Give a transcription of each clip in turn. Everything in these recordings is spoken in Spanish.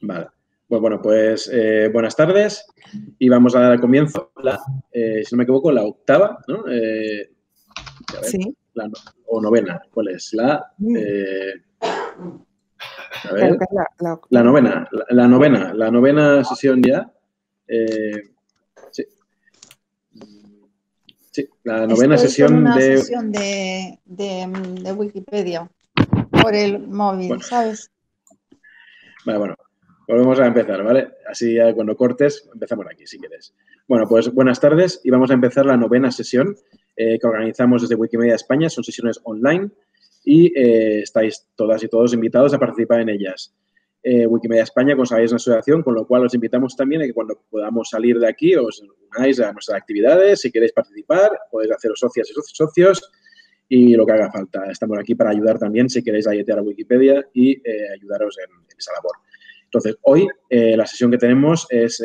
Vale. Pues bueno, pues buenas tardes y vamos a dar comienzo, si no me equivoco, la octava, ¿no? A ver, sí. O novena, ¿cuál es? A ver, la novena sesión ya. Sí, la novena sesión de Wikipedia por el móvil, bueno. ¿Sabes? Vale, bueno. Volvemos a empezar, ¿vale? Así ya cuando cortes, empezamos aquí, si quieres. Bueno, pues buenas tardes y vamos a empezar la novena sesión que organizamos desde Wikimedia España. Son sesiones online y estáis todas y todos invitados a participar en ellas. Wikimedia España, como sabéis, es una asociación, con lo cual os invitamos también a que cuando podamos salir de aquí os unáis a nuestras actividades. Si queréis participar, podéis haceros socias y socios y lo que haga falta. Estamos aquí para ayudar también si queréis galletear a Wikipedia y ayudaros en esa labor. Entonces, hoy la sesión que tenemos es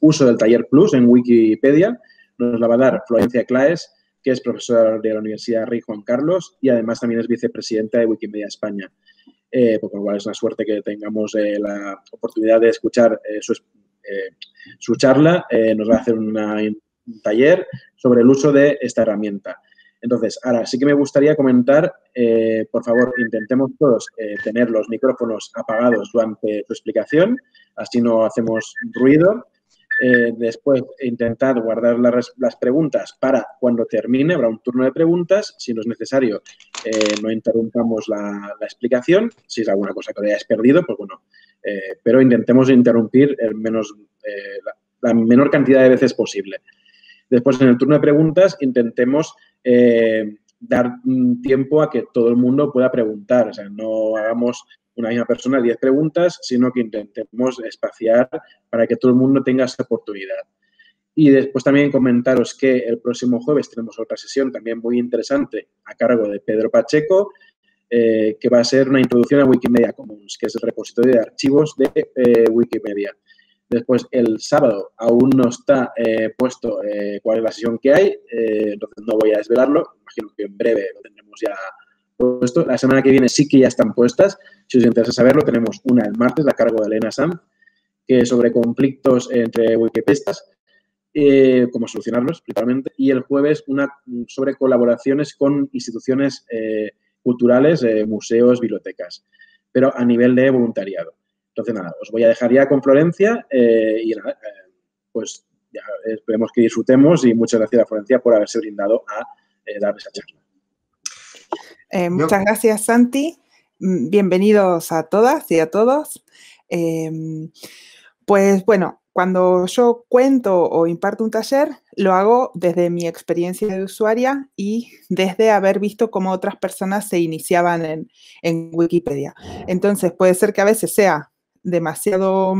uso del taller Plus en Wikipedia. Nos la va a dar Florencia Claes, que es profesora de la Universidad Rey Juan Carlos y además también es vicepresidenta de Wikimedia España. Por lo cual es una suerte que tengamos la oportunidad de escuchar su charla. Nos va a hacer un taller sobre el uso de esta herramienta. Entonces, ahora sí que me gustaría comentar, por favor, intentemos todos tener los micrófonos apagados durante su explicación, así no hacemos ruido. Después, intentad guardar las preguntas para cuando termine, habrá un turno de preguntas. Si no es necesario, no interrumpamos la explicación. Si es alguna cosa que hayáis perdido, pues bueno, pero intentemos interrumpir la menor cantidad de veces posible. Después, en el turno de preguntas, intentemos dar tiempo a que todo el mundo pueda preguntar. O sea, no hagamos una misma persona 10 preguntas, sino que intentemos espaciar para que todo el mundo tenga esa oportunidad. Y después también comentaros que el próximo jueves tenemos otra sesión también muy interesante a cargo de Pedro Pacheco, que va a ser una introducción a Wikimedia Commons, que es el repositorio de archivos de Wikimedia. Después, el sábado aún no está puesto cuál es la sesión que hay, entonces no voy a desvelarlo. Imagino que en breve lo tendremos ya puesto. La semana que viene sí que ya están puestas. Si os interesa saberlo, tenemos una el martes a cargo de Elena Sam, que es sobre conflictos entre wikipedistas, cómo solucionarlos principalmente. Y el jueves una sobre colaboraciones con instituciones culturales, museos, bibliotecas, pero a nivel de voluntariado. Entonces, nada, os voy a dejar ya con Florencia y nada, pues ya esperemos que disfrutemos y muchas gracias a Florencia por haberse brindado a dar esa charla. Muchas gracias, Santi. Bienvenidos a todas y a todos. Pues bueno, cuando yo cuento o imparto un taller, lo hago desde mi experiencia de usuaria y desde haber visto cómo otras personas se iniciaban en Wikipedia. Entonces, puede ser que a veces sea demasiado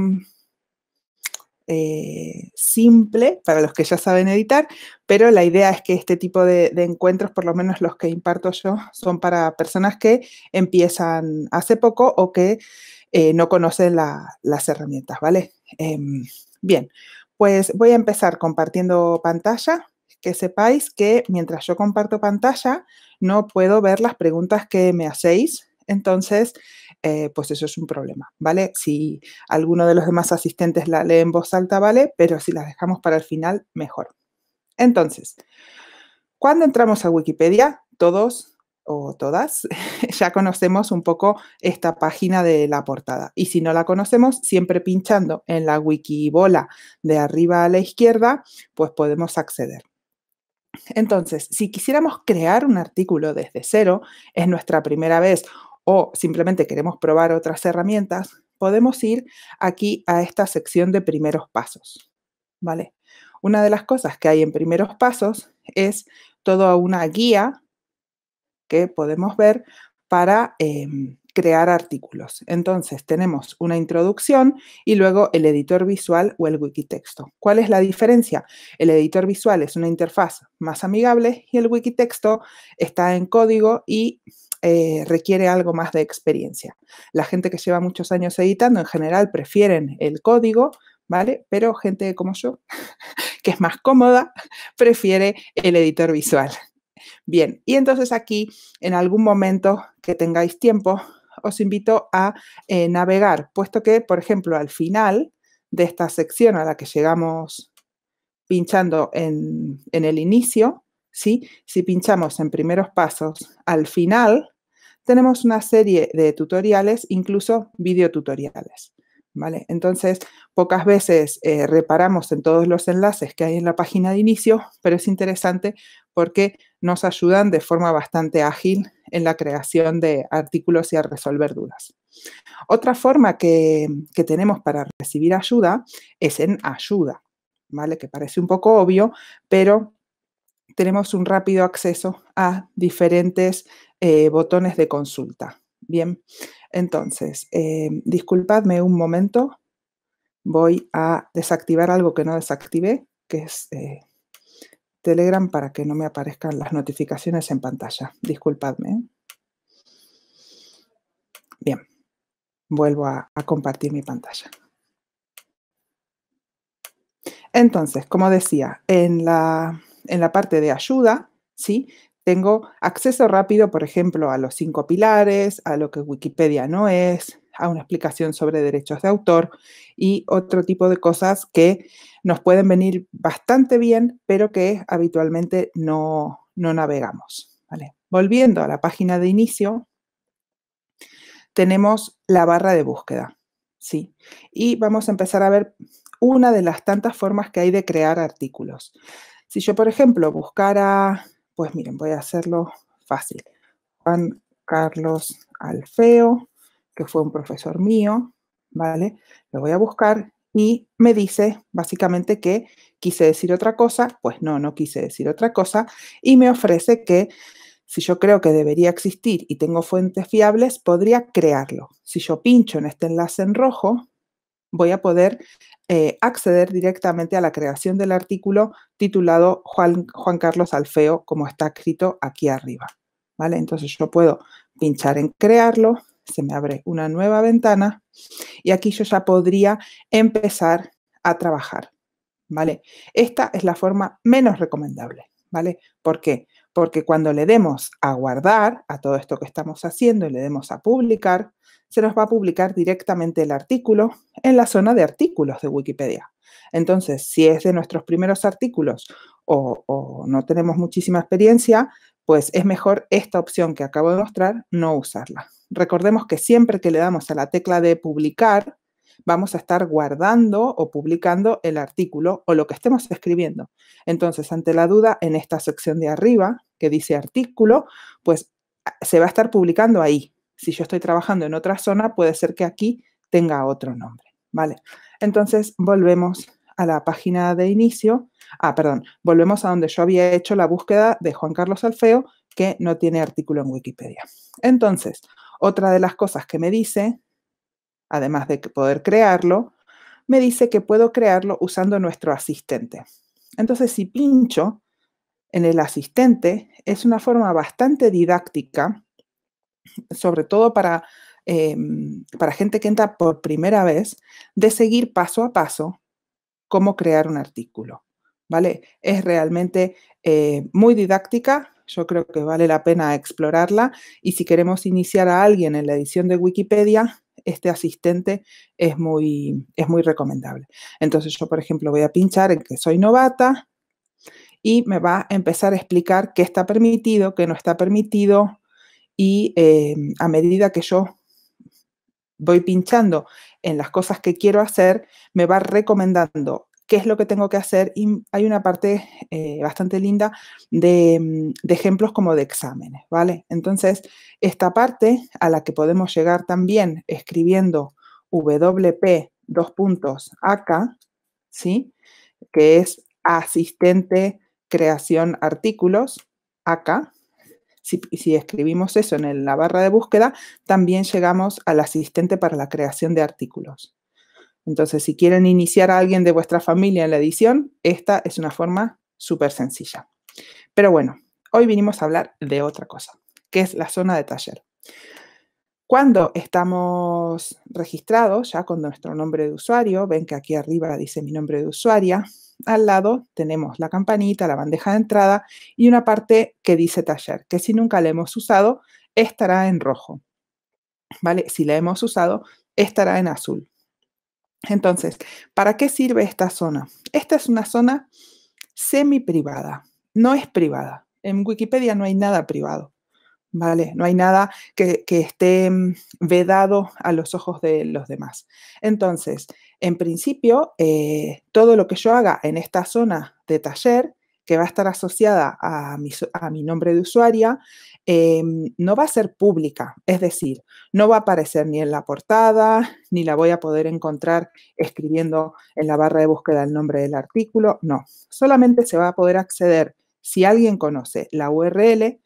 simple para los que ya saben editar, pero la idea es que este tipo de encuentros, por lo menos los que imparto yo, son para personas que empiezan hace poco o que no conocen las herramientas, ¿vale? Bien, pues voy a empezar compartiendo pantalla. Que sepáis que mientras yo comparto pantalla no puedo ver las preguntas que me hacéis. Entonces, pues eso es un problema, ¿vale? Si alguno de los demás asistentes la lee en voz alta, ¿vale? Pero si las dejamos para el final, mejor. Entonces, cuando entramos a Wikipedia, todos o todas ya conocemos un poco esta página de la portada. Y si no la conocemos, siempre pinchando en la wikibola de arriba a la izquierda, pues podemos acceder. Entonces, si quisiéramos crear un artículo desde cero, es nuestra primera vez, o simplemente queremos probar otras herramientas, podemos ir aquí a esta sección de primeros pasos, ¿vale? Una de las cosas que hay en primeros pasos es toda una guía que podemos ver para crear artículos. Entonces, tenemos una introducción y luego el editor visual o el wikitexto. ¿Cuál es la diferencia? El editor visual es una interfaz más amigable y el wikitexto está en código y requiere algo más de experiencia. La gente que lleva muchos años editando en general prefieren el código, ¿vale? Pero gente como yo, que es más cómoda, prefiere el editor visual. Bien, y entonces aquí, en algún momento que tengáis tiempo, os invito a navegar, puesto que, por ejemplo, al final de esta sección a la que llegamos pinchando en el inicio, ¿sí? Si pinchamos en primeros pasos al final, tenemos una serie de tutoriales, incluso videotutoriales, ¿vale? Entonces, pocas veces reparamos en todos los enlaces que hay en la página de inicio, pero es interesante porque nos ayudan de forma bastante ágil en la creación de artículos y a resolver dudas. Otra forma que tenemos para recibir ayuda es en ayuda, ¿vale? Que parece un poco obvio, pero tenemos un rápido acceso a diferentes botones de consulta. Bien, entonces, disculpadme un momento, voy a desactivar algo que no desactivé, que es Telegram, para que no me aparezcan las notificaciones en pantalla. Disculpadme. Bien, vuelvo a compartir mi pantalla. Entonces, como decía, en la parte de ayuda, ¿sí? Tengo acceso rápido, por ejemplo, a los 5 pilares, a lo que Wikipedia no es, a una explicación sobre derechos de autor y otro tipo de cosas que nos pueden venir bastante bien, pero que habitualmente no navegamos, ¿vale? Volviendo a la página de inicio, tenemos la barra de búsqueda, ¿sí? Y vamos a empezar a ver una de las tantas formas que hay de crear artículos. Si yo, por ejemplo, buscara... Pues miren, voy a hacerlo fácil. Juan Carlos Alfeo, que fue un profesor mío, ¿vale? Lo voy a buscar y me dice básicamente que quise decir otra cosa, pues no quise decir otra cosa, y me ofrece que si yo creo que debería existir y tengo fuentes fiables, podría crearlo. Si yo pincho en este enlace en rojo, voy a poder acceder directamente a la creación del artículo titulado Juan Carlos Alfeo, como está escrito aquí arriba, ¿vale? Entonces yo puedo pinchar en crearlo, se me abre una nueva ventana y aquí yo ya podría empezar a trabajar, ¿vale? Esta es la forma menos recomendable, ¿vale? ¿Por qué? Porque cuando le demos a guardar a todo esto que estamos haciendo y le demos a publicar, se nos va a publicar directamente el artículo en la zona de artículos de Wikipedia. Entonces, si es de nuestros primeros artículos o no tenemos muchísima experiencia, pues es mejor esta opción que acabo de mostrar no usarla. Recordemos que siempre que le damos a la tecla de publicar, vamos a estar guardando o publicando el artículo o lo que estemos escribiendo. Entonces, ante la duda, en esta sección de arriba, que dice artículo, pues se va a estar publicando ahí. Si yo estoy trabajando en otra zona, puede ser que aquí tenga otro nombre, ¿vale? Entonces, volvemos a la página de inicio. Ah, perdón, volvemos a donde yo había hecho la búsqueda de Juan Carlos Alfeo, que no tiene artículo en Wikipedia. Entonces, otra de las cosas que me dice, además de poder crearlo, me dice que puedo crearlo usando nuestro asistente. Entonces, si pincho en el asistente, es una forma bastante didáctica, sobre todo para gente que entra por primera vez, de seguir paso a paso cómo crear un artículo, ¿vale? Es realmente muy didáctica, yo creo que vale la pena explorarla y si queremos iniciar a alguien en la edición de Wikipedia, este asistente es muy recomendable. Entonces yo, por ejemplo, voy a pinchar en que soy novata y me va a empezar a explicar qué está permitido, qué no está permitido. Y a medida que yo voy pinchando en las cosas que quiero hacer, me va recomendando qué es lo que tengo que hacer. Y hay una parte bastante linda de ejemplos como de exámenes, ¿vale? Entonces, esta parte a la que podemos llegar también escribiendo wp://AK, ¿sí? Que es asistente creación artículos, AK. Si escribimos eso en la barra de búsqueda, también llegamos al asistente para la creación de artículos. Entonces, si quieren iniciar a alguien de vuestra familia en la edición, esta es una forma súper sencilla. Pero bueno, hoy vinimos a hablar de otra cosa, que es la zona de taller. Cuando estamos registrados, ya con nuestro nombre de usuario, ven que aquí arriba dice mi nombre de usuaria, al lado tenemos la campanita, la bandeja de entrada y una parte que dice taller, que si nunca la hemos usado, estará en rojo. ¿vale? Si la hemos usado, estará en azul. Entonces, ¿para qué sirve esta zona? Esta es una zona semi-privada, no es privada. En Wikipedia no hay nada privado, ¿vale? No hay nada que esté vedado a los ojos de los demás. Entonces, en principio, todo lo que yo haga en esta zona de taller, que va a estar asociada a mi nombre de usuaria, no va a ser pública. Es decir, no va a aparecer ni en la portada, ni la voy a poder encontrar escribiendo en la barra de búsqueda el nombre del artículo. No, solamente se va a poder acceder si alguien conoce la URL.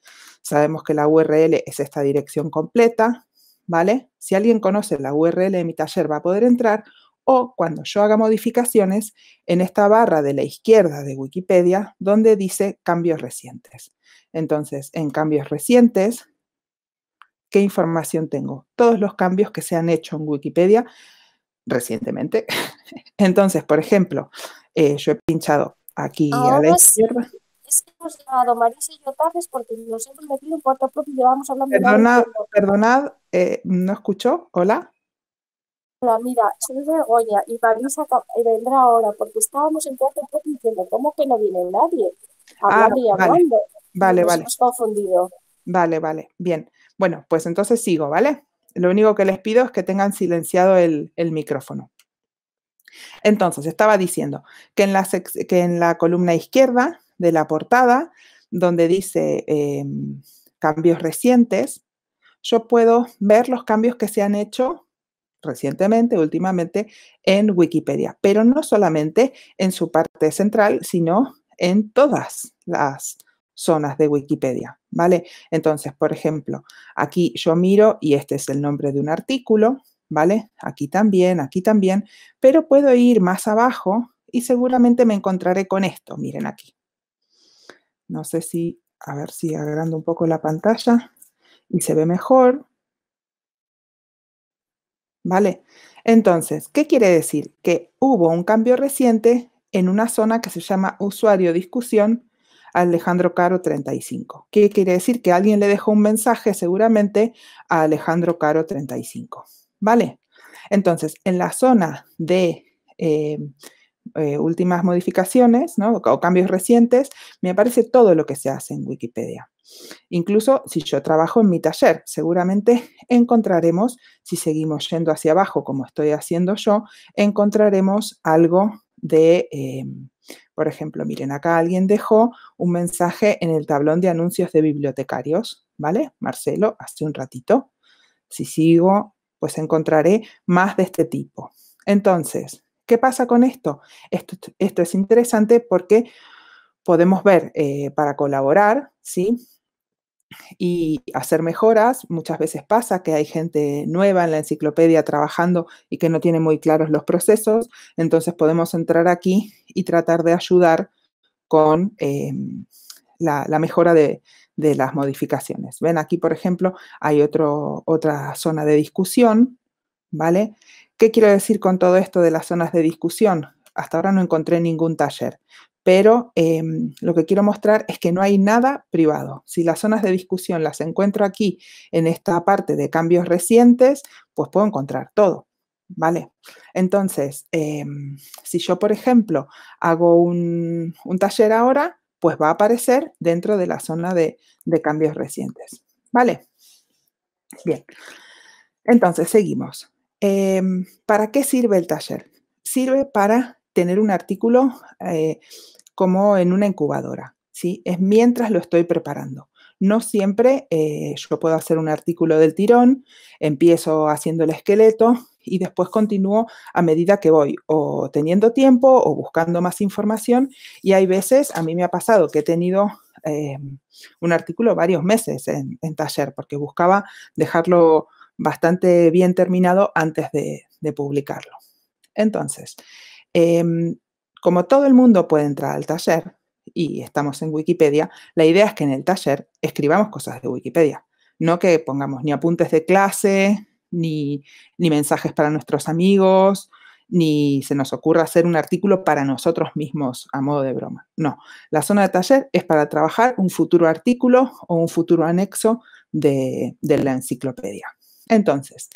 Sabemos que la URL es esta dirección completa, ¿vale? Si alguien conoce la URL de mi taller va a poder entrar, o cuando yo haga modificaciones en esta barra de la izquierda de Wikipedia donde dice cambios recientes. Entonces, en cambios recientes, ¿qué información tengo? Todos los cambios que se han hecho en Wikipedia recientemente. Entonces, por ejemplo, yo he pinchado aquí a la izquierda. Es que hemos llegado Marisa y yo tardes porque nos hemos metido en Cuarto Propio y llevamos hablando... Perdonad, ¿no escuchó? Hola. Hola, mira, soy Begoña y Marisa vendrá ahora porque estábamos en Cuarto Propio diciendo, ¿cómo que no viene nadie? Hablando y hablando. Vale, vale. Nos hemos confundido. Vale, vale, bien. Bueno, pues entonces sigo, ¿vale? Lo único que les pido es que tengan silenciado el micrófono. Entonces, estaba diciendo que en la columna izquierda de la portada, donde dice cambios recientes, yo puedo ver los cambios que se han hecho recientemente, últimamente, en Wikipedia. Pero no solamente en su parte central, sino en todas las zonas de Wikipedia, ¿vale? Entonces, por ejemplo, aquí yo miro y este es el nombre de un artículo, ¿vale? Aquí también, pero puedo ir más abajo y seguramente me encontraré con esto. Miren aquí. No sé si, a ver si agrando un poco la pantalla y se ve mejor. ¿Vale? Entonces, ¿qué quiere decir? Que hubo un cambio reciente en una zona que se llama usuario discusión Alejandro Caro 35. ¿Qué quiere decir? Que alguien le dejó un mensaje seguramente a Alejandro Caro 35. ¿Vale? Entonces, en la zona de... últimas modificaciones, ¿no? O cambios recientes, me aparece todo lo que se hace en Wikipedia. Incluso si yo trabajo en mi taller, seguramente encontraremos, si seguimos yendo hacia abajo como estoy haciendo yo, encontraremos algo de, por ejemplo, miren, acá alguien dejó un mensaje en el tablón de anuncios de bibliotecarios, ¿vale? Marcelo, hace un ratito. Si sigo, pues encontraré más de este tipo. Entonces, ¿qué pasa con esto? Esto es interesante porque podemos ver para colaborar, ¿sí? Y hacer mejoras. Muchas veces pasa que hay gente nueva en la enciclopedia trabajando y que no tiene muy claros los procesos. Entonces podemos entrar aquí y tratar de ayudar con la mejora de las modificaciones. Ven, aquí, por ejemplo, hay otra zona de discusión, ¿vale? ¿Qué quiero decir con todo esto de las zonas de discusión? Hasta ahora no encontré ningún taller, pero lo que quiero mostrar es que no hay nada privado. Si las zonas de discusión las encuentro aquí, en esta parte de cambios recientes, pues puedo encontrar todo, ¿vale? Entonces, si yo, por ejemplo, hago un taller ahora, pues va a aparecer dentro de la zona de cambios recientes, ¿vale? Bien, entonces seguimos. ¿Para qué sirve el taller? Sirve para tener un artículo como en una incubadora, ¿sí? Es mientras lo estoy preparando. No siempre yo puedo hacer un artículo del tirón, empiezo haciendo el esqueleto y después continúo a medida que voy o teniendo tiempo o buscando más información. Y hay veces, a mí me ha pasado que he tenido un artículo varios meses en taller porque buscaba dejarlo bastante bien terminado antes de publicarlo. Entonces, como todo el mundo puede entrar al taller y estamos en Wikipedia, la idea es que en el taller escribamos cosas de Wikipedia, no que pongamos ni apuntes de clase, ni mensajes para nuestros amigos, ni se nos ocurra hacer un artículo para nosotros mismos a modo de broma. No, la zona de taller es para trabajar un futuro artículo o un futuro anexo de la enciclopedia. Entonces,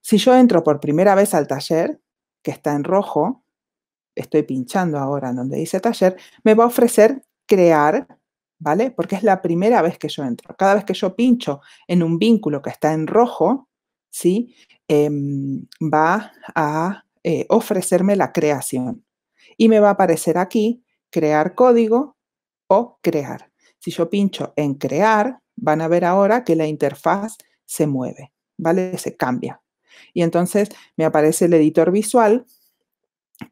si yo entro por primera vez al taller, que está en rojo, estoy pinchando ahora en donde dice taller, me va a ofrecer crear, ¿vale? Porque es la primera vez que yo entro. Cada vez que yo pincho en un vínculo que está en rojo, ¿sí? Va a ofrecerme la creación. Y me va a aparecer aquí, crear código o crear. Si yo pincho en crear, van a ver ahora que la interfaz se mueve, ¿vale? Se cambia. Y entonces me aparece el editor visual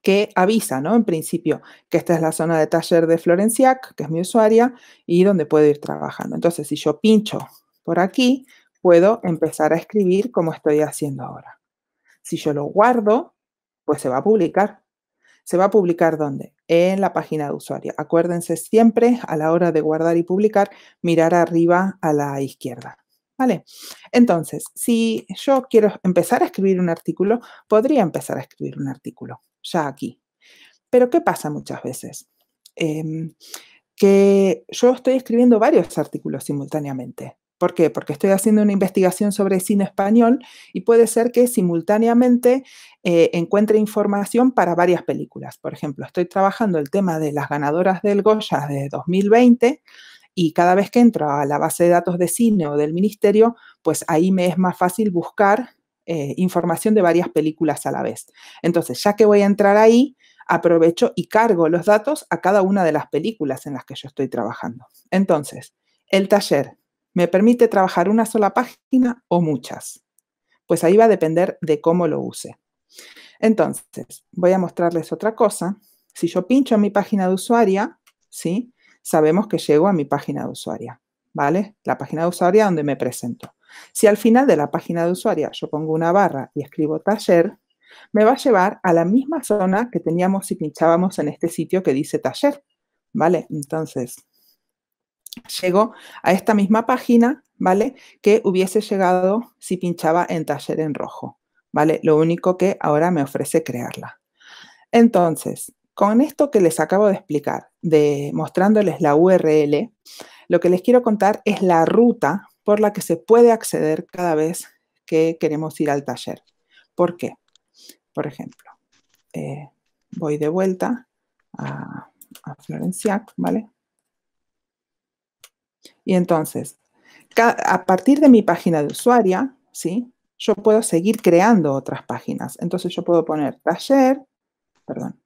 que avisa, ¿no? En principio, que esta es la zona de taller de Florencia, que es mi usuaria, y donde puedo ir trabajando. Entonces, si yo pincho por aquí, puedo empezar a escribir como estoy haciendo ahora. Si yo lo guardo, pues se va a publicar. ¿Se va a publicar dónde? En la página de usuario. Acuérdense siempre, a la hora de guardar y publicar, mirar arriba a la izquierda. ¿Vale? Entonces, si yo quiero empezar a escribir un artículo, podría empezar a escribir un artículo ya aquí. Pero, ¿qué pasa muchas veces? Que yo estoy escribiendo varios artículos simultáneamente. ¿Por qué? Porque estoy haciendo una investigación sobre cine español y puede ser que simultáneamente encuentre información para varias películas. Por ejemplo, estoy trabajando el tema de las ganadoras del Goya de 2020 y cada vez que entro a la base de datos de cine o del ministerio, pues ahí me es más fácil buscar información de varias películas a la vez. Entonces, ya que voy a entrar ahí, aprovecho y cargo los datos a cada una de las películas en las que yo estoy trabajando. Entonces, el taller me permite trabajar una sola página o muchas. Pues ahí va a depender de cómo lo use. Entonces, voy a mostrarles otra cosa. Si yo pincho en mi página de usuaria, ¿sí? Sabemos que llego a mi página de usuaria, ¿vale? La página de usuaria donde me presento. Si al final de la página de usuaria yo pongo una barra y escribo taller, me va a llevar a la misma zona que teníamos si pinchábamos en este sitio que dice taller, ¿vale? Entonces, llego a esta misma página, ¿vale? Que hubiese llegado si pinchaba en taller en rojo, ¿vale? Lo único que ahora me ofrece crearla. Entonces, con esto que les acabo de explicar, mostrándoles la URL, lo que les quiero contar es la ruta por la que se puede acceder cada vez que queremos ir al taller. ¿Por qué? Por ejemplo, voy de vuelta a Florencia, ¿vale? Y entonces, a partir de mi página de usuaria, ¿sí? Yo puedo seguir creando otras páginas. Entonces, yo puedo poner taller, perdón,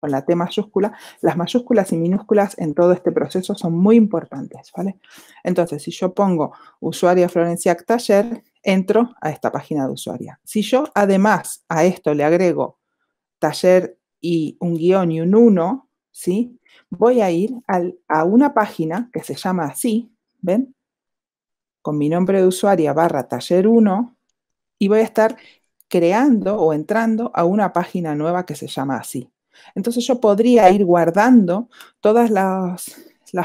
con la T mayúscula. Las mayúsculas y minúsculas en todo este proceso son muy importantes, ¿vale? Entonces, si yo pongo usuaria Florencia taller, entro a esta página de usuaria. Si yo, además, a esto le agrego taller y un guión y un 1, ¿sí? Voy a ir a una página que se llama así, ¿ven? Con mi nombre de usuaria barra taller 1 y voy a estar creando o entrando a una página nueva que se llama así. Entonces yo podría ir guardando todas las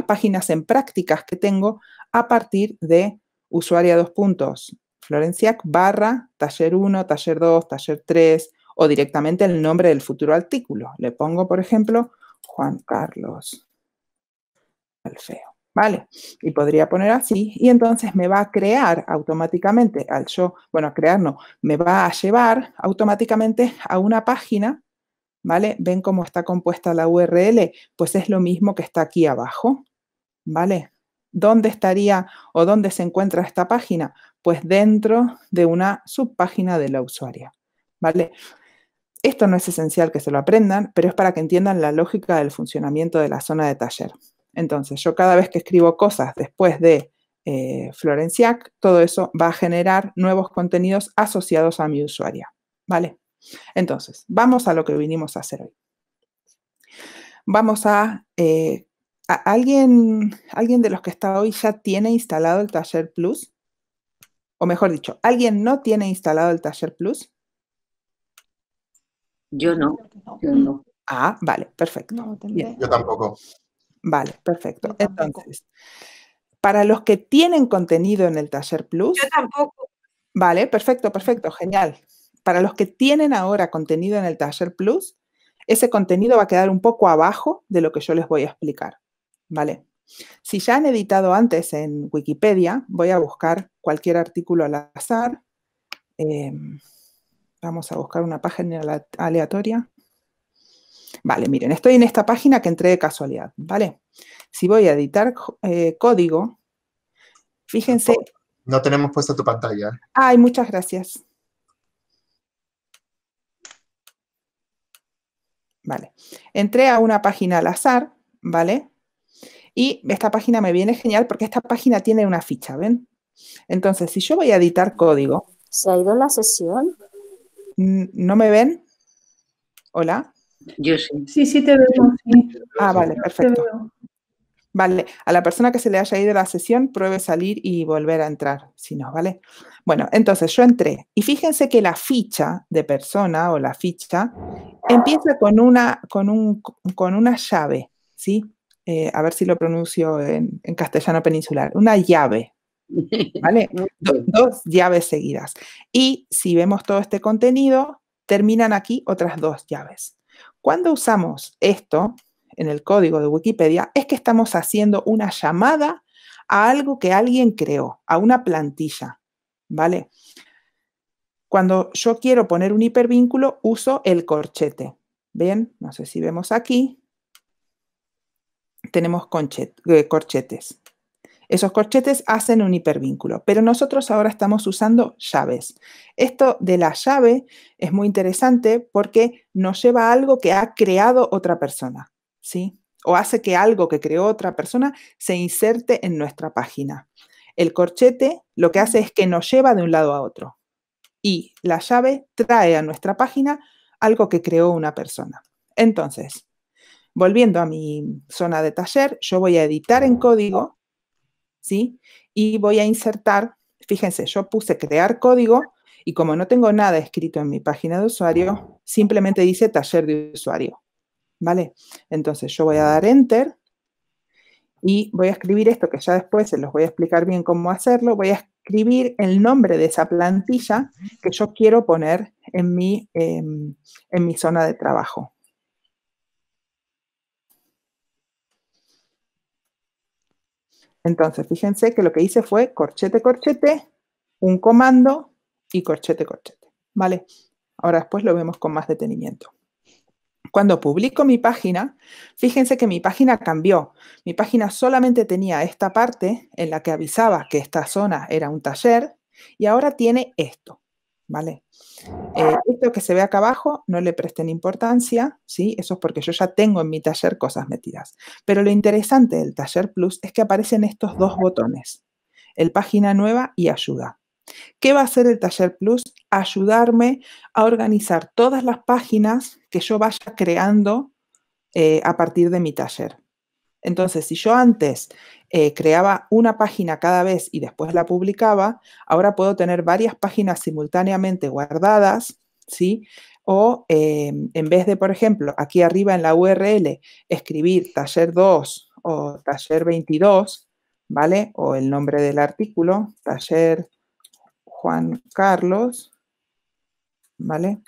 páginas en prácticas que tengo a partir de usuaria 2. Florencia barra taller 1, taller 2, taller 3 o directamente el nombre del futuro artículo. Le pongo, por ejemplo, Juan Carlos Alfeo, ¿vale? Y podría poner así, y entonces me va a crear automáticamente al yo, bueno, a crear no, me va a llevar automáticamente a una página, ¿vale? ¿Ven cómo está compuesta la URL? Pues es lo mismo que está aquí abajo, ¿vale? ¿Dónde estaría o dónde se encuentra esta página? Pues dentro de una subpágina de la usuaria, ¿vale? Esto no es esencial que se lo aprendan, pero es para que entiendan la lógica del funcionamiento de la zona de taller. Entonces, yo cada vez que escribo cosas después de Florencia, todo eso va a generar nuevos contenidos asociados a mi usuaria, ¿vale? Entonces, vamos a lo que vinimos a hacer hoy. Vamos a ¿alguien de los que está hoy ya tiene instalado el Taller Plus? O mejor dicho, ¿alguien no tiene instalado el Taller Plus? Yo no, yo no. Ah, vale, perfecto. No, yo tampoco. Vale, perfecto. Entonces, para los que tienen contenido en el Taller Plus... Yo tampoco. Vale, perfecto, perfecto, genial. Para los que tienen ahora contenido en el Taller Plus, ese contenido va a quedar un poco abajo de lo que yo les voy a explicar, ¿vale? Si ya han editado antes en Wikipedia, voy a buscar cualquier artículo al azar. Vamos a buscar una página aleatoria. Vale, miren, estoy en esta página que entré de casualidad, ¿vale? Si voy a editar código, fíjense... No tenemos puesto tu pantalla. Ay, muchas gracias. Vale, entré a una página al azar, ¿vale? Y esta página me viene genial porque esta página tiene una ficha, ¿ven? Entonces, si yo voy a editar código... ¿Se ha ido la sesión? ¿No me ven? ¿Hola? Yo sí. Sí, sí te veo. Sí. Ah, vale, perfecto. Vale, a la persona que se le haya ido la sesión, pruebe salir y volver a entrar, si no, ¿vale? Bueno, entonces yo entré y fíjense que la ficha de persona o la ficha empieza con una llave, ¿sí? A ver si lo pronuncio en castellano peninsular, una llave, ¿vale? Dos llaves seguidas. Y si vemos todo este contenido, terminan aquí otras dos llaves. Cuando usamos esto en el código de Wikipedia, es que estamos haciendo una llamada a algo que alguien creó, a una plantilla, ¿vale? Cuando yo quiero poner un hipervínculo, uso el corchete. ¿Ven? No sé si vemos aquí. Tenemos corchetes. Esos corchetes hacen un hipervínculo, pero nosotros ahora estamos usando llaves. Esto de la llave es muy interesante porque nos lleva a algo que ha creado otra persona, ¿sí? O hace que algo que creó otra persona se inserte en nuestra página. El corchete lo que hace es que nos lleva de un lado a otro y la llave trae a nuestra página algo que creó una persona. Entonces, volviendo a mi zona de taller, yo voy a editar en código, ¿sí? Y voy a insertar, fíjense, yo puse crear código y como no tengo nada escrito en mi página de usuario, simplemente dice taller de usuario, ¿vale? Entonces yo voy a dar enter y voy a escribir esto que ya después se los voy a explicar bien cómo hacerlo. Voy a escribir el nombre de esa plantilla que yo quiero poner en mi zona de trabajo. Entonces, fíjense que lo que hice fue corchete, corchete, un comando y corchete, corchete, ¿vale? Ahora después lo vemos con más detenimiento. Cuando publico mi página, fíjense que mi página cambió. Mi página solamente tenía esta parte en la que avisaba que esta zona era un taller y ahora tiene esto, ¿vale? Esto que se ve acá abajo, no le presten importancia, ¿sí? Eso es porque yo ya tengo en mi taller cosas metidas. Pero lo interesante del Taller Plus es que aparecen estos dos botones, el Página Nueva y Ayuda. ¿Qué va a hacer el Taller Plus? Ayudarme a organizar todas las páginas que yo vaya creando a partir de mi taller. Entonces, si yo antes creaba una página cada vez y después la publicaba, ahora puedo tener varias páginas simultáneamente guardadas, ¿sí? O en vez de, por ejemplo, aquí arriba en la URL, escribir taller 2 o taller 22, ¿vale? O el nombre del artículo, taller Juan Carlos, ¿vale?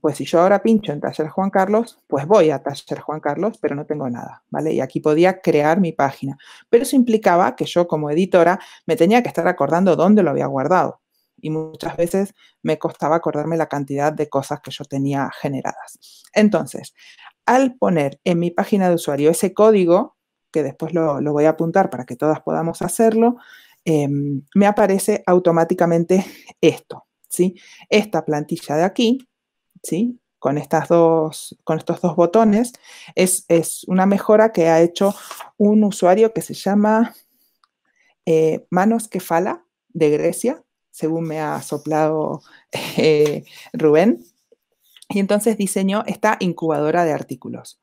Pues si yo ahora pincho en Taller Juan Carlos, pues voy a Taller Juan Carlos, pero no tengo nada, ¿vale? Y aquí podía crear mi página. Pero eso implicaba que yo como editora me tenía que estar acordando dónde lo había guardado. Y muchas veces me costaba acordarme la cantidad de cosas que yo tenía generadas. Entonces, al poner en mi página de usuario ese código, que después lo voy a apuntar para que todas podamos hacerlo, me aparece automáticamente esto. ¿Sí? Esta plantilla de aquí, ¿sí? con estos dos botones, es una mejora que ha hecho un usuario que se llama Manos Kefala, de Grecia, según me ha soplado Rubén. Y entonces diseñó esta incubadora de artículos.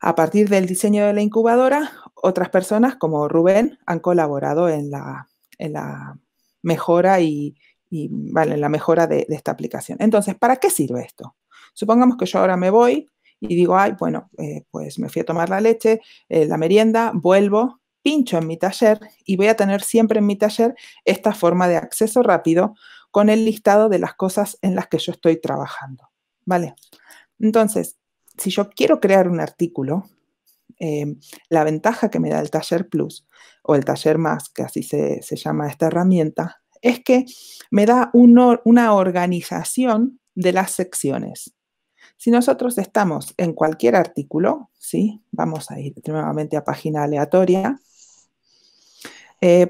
A partir del diseño de la incubadora, otras personas como Rubén han colaborado en la mejora y vale, la mejora de esta aplicación. Entonces, ¿para qué sirve esto? Supongamos que yo ahora me voy y digo, ay, bueno, pues me fui a tomar la leche, la merienda, vuelvo, pincho en mi taller y voy a tener siempre en mi taller esta forma de acceso rápido con el listado de las cosas en las que yo estoy trabajando, ¿vale? Entonces, si yo quiero crear un artículo, La ventaja que me da el Taller Plus, o el Taller Más, que así se llama esta herramienta, es que me da una organización de las secciones. Si nosotros estamos en cualquier artículo, ¿sí? Vamos a ir nuevamente a página aleatoria.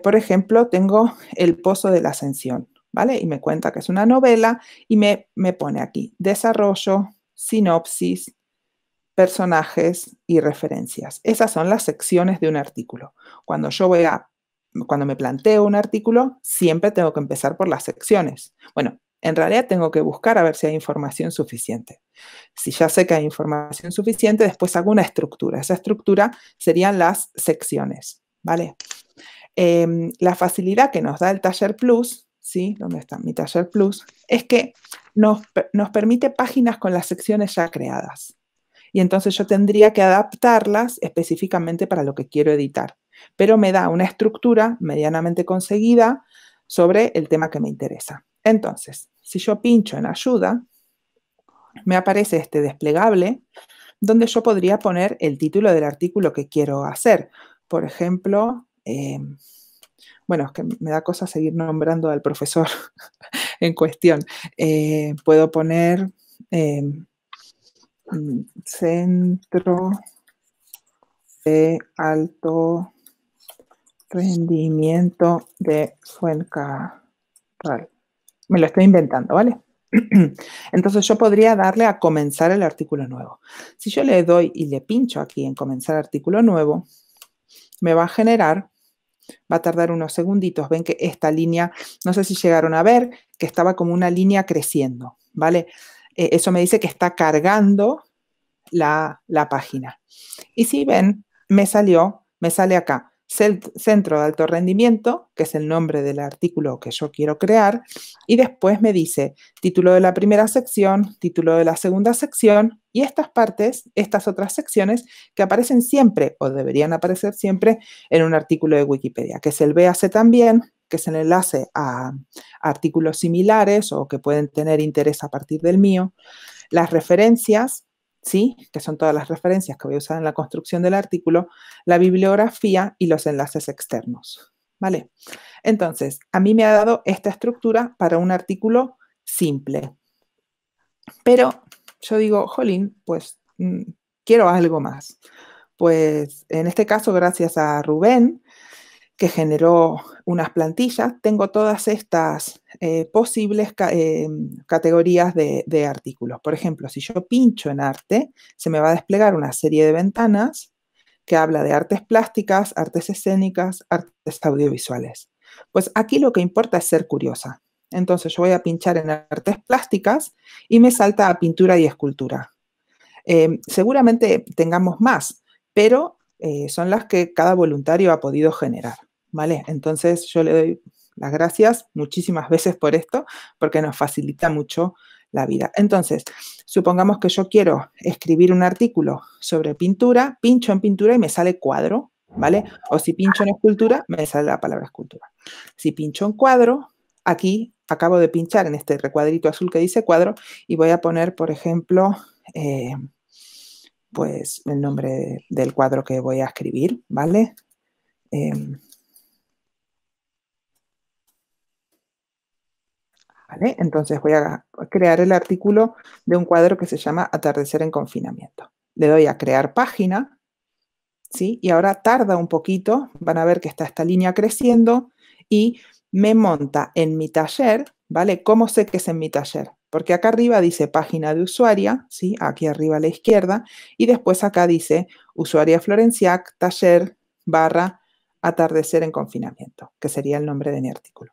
Por ejemplo, tengo El Pozo de la Ascensión, ¿vale? Y me cuenta que es una novela y me pone aquí desarrollo, sinopsis, personajes y referencias. Esas son las secciones de un artículo. Cuando me planteo un artículo, siempre tengo que empezar por las secciones. Bueno, en realidad tengo que buscar a ver si hay información suficiente. Si ya sé que hay información suficiente, después hago una estructura. Esa estructura serían las secciones, ¿vale? La facilidad que nos da el Taller Plus, ¿sí? ¿Dónde está mi Taller Plus? Es que nos permite páginas con las secciones ya creadas. Y entonces yo tendría que adaptarlas específicamente para lo que quiero editar. Pero me da una estructura medianamente conseguida sobre el tema que me interesa. Entonces, si yo pincho en ayuda, me aparece este desplegable donde yo podría poner el título del artículo que quiero hacer. Por ejemplo, bueno, es que me da cosa seguir nombrando al profesor en cuestión. Puedo poner Centro de Alto Rendimiento de Fuencarral. Me lo estoy inventando, ¿vale? Entonces yo podría darle a comenzar el artículo nuevo. Si yo le doy y le pincho aquí en comenzar artículo nuevo, me va a generar, va a tardar unos segunditos, ven que esta línea, no sé si llegaron a ver, que estaba como una línea creciendo, ¿vale? Eso me dice que está cargando la página. Y si ven, me sale acá, Centro de Alto Rendimiento, que es el nombre del artículo que yo quiero crear, y después me dice título de la primera sección, título de la segunda sección, y estas otras secciones que aparecen siempre, o deberían aparecer siempre, en un artículo de Wikipedia, que es el véase también, que es el enlace a artículos similares o que pueden tener interés a partir del mío, las referencias, ¿sí? Que son todas las referencias que voy a usar en la construcción del artículo, la bibliografía y los enlaces externos, ¿vale? Entonces, a mí me ha dado esta estructura para un artículo simple. Pero yo digo, jolín, pues quiero algo más. Pues en este caso, gracias a Rubén, que generó unas plantillas, tengo todas estas posibles categorías de artículos. Por ejemplo, si yo pincho en arte, se me va a desplegar una serie de ventanas que habla de artes plásticas, artes escénicas, artes audiovisuales. Pues aquí lo que importa es ser curiosa. Entonces yo voy a pinchar en artes plásticas y me salta a pintura y escultura. Seguramente tengamos más, pero son las que cada voluntario ha podido generar, ¿vale? Entonces yo le doy las gracias muchísimas veces por esto, porque nos facilita mucho la vida. Entonces, supongamos que yo quiero escribir un artículo sobre pintura, pincho en pintura y me sale cuadro, ¿vale? O si pincho en escultura, me sale la palabra escultura. Si pincho en cuadro, aquí acabo de pinchar en este recuadrito azul que dice cuadro y voy a poner, por ejemplo, pues el nombre del cuadro que voy a escribir, ¿vale? ¿Vale? Entonces voy a crear el artículo de un cuadro que se llama Atardecer en confinamiento. Le doy a crear página, ¿sí? Y ahora tarda un poquito, van a ver que está esta línea creciendo y me monta en mi taller, ¿vale? ¿Cómo sé que es en mi taller? Porque acá arriba dice página de usuaria, ¿sí? Aquí arriba a la izquierda, y después acá dice usuaria Florencia, taller, / atardecer en confinamiento, que sería el nombre de mi artículo.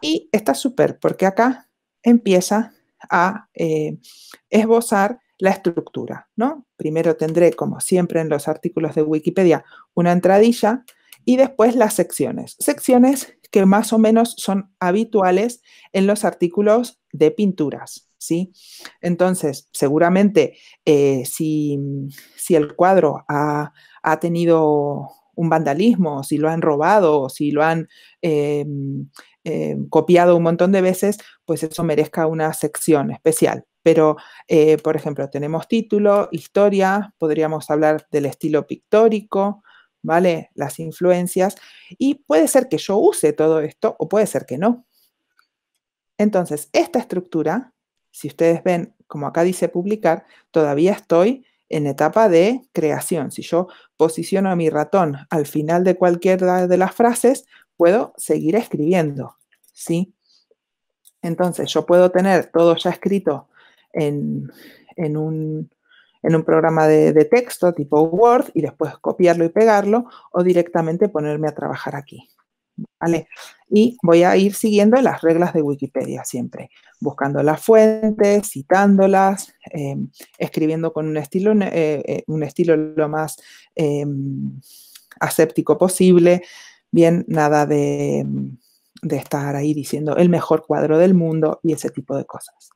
Y está súper, porque acá empieza a esbozar la estructura, ¿no? Primero tendré, como siempre en los artículos de Wikipedia, una entradilla y después las secciones. Secciones que más o menos son habituales en los artículos de pinturas, ¿sí? Entonces, seguramente, si el cuadro ha tenido un vandalismo, o si lo han robado, o si lo han copiado un montón de veces, pues eso merezca una sección especial, Pero, por ejemplo, tenemos título, historia, podríamos hablar del estilo pictórico, ¿vale? Las influencias. Y puede ser que yo use todo esto o puede ser que no. Entonces, esta estructura, si ustedes ven, como acá dice publicar, todavía estoy en etapa de creación. Si yo posiciono a mi ratón al final de cualquiera de las frases, puedo seguir escribiendo, ¿sí? Entonces, yo puedo tener todo ya escrito en un programa de texto tipo Word y después copiarlo y pegarlo o directamente ponerme a trabajar aquí, ¿vale? Y voy a ir siguiendo las reglas de Wikipedia siempre, buscando las fuentes, citándolas, escribiendo con un estilo lo más aséptico posible, bien, nada de estar ahí diciendo el mejor cuadro del mundo y ese tipo de cosas,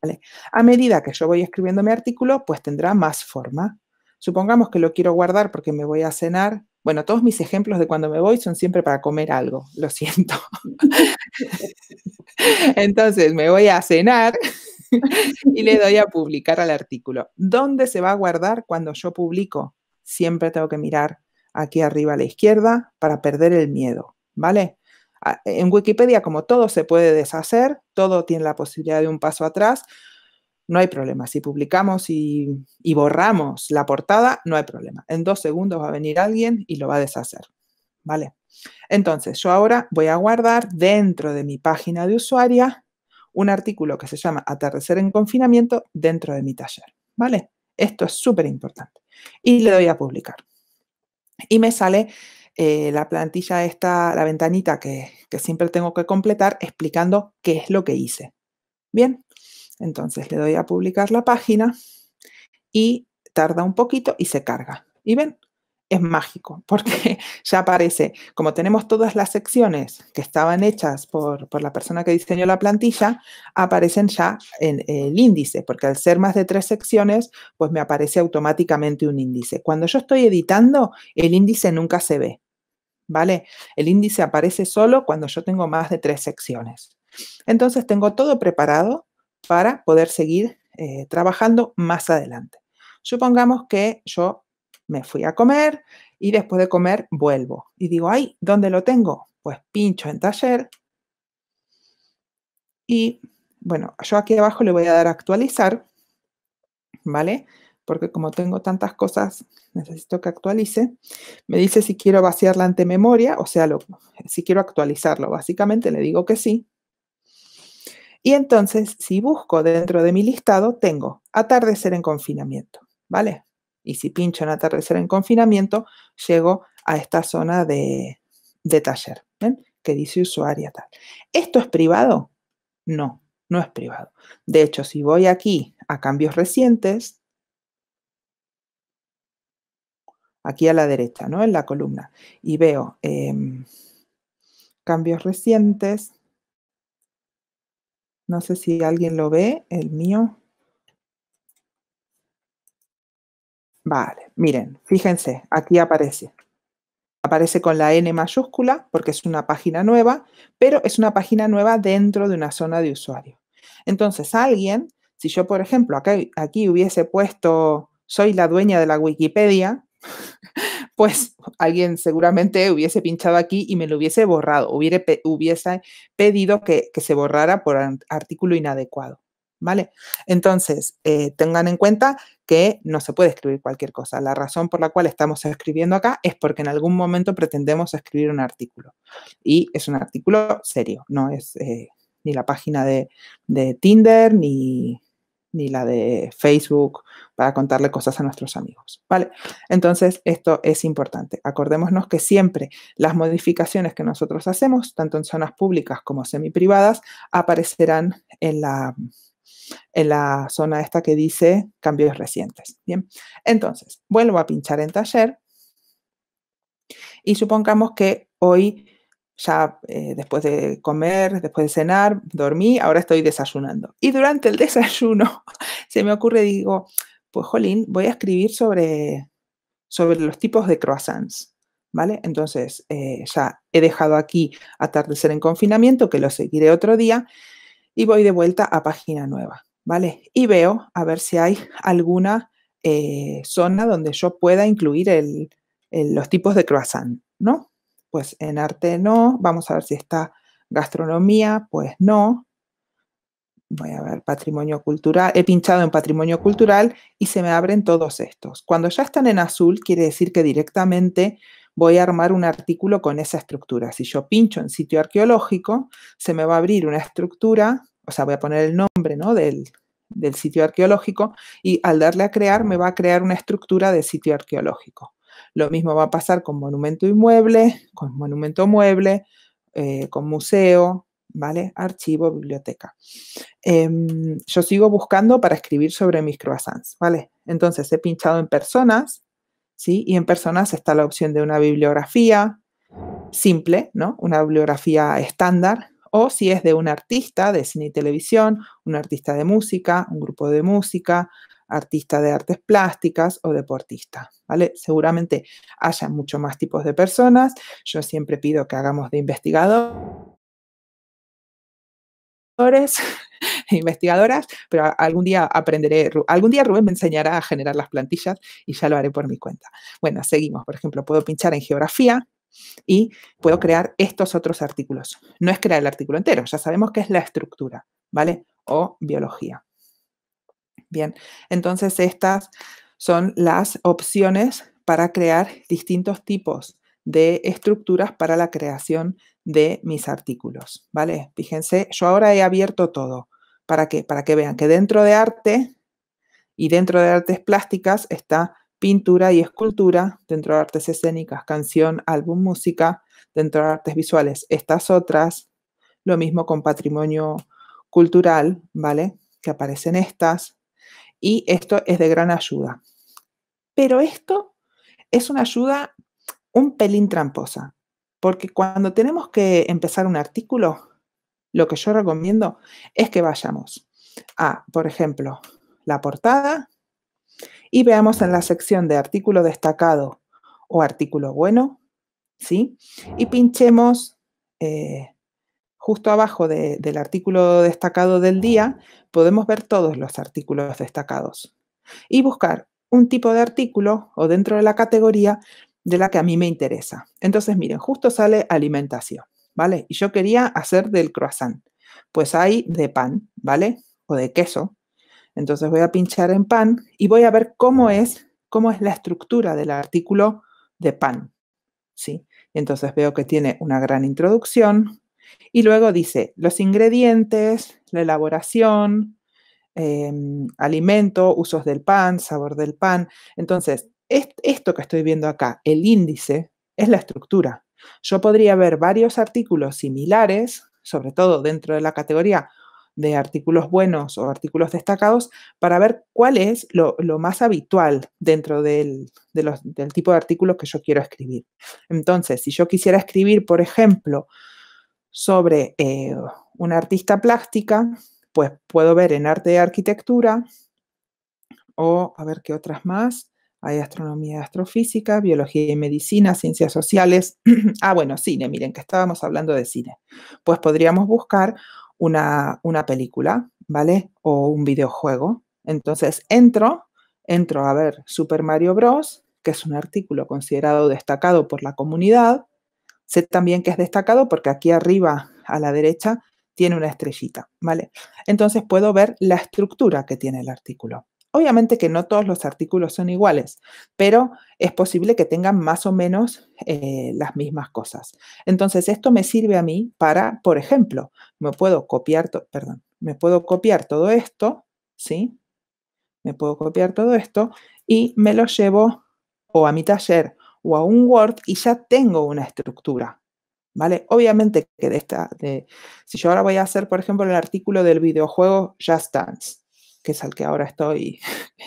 ¿vale? A medida que yo voy escribiendo mi artículo, pues tendrá más forma. Supongamos que lo quiero guardar porque me voy a cenar. Bueno, todos mis ejemplos de cuando me voy son siempre para comer algo, lo siento. Entonces, me voy a cenar y le doy a publicar al artículo. ¿Dónde se va a guardar cuando yo publico? Siempre tengo que mirar aquí arriba a la izquierda para perder el miedo, ¿vale? En Wikipedia, como todo se puede deshacer, todo tiene la posibilidad de un paso atrás, no hay problema. Si publicamos y borramos la portada, no hay problema. En 2 segundos va a venir alguien y lo va a deshacer, ¿vale? Entonces, yo ahora voy a guardar dentro de mi página de usuaria un artículo que se llama Atardecer en confinamiento dentro de mi taller, ¿vale? Esto es súper importante. Y le doy a publicar. Y me sale la plantilla esta, la ventanita que siempre tengo que completar explicando qué es lo que hice. Bien. Entonces, le doy a publicar la página y tarda un poquito y se carga. ¿Y ven? Es mágico porque ya aparece. Como tenemos todas las secciones que estaban hechas por la persona que diseñó la plantilla, aparecen ya en el índice, porque al ser más de 3 secciones, pues me aparece automáticamente un índice. Cuando yo estoy editando, el índice nunca se ve, ¿vale? El índice aparece solo cuando yo tengo más de 3 secciones. Entonces, tengo todo preparado para poder seguir trabajando más adelante. Supongamos que yo me fui a comer y después de comer vuelvo. Y digo, ay, ¿dónde lo tengo? Pues pincho en taller. Y, bueno, yo aquí abajo le voy a dar a actualizar, ¿vale? Porque como tengo tantas cosas, necesito que actualice. Me dice si quiero vaciar la antememoria, o sea, si quiero actualizarlo. Básicamente le digo que sí. Y entonces, si busco dentro de mi listado, tengo atardecer en confinamiento, ¿vale? Y si pincho en atardecer en confinamiento, llego a esta zona de taller, ¿ven? Que dice usuaria tal. ¿Esto es privado? No, no es privado. De hecho, si voy aquí a cambios recientes, aquí a la derecha, ¿no? En la columna, y veo cambios recientes. No sé si alguien lo ve, el mío. Vale, miren, fíjense, aquí aparece. Aparece con la N mayúscula porque es una página nueva, pero es una página nueva dentro de una zona de usuario. Entonces, alguien, si yo, por ejemplo, aquí hubiese puesto soy la dueña de la Wikipedia, pues alguien seguramente hubiese pinchado aquí y me lo hubiese borrado, hubiese pedido que se borrara por artículo inadecuado, ¿vale? Entonces, tengan en cuenta que no se puede escribir cualquier cosa. La razón por la cual estamos escribiendo acá es porque en algún momento pretendemos escribir un artículo. Y es un artículo serio, no es ni la página de Tinder, ni la de Facebook para contarle cosas a nuestros amigos, ¿vale? Entonces, esto es importante. Acordémonos que siempre las modificaciones que nosotros hacemos, tanto en zonas públicas como semiprivadas, aparecerán en la zona esta que dice cambios recientes, ¿bien? Entonces, vuelvo a pinchar en taller y supongamos que hoy ya después de comer, después de cenar, dormí, ahora estoy desayunando. Y durante el desayuno se me ocurre, digo, pues jolín, voy a escribir sobre los tipos de croissants, ¿vale? Entonces ya he dejado aquí atardecer en confinamiento, que lo seguiré otro día, y voy de vuelta a página nueva. ¿vale? Y veo a ver si hay alguna zona donde yo pueda incluir los tipos de croissant, ¿no? Pues en arte no, vamos a ver si está gastronomía, pues no. Voy a ver patrimonio cultural, he pinchado en patrimonio cultural y se me abren todos estos. Cuando ya están en azul, quiere decir que directamente voy a armar un artículo con esa estructura. Si yo pincho en sitio arqueológico, se me va a abrir una estructura, o sea, voy a poner el nombre, ¿no?, del sitio arqueológico y al darle a crear me va a crear una estructura de sitio arqueológico. Lo mismo va a pasar con monumento inmueble, con monumento mueble, con museo, ¿vale? Archivo, biblioteca. Yo sigo buscando para escribir sobre mis croissants, ¿vale? Entonces he pinchado en personas, ¿sí? Y en personas está la opción de una bibliografía simple, ¿no? Una bibliografía estándar, o si es de un artista de cine y televisión, un artista de música, un grupo de música, artista de artes plásticas o deportista, ¿vale? Seguramente haya mucho más tipos de personas. Yo siempre pido que hagamos de investigadoras, pero algún día aprenderé, algún día Rubén me enseñará a generar las plantillas y ya lo haré por mi cuenta. Bueno, seguimos. Por ejemplo, puedo pinchar en geografía y puedo crear estos otros artículos. No es crear el artículo entero, ya sabemos que es la estructura, ¿vale? O biología. Bien, entonces estas son las opciones para crear distintos tipos de estructuras para la creación de mis artículos, ¿vale? Fíjense, yo ahora he abierto todo. ¿Para qué? Para que vean que dentro de arte y dentro de artes plásticas está pintura y escultura, dentro de artes escénicas, canción, álbum, música, dentro de artes visuales, estas otras, lo mismo con patrimonio cultural, ¿vale? Que aparecen estas. Y esto es de gran ayuda. Pero esto es una ayuda un pelín tramposa. Porque cuando tenemos que empezar un artículo, lo que yo recomiendo es que vayamos a, por ejemplo, la portada y veamos en la sección de artículo destacado o artículo bueno, ¿sí? Y pinchemos justo abajo del artículo destacado del día, podemos ver todos los artículos destacados y buscar un tipo de artículo o dentro de la categoría de la que a mí me interesa. Entonces, miren, justo sale alimentación, ¿vale? Y yo quería hacer del croissant. Pues hay de pan, ¿vale? O de queso. Entonces voy a pinchar en pan y voy a ver cómo es la estructura del artículo de pan, ¿sí? Entonces veo que tiene una gran introducción. Y luego dice los ingredientes, la elaboración, alimento, usos del pan, sabor del pan. Entonces, esto que estoy viendo acá, el índice, es la estructura. Yo podría ver varios artículos similares, sobre todo dentro de la categoría de artículos buenos o artículos destacados, para ver cuál es lo más habitual dentro del tipo de artículo que yo quiero escribir. Entonces, si yo quisiera escribir, por ejemplo, sobre una artista plástica, pues puedo ver en arte y arquitectura, o a ver qué otras más, hay astronomía, astrofísica, biología y medicina, ciencias sociales, ah, bueno, cine, miren que estábamos hablando de cine, pues podríamos buscar una película, ¿vale? O un videojuego. Entonces entro a ver Super Mario Bros., que es un artículo considerado destacado por la comunidad. Sé también que es destacado porque aquí arriba a la derecha tiene una estrellita, ¿vale? Entonces puedo ver la estructura que tiene el artículo. Obviamente que no todos los artículos son iguales, pero es posible que tengan más o menos las mismas cosas. Entonces esto me sirve a mí para, por ejemplo, me puedo copiar todo esto, ¿sí? Me puedo copiar todo esto y me lo llevo o a mi taller o a un Word y ya tengo una estructura, ¿vale? Obviamente que si yo ahora voy a hacer, por ejemplo, el artículo del videojuego Just Dance, que es al que ahora estoy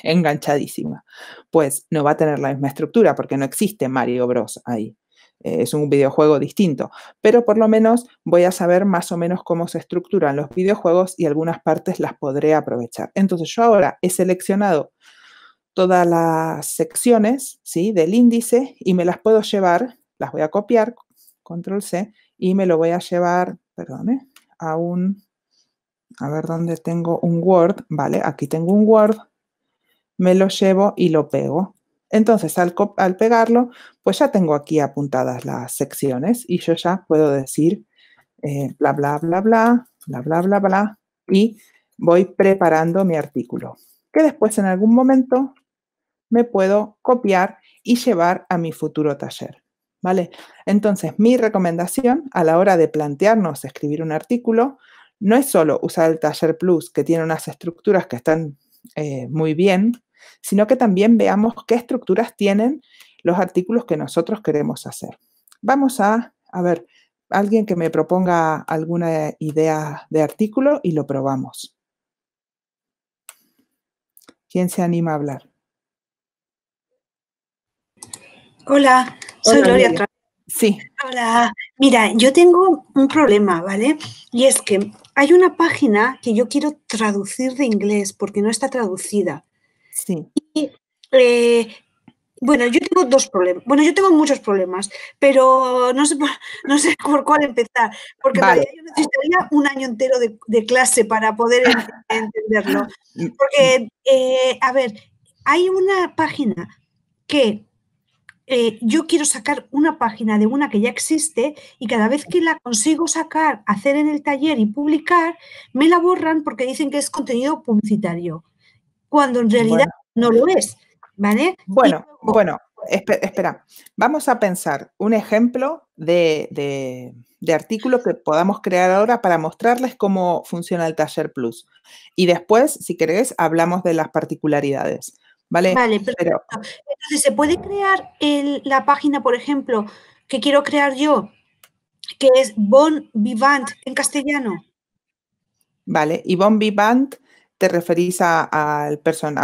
enganchadísima, pues no va a tener la misma estructura porque no existe Mario Bros. Ahí. Es un videojuego distinto, pero por lo menos voy a saber más o menos cómo se estructuran los videojuegos y algunas partes las podré aprovechar. Entonces yo ahora he seleccionado todas las secciones, ¿sí?, del índice y me las puedo llevar, las voy a copiar, control C, y me lo voy a llevar, perdón, a un A ver dónde tengo un Word. Vale, aquí tengo un Word. Me lo llevo y lo pego. Entonces, al pegarlo, pues ya tengo aquí apuntadas las secciones y yo ya puedo decir bla, bla, bla, bla, bla, bla, bla, bla, y voy preparando mi artículo, que después en algún momento me puedo copiar y llevar a mi futuro taller, ¿vale? Entonces, mi recomendación a la hora de plantearnos escribir un artículo no es solo usar el Taller Plus, que tiene unas estructuras que están muy bien, sino que también veamos qué estructuras tienen los artículos que nosotros queremos hacer. Vamos a ver, alguien que me proponga alguna idea de artículo y lo probamos. ¿Quién se anima a hablar? Hola, soy Gloria. Sí. Hola, mira, yo tengo un problema, ¿vale? Y es que hay una página que yo quiero traducir de inglés porque no está traducida. Sí. Y, bueno, yo tengo dos problemas. Bueno, yo tengo muchos problemas, pero no sé por cuál empezar. Porque vale, yo necesitaría un año entero de clase para poder entenderlo. Porque, a ver, hay una página que yo quiero sacar una página de una que ya existe y cada vez que la consigo sacar, hacer en el taller y publicar, me la borran porque dicen que es contenido publicitario, cuando en realidad no lo es, ¿vale? Bueno, luego... bueno, espera. Vamos a pensar un ejemplo de artículo que podamos crear ahora para mostrarles cómo funciona el Taller Plus. Y después, si queréis, hablamos de las particularidades, ¿vale? Vale, perfecto. Pero... entonces, ¿se puede crear la página, por ejemplo, que quiero crear yo, que es Bon Vivant en castellano? Vale, y Bon Vivant... ¿te referís a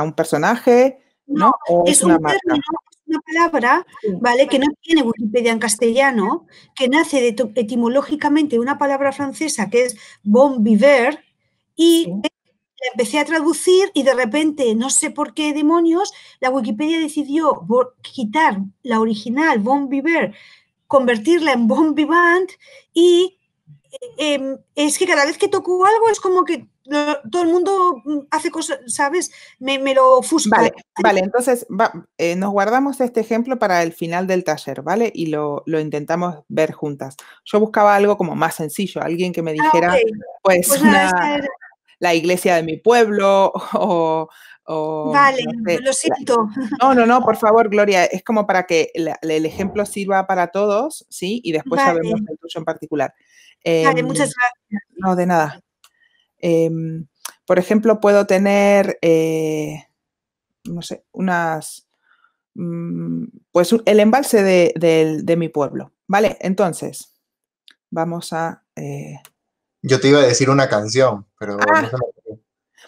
un personaje? No, ¿no? Es una marca. Término, es una palabra, ¿vale? Que no tiene Wikipedia en castellano, que nace etimológicamente de una palabra francesa que es bon vivre y la empecé a traducir y de repente, no sé por qué demonios, la Wikipedia decidió quitar la original bon vivre, convertirla en bon vivant y es que cada vez que toco algo es como que todo el mundo hace cosas, ¿sabes? Me lo ofusca. Vale, vale, entonces nos guardamos este ejemplo para el final del taller, ¿vale? Y lo intentamos ver juntas. Yo buscaba algo como más sencillo, alguien que me dijera, okay, pues nada, la iglesia de mi pueblo o vale, no sé, lo siento. No, por favor, Gloria, es como para que el ejemplo sirva para todos, ¿sí? Y después sabemos el tuyo en particular. Vale, muchas gracias. No, de nada. Por ejemplo, puedo tener, no sé, unas, pues el embalse de mi pueblo, ¿vale? Entonces, vamos a... Yo te iba a decir una canción, pero... no se me ocurre.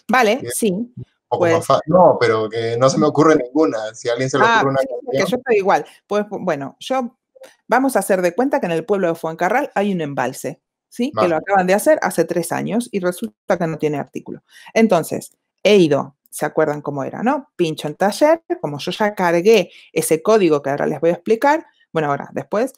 Vale, sí. Pues, no, pero que no se me ocurre ninguna. Si a alguien se le ocurre una canción... Que yo estoy igual. Pues bueno, vamos a hacer de cuenta que en el pueblo de Fuencarral hay un embalse. ¿Sí? Vale. Que lo acaban de hacer hace 3 años y resulta que no tiene artículo. Entonces, he ido, ¿se acuerdan cómo era, no? Pincho en taller, como yo ya cargué ese código que ahora les voy a explicar, bueno, ahora, después,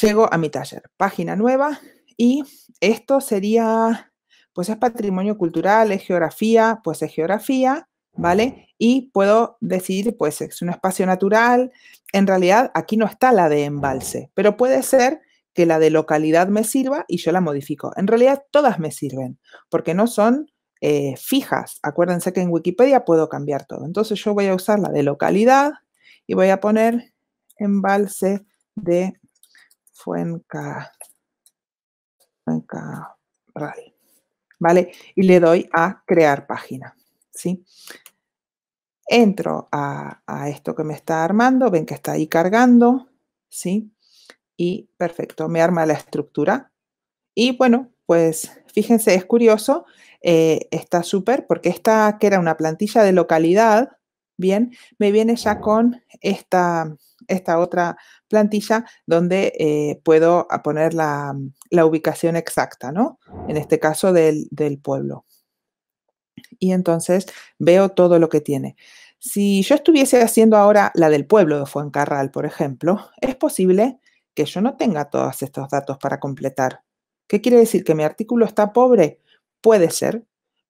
llego a mi taller, página nueva, y esto sería, pues es patrimonio cultural, es geografía, pues es geografía, ¿vale? Y puedo decir, pues es un espacio natural, en realidad aquí no está la de embalse, pero puede ser que la de localidad me sirva y yo la modifico. En realidad todas me sirven porque no son fijas. Acuérdense que en Wikipedia puedo cambiar todo. Entonces yo voy a usar la de localidad y voy a poner embalse de Fuencarral, ¿vale? Y le doy a crear página, ¿sí? Entro a esto que me está armando, ven que está ahí cargando, ¿sí? Y perfecto, me arma la estructura. Y bueno, pues fíjense, es curioso, está súper, porque esta que era una plantilla de localidad, bien, me viene ya con esta otra plantilla donde puedo poner la ubicación exacta, ¿no? En este caso del pueblo. Y entonces veo todo lo que tiene. Si yo estuviese haciendo ahora la del pueblo de Fuencarral, por ejemplo, es posible que yo no tenga todos estos datos para completar. ¿Qué quiere decir? ¿Que mi artículo está pobre? Puede ser,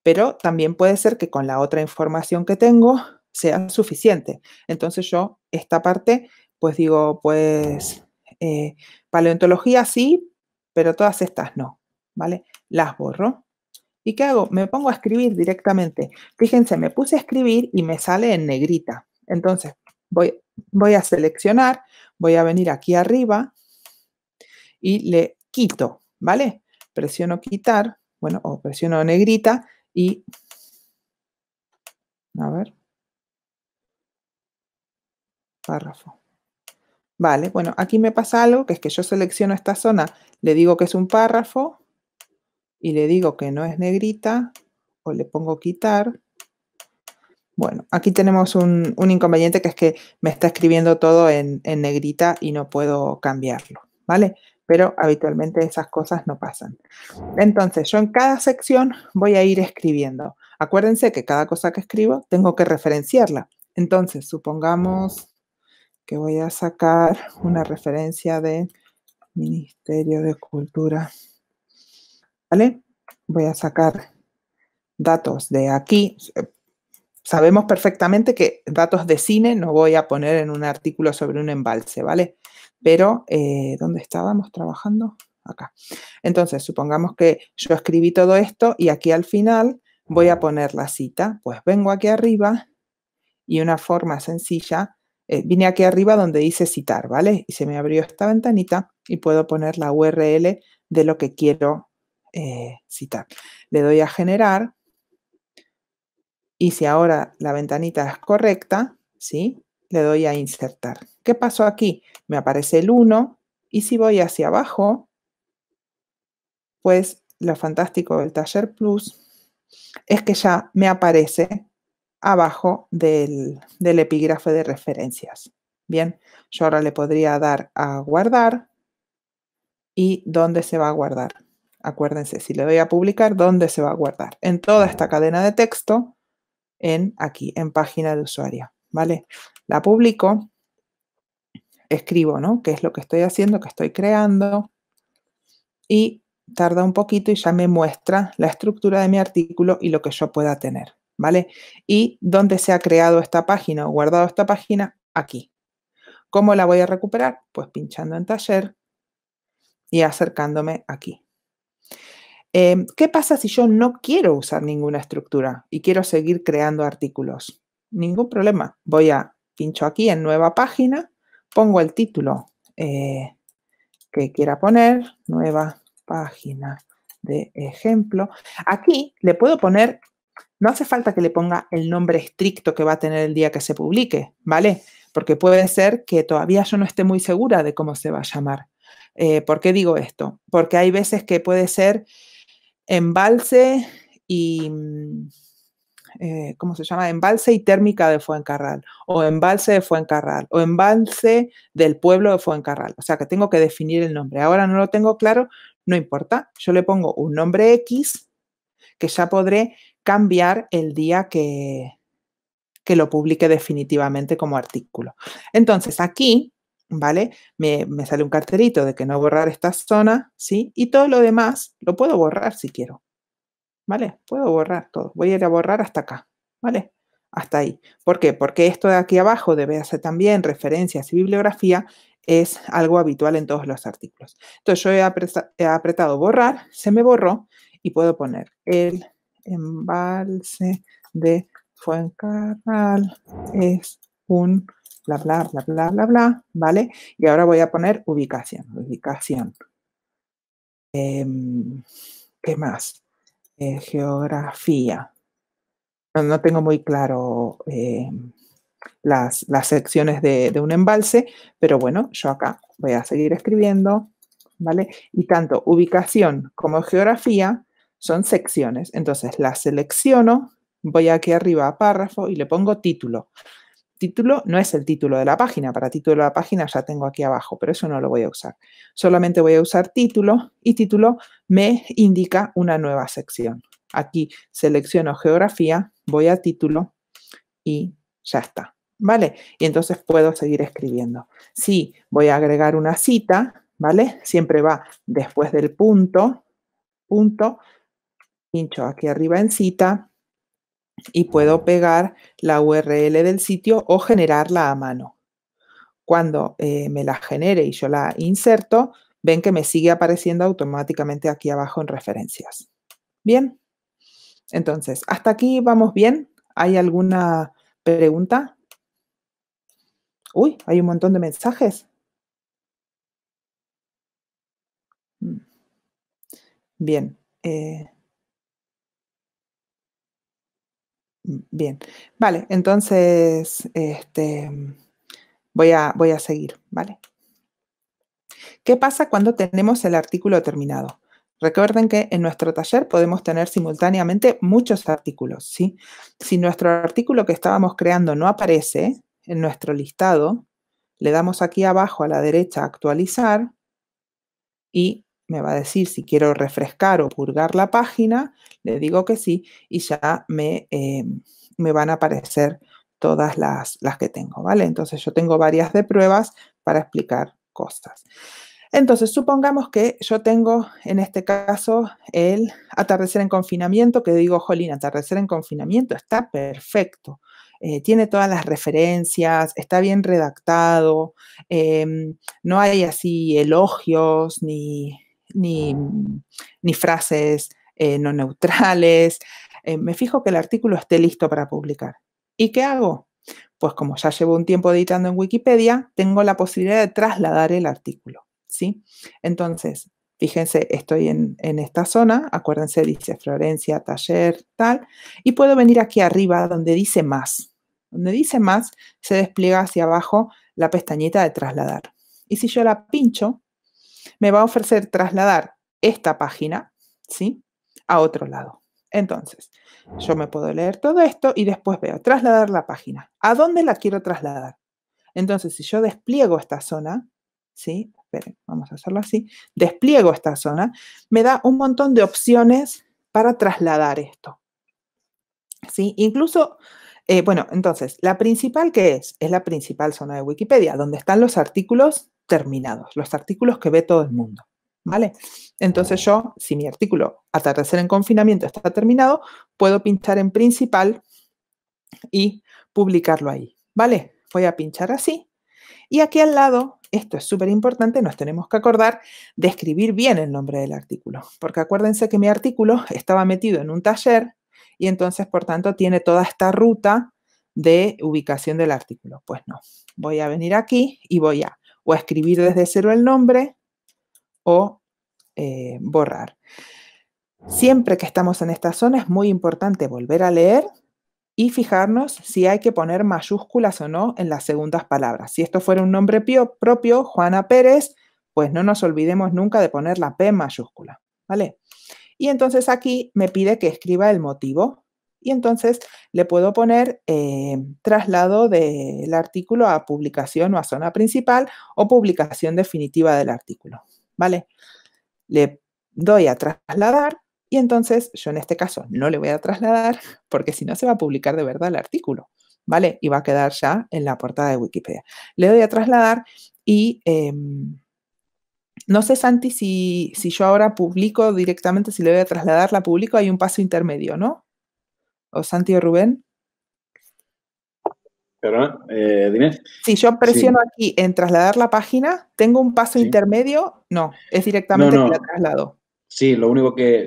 pero también puede ser que con la otra información que tengo sea suficiente. Entonces yo esta parte, pues digo, pues paleontología sí, pero todas estas no, ¿vale? Las borro. ¿Y qué hago? Me pongo a escribir directamente. Fíjense, me puse a escribir y me sale en negrita. Entonces voy a seleccionar, voy a venir aquí arriba y le quito, ¿vale? Presiono quitar, bueno, o presiono negrita y, a ver, párrafo. Vale, bueno, aquí me pasa algo, que es que yo selecciono esta zona, le digo que es un párrafo y le digo que no es negrita, o le pongo quitar. Bueno, aquí tenemos un inconveniente, que es que me está escribiendo todo en negrita y no puedo cambiarlo, ¿vale? Pero habitualmente esas cosas no pasan. Entonces, yo en cada sección voy a ir escribiendo. Acuérdense que cada cosa que escribo tengo que referenciarla. Entonces, supongamos que voy a sacar una referencia de Ministerio de Cultura, ¿vale? Voy a sacar datos de aquí. Sabemos perfectamente que datos de cine no voy a poner en un artículo sobre un embalse, ¿vale? Pero, ¿dónde estábamos trabajando? Acá. Entonces, supongamos que yo escribí todo esto y aquí al final voy a poner la cita. Pues vengo aquí arriba y una forma sencilla, vine aquí arriba donde dice citar, ¿vale? Y se me abrió esta ventanita y puedo poner la URL de lo que quiero citar. Le doy a generar. Y si ahora la ventanita es correcta, ¿sí? Le doy a insertar. ¿Qué pasó aquí? Me aparece el 1 y si voy hacia abajo, pues lo fantástico del Taller Plus es que ya me aparece abajo del epígrafe de referencias. Bien, yo ahora le podría dar a guardar. ¿Y dónde se va a guardar? Acuérdense, si le doy a publicar, ¿dónde se va a guardar? En toda esta cadena de texto. En aquí, en página de usuario, ¿vale? La publico, escribo, ¿no? ¿Qué es lo que estoy haciendo? ¿Qué estoy creando? Y tarda un poquito y ya me muestra la estructura de mi artículo y lo que yo pueda tener, ¿vale? Y dónde se ha creado esta página o guardado esta página, aquí. ¿Cómo la voy a recuperar? Pues pinchando en taller y acercándome aquí. ¿Qué pasa si yo no quiero usar ninguna estructura y quiero seguir creando artículos? Ningún problema. Pincho aquí en nueva página, pongo el título que quiera poner, nueva página de ejemplo. Aquí le puedo poner, no hace falta que le ponga el nombre estricto que va a tener el día que se publique, ¿vale? Porque puede ser que todavía yo no esté muy segura de cómo se va a llamar. ¿Por qué digo esto? Porque hay veces que puede ser embalse y, ¿cómo se llama? Embalse y térmica de Fuencarral, o embalse de Fuencarral, o embalse del pueblo de Fuencarral. O sea, que tengo que definir el nombre. Ahora no lo tengo claro, no importa. Yo le pongo un nombre X que ya podré cambiar el día que lo publique definitivamente como artículo. Entonces, aquí, ¿vale? Me sale un cartelito de que no borrar esta zona, ¿sí? Y todo lo demás lo puedo borrar si quiero, ¿vale? Puedo borrar todo. Voy a ir a borrar hasta acá, ¿vale? Hasta ahí. ¿Por qué? Porque esto de aquí abajo debe hacer también referencias y bibliografía, es algo habitual en todos los artículos. Entonces, yo he apretado borrar, se me borró y puedo poner el embalse de Fuencarral es un bla, bla, bla, bla, bla, bla, ¿vale? Y ahora voy a poner ubicación, ubicación. ¿Qué más? Geografía. No tengo muy claro las secciones de un embalse, pero bueno, yo acá voy a seguir escribiendo, ¿vale? Y tanto ubicación como geografía son secciones. Entonces, las selecciono, voy aquí arriba a párrafo y le pongo título. Título no es el título de la página, para título de la página ya tengo aquí abajo, pero eso no lo voy a usar. Solamente voy a usar título y título me indica una nueva sección. Aquí selecciono geografía, voy a título y ya está, ¿vale? Y entonces puedo seguir escribiendo. Sí, voy a agregar una cita, ¿vale? Siempre va después del punto, pincho aquí arriba en cita y puedo pegar la URL del sitio o generarla a mano. Cuando me la genere y yo la inserto, ven que me sigue apareciendo automáticamente aquí abajo en referencias. Bien, entonces, ¿hasta aquí vamos bien? ¿Hay alguna pregunta? Uy, hay un montón de mensajes. Bien. Bien, vale, entonces voy a seguir, ¿vale? ¿Qué pasa cuando tenemos el artículo terminado? Recuerden que en nuestro taller podemos tener simultáneamente muchos artículos, ¿sí? Si nuestro artículo que estábamos creando no aparece en nuestro listado, le damos aquí abajo a la derecha actualizar y me va a decir si quiero refrescar o purgar la página, le digo que sí y ya me van a aparecer todas las que tengo, ¿vale? Entonces yo tengo varias de pruebas para explicar cosas. Entonces, supongamos que yo tengo, en este caso, el atardecer en confinamiento, que digo, jolín, atardecer en confinamiento está perfecto. Tiene todas las referencias, está bien redactado, no hay así elogios ni frases no neutrales. Me fijo que el artículo esté listo para publicar. ¿Y qué hago? Pues como ya llevo un tiempo editando en Wikipedia, tengo la posibilidad de trasladar el artículo. ¿Sí? Entonces, fíjense, estoy en esta zona, acuérdense, dice Florencia, taller, tal, y puedo venir aquí arriba donde dice más. Donde dice más, se despliega hacia abajo la pestañita de trasladar. Y si yo la pincho, me va a ofrecer trasladar esta página, ¿sí? A otro lado. Entonces, yo me puedo leer todo esto y después veo trasladar la página. ¿A dónde la quiero trasladar? Entonces, si yo despliego esta zona, ¿sí? Vamos a hacerlo así, despliego esta zona, me da un montón de opciones para trasladar esto. ¿Sí? Incluso, bueno, entonces, la principal que es la principal zona de Wikipedia, donde están los artículos terminados, los artículos que ve todo el mundo, ¿vale? Entonces yo, si mi artículo atardecer en confinamiento está terminado, puedo pinchar en principal y publicarlo ahí, ¿vale? Voy a pinchar así y aquí al lado... Esto es súper importante, nos tenemos que acordar de escribir bien el nombre del artículo, porque acuérdense que mi artículo estaba metido en un taller y entonces, por tanto, tiene toda esta ruta de ubicación del artículo. Pues no, voy a venir aquí y voy a o escribir desde cero el nombre o borrar. Siempre que estamos en esta zona es muy importante volver a leer y fijarnos si hay que poner mayúsculas o no en las segundas palabras. Si esto fuera un nombre propio, Juana Pérez, pues no nos olvidemos nunca de poner la P mayúscula, ¿vale? Y entonces aquí me pide que escriba el motivo. Y entonces le puedo poner traslado del artículo a publicación o a zona principal o publicación definitiva del artículo, ¿vale? Le doy a trasladar. Y entonces, yo en este caso no le voy a trasladar porque si no se va a publicar de verdad el artículo, ¿vale? Y va a quedar ya en la portada de Wikipedia. Le doy a trasladar y no sé, Santi, si yo ahora publico directamente, si le doy a trasladar, la publico, hay un paso intermedio, ¿no? ¿O Santi o Rubén? ¿Perdón? ¿Dinés? Si yo presiono aquí en trasladar la página, ¿tengo un paso intermedio? No, es directamente que la traslado. Sí, lo único que,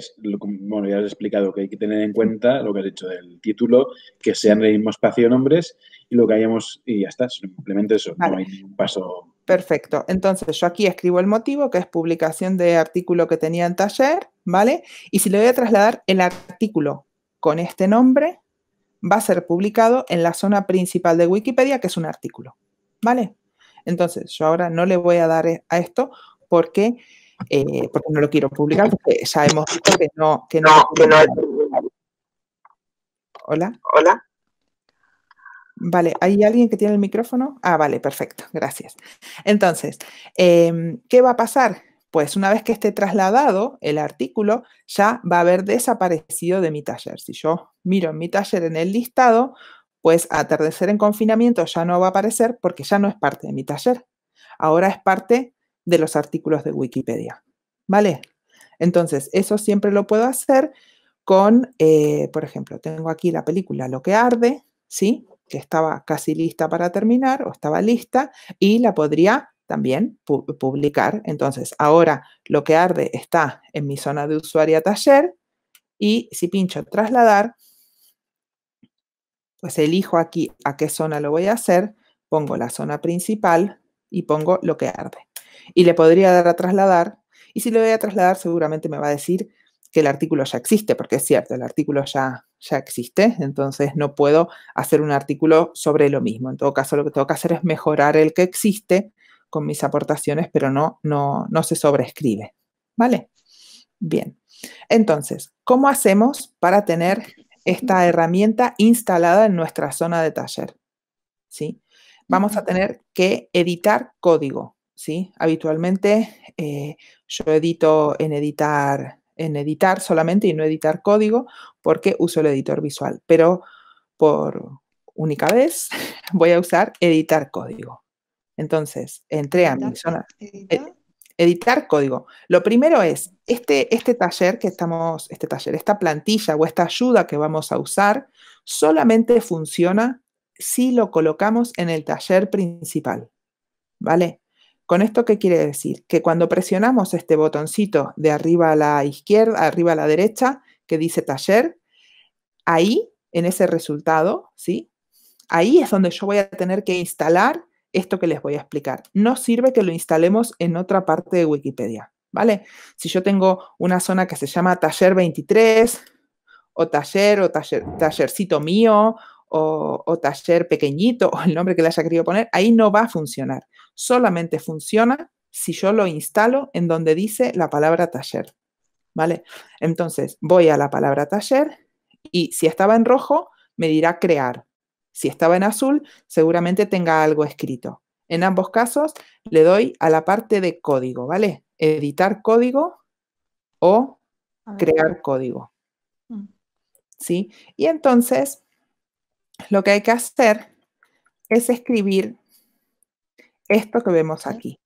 bueno, ya has explicado que hay que tener en cuenta lo que has dicho del título, que sean el mismo espacio nombres y lo que hayamos, y ya está, simplemente eso, vale. No hay ningún paso. Perfecto, entonces yo aquí escribo el motivo, que es publicación de artículo que tenía en taller, ¿vale? Y si le voy a trasladar el artículo con este nombre, va a ser publicado en la zona principal de Wikipedia, que es un artículo, ¿vale? Entonces yo ahora no le voy a dar a esto porque no lo quiero publicar, porque ya hemos visto que no es publicado. ¿Hola? Vale, ¿hay alguien que tiene el micrófono? Ah, vale, perfecto, gracias. Entonces, ¿qué va a pasar? Pues una vez que esté trasladado el artículo, ya va a haber desaparecido de mi taller. Si yo miro en mi taller en el listado, pues atardecer en confinamiento ya no va a aparecer porque ya no es parte de mi taller. Ahora es parte de los artículos de Wikipedia, ¿vale? Entonces, eso siempre lo puedo hacer con, por ejemplo, tengo aquí la película Lo que arde, ¿sí? Que estaba casi lista para terminar o estaba lista y la podría también publicar. Entonces, ahora Lo que arde está en mi zona de usuaria taller y si pincho trasladar, pues elijo aquí a qué zona lo voy a hacer, pongo la zona principal y pongo Lo que arde. Y le podría dar a trasladar y si le doy a trasladar seguramente me va a decir que el artículo ya existe, porque es cierto, el artículo ya existe, entonces no puedo hacer un artículo sobre lo mismo. En todo caso, lo que tengo que hacer es mejorar el que existe con mis aportaciones, pero no se sobreescribe, ¿vale? Bien, entonces, ¿cómo hacemos para tener esta herramienta instalada en nuestra zona de taller? ¿Sí? Vamos a tener que editar código, ¿sí? Habitualmente yo edito en editar solamente y no editar código porque uso el editor visual, pero por única vez voy a usar editar código. Entonces, entré a mi zona. Editar código. Lo primero es, esta plantilla o esta ayuda que vamos a usar solamente funciona si lo colocamos en el taller principal, ¿vale? ¿Con esto qué quiere decir? Que cuando presionamos este botoncito de arriba a la izquierda, arriba a la derecha, que dice taller, ahí, en ese resultado, ¿sí? Ahí es donde yo voy a tener que instalar esto que les voy a explicar. No sirve que lo instalemos en otra parte de Wikipedia, ¿vale? Si yo tengo una zona que se llama taller 23, tallercito mío, o taller pequeñito, o el nombre que le haya querido poner, ahí no va a funcionar. Solamente funciona si yo lo instalo en donde dice la palabra taller, ¿vale? Entonces, voy a la palabra taller y si estaba en rojo, me dirá crear. Si estaba en azul, seguramente tenga algo escrito. En ambos casos, le doy a la parte de código, ¿vale? Editar código o crear código, ¿sí? Y entonces, lo que hay que hacer es escribir esto que vemos aquí.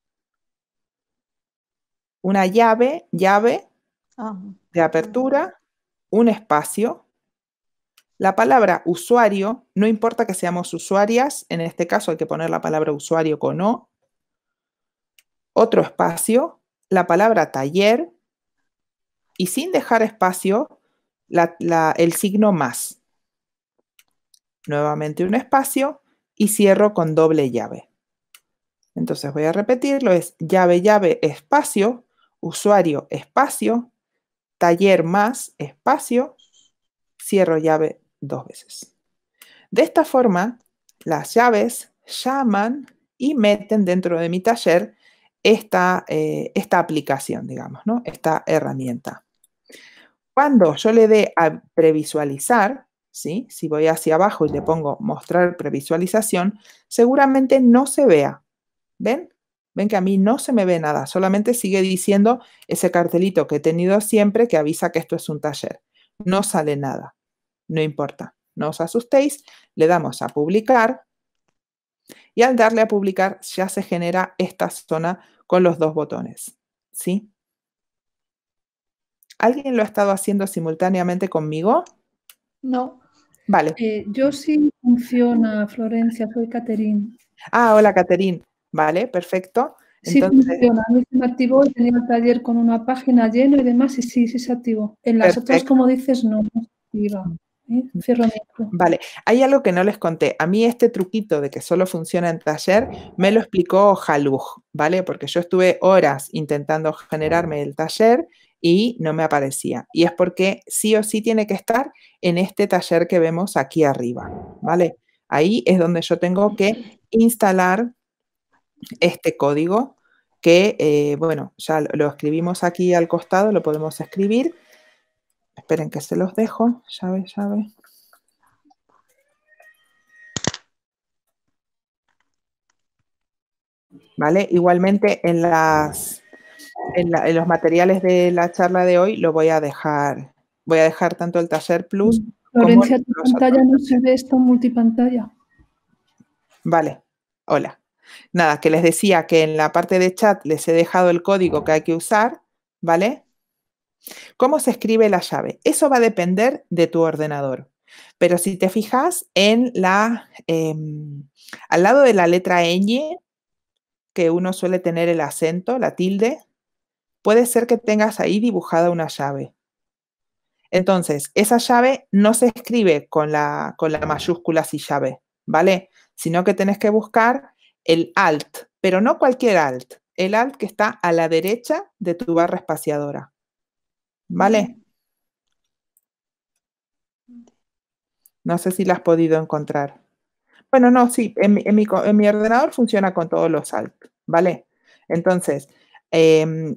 Una llave de apertura, un espacio. La palabra usuario, no importa que seamos usuarias, en este caso hay que poner la palabra usuario con O. Otro espacio, la palabra taller. Y sin dejar espacio, el signo más. Nuevamente un espacio y cierro con doble llave. Entonces voy a repetirlo, es llave, espacio, usuario, espacio, taller más, espacio, cierro llave dos veces. De esta forma, las llaves llaman y meten dentro de mi taller esta aplicación, digamos, ¿no? Esta herramienta. Cuando yo le dé a previsualizar, ¿sí? Si voy hacia abajo y le pongo mostrar previsualización, seguramente no se vea. ¿Ven? Ven que a mí no se me ve nada, solamente sigue diciendo ese cartelito que he tenido siempre que avisa que esto es un taller. No sale nada, no importa, no os asustéis, le damos a publicar y al darle a publicar ya se genera esta zona con los dos botones, ¿sí? ¿Alguien lo ha estado haciendo simultáneamente conmigo? No. Vale. Yo sí funciona, Florencia, soy Caterine. Ah, hola Caterine. Vale, perfecto. Entonces, sí funciona, a mí se me activó y tenía el taller con una página llena y demás y sí se activó. En las otras, como dices, no se activa. Cierro micro. Vale, hay algo que no les conté. A mí este truquito de que solo funciona en taller me lo explicó Jaluj, ¿vale? Porque yo estuve horas intentando generarme el taller y no me aparecía. Y es porque sí o sí tiene que estar en este taller que vemos aquí arriba, ¿vale? Ahí es donde yo tengo que instalar este código que, bueno, ya lo escribimos aquí al costado, lo podemos escribir. Esperen que se los dejo. Llave. ¿Vale? Igualmente en los materiales de la charla de hoy lo voy a dejar. Voy a dejar tanto el taller plus. Florencia, tu pantalla no se ve, esto multipantalla. Vale, hola. Nada, que les decía que en la parte de chat les he dejado el código que hay que usar, ¿vale? ¿Cómo se escribe la llave? Eso va a depender de tu ordenador. Pero si te fijas en al lado de la letra ñ, que uno suele tener el acento, la tilde, puede ser que tengas ahí dibujada una llave. Entonces, esa llave no se escribe con la mayúscula así llave, ¿vale? Sino que tenés que buscar el alt, pero no cualquier alt. El alt que está a la derecha de tu barra espaciadora, ¿vale? No sé si la has podido encontrar. Bueno, no, sí, en mi ordenador funciona con todos los alt, ¿vale? Entonces,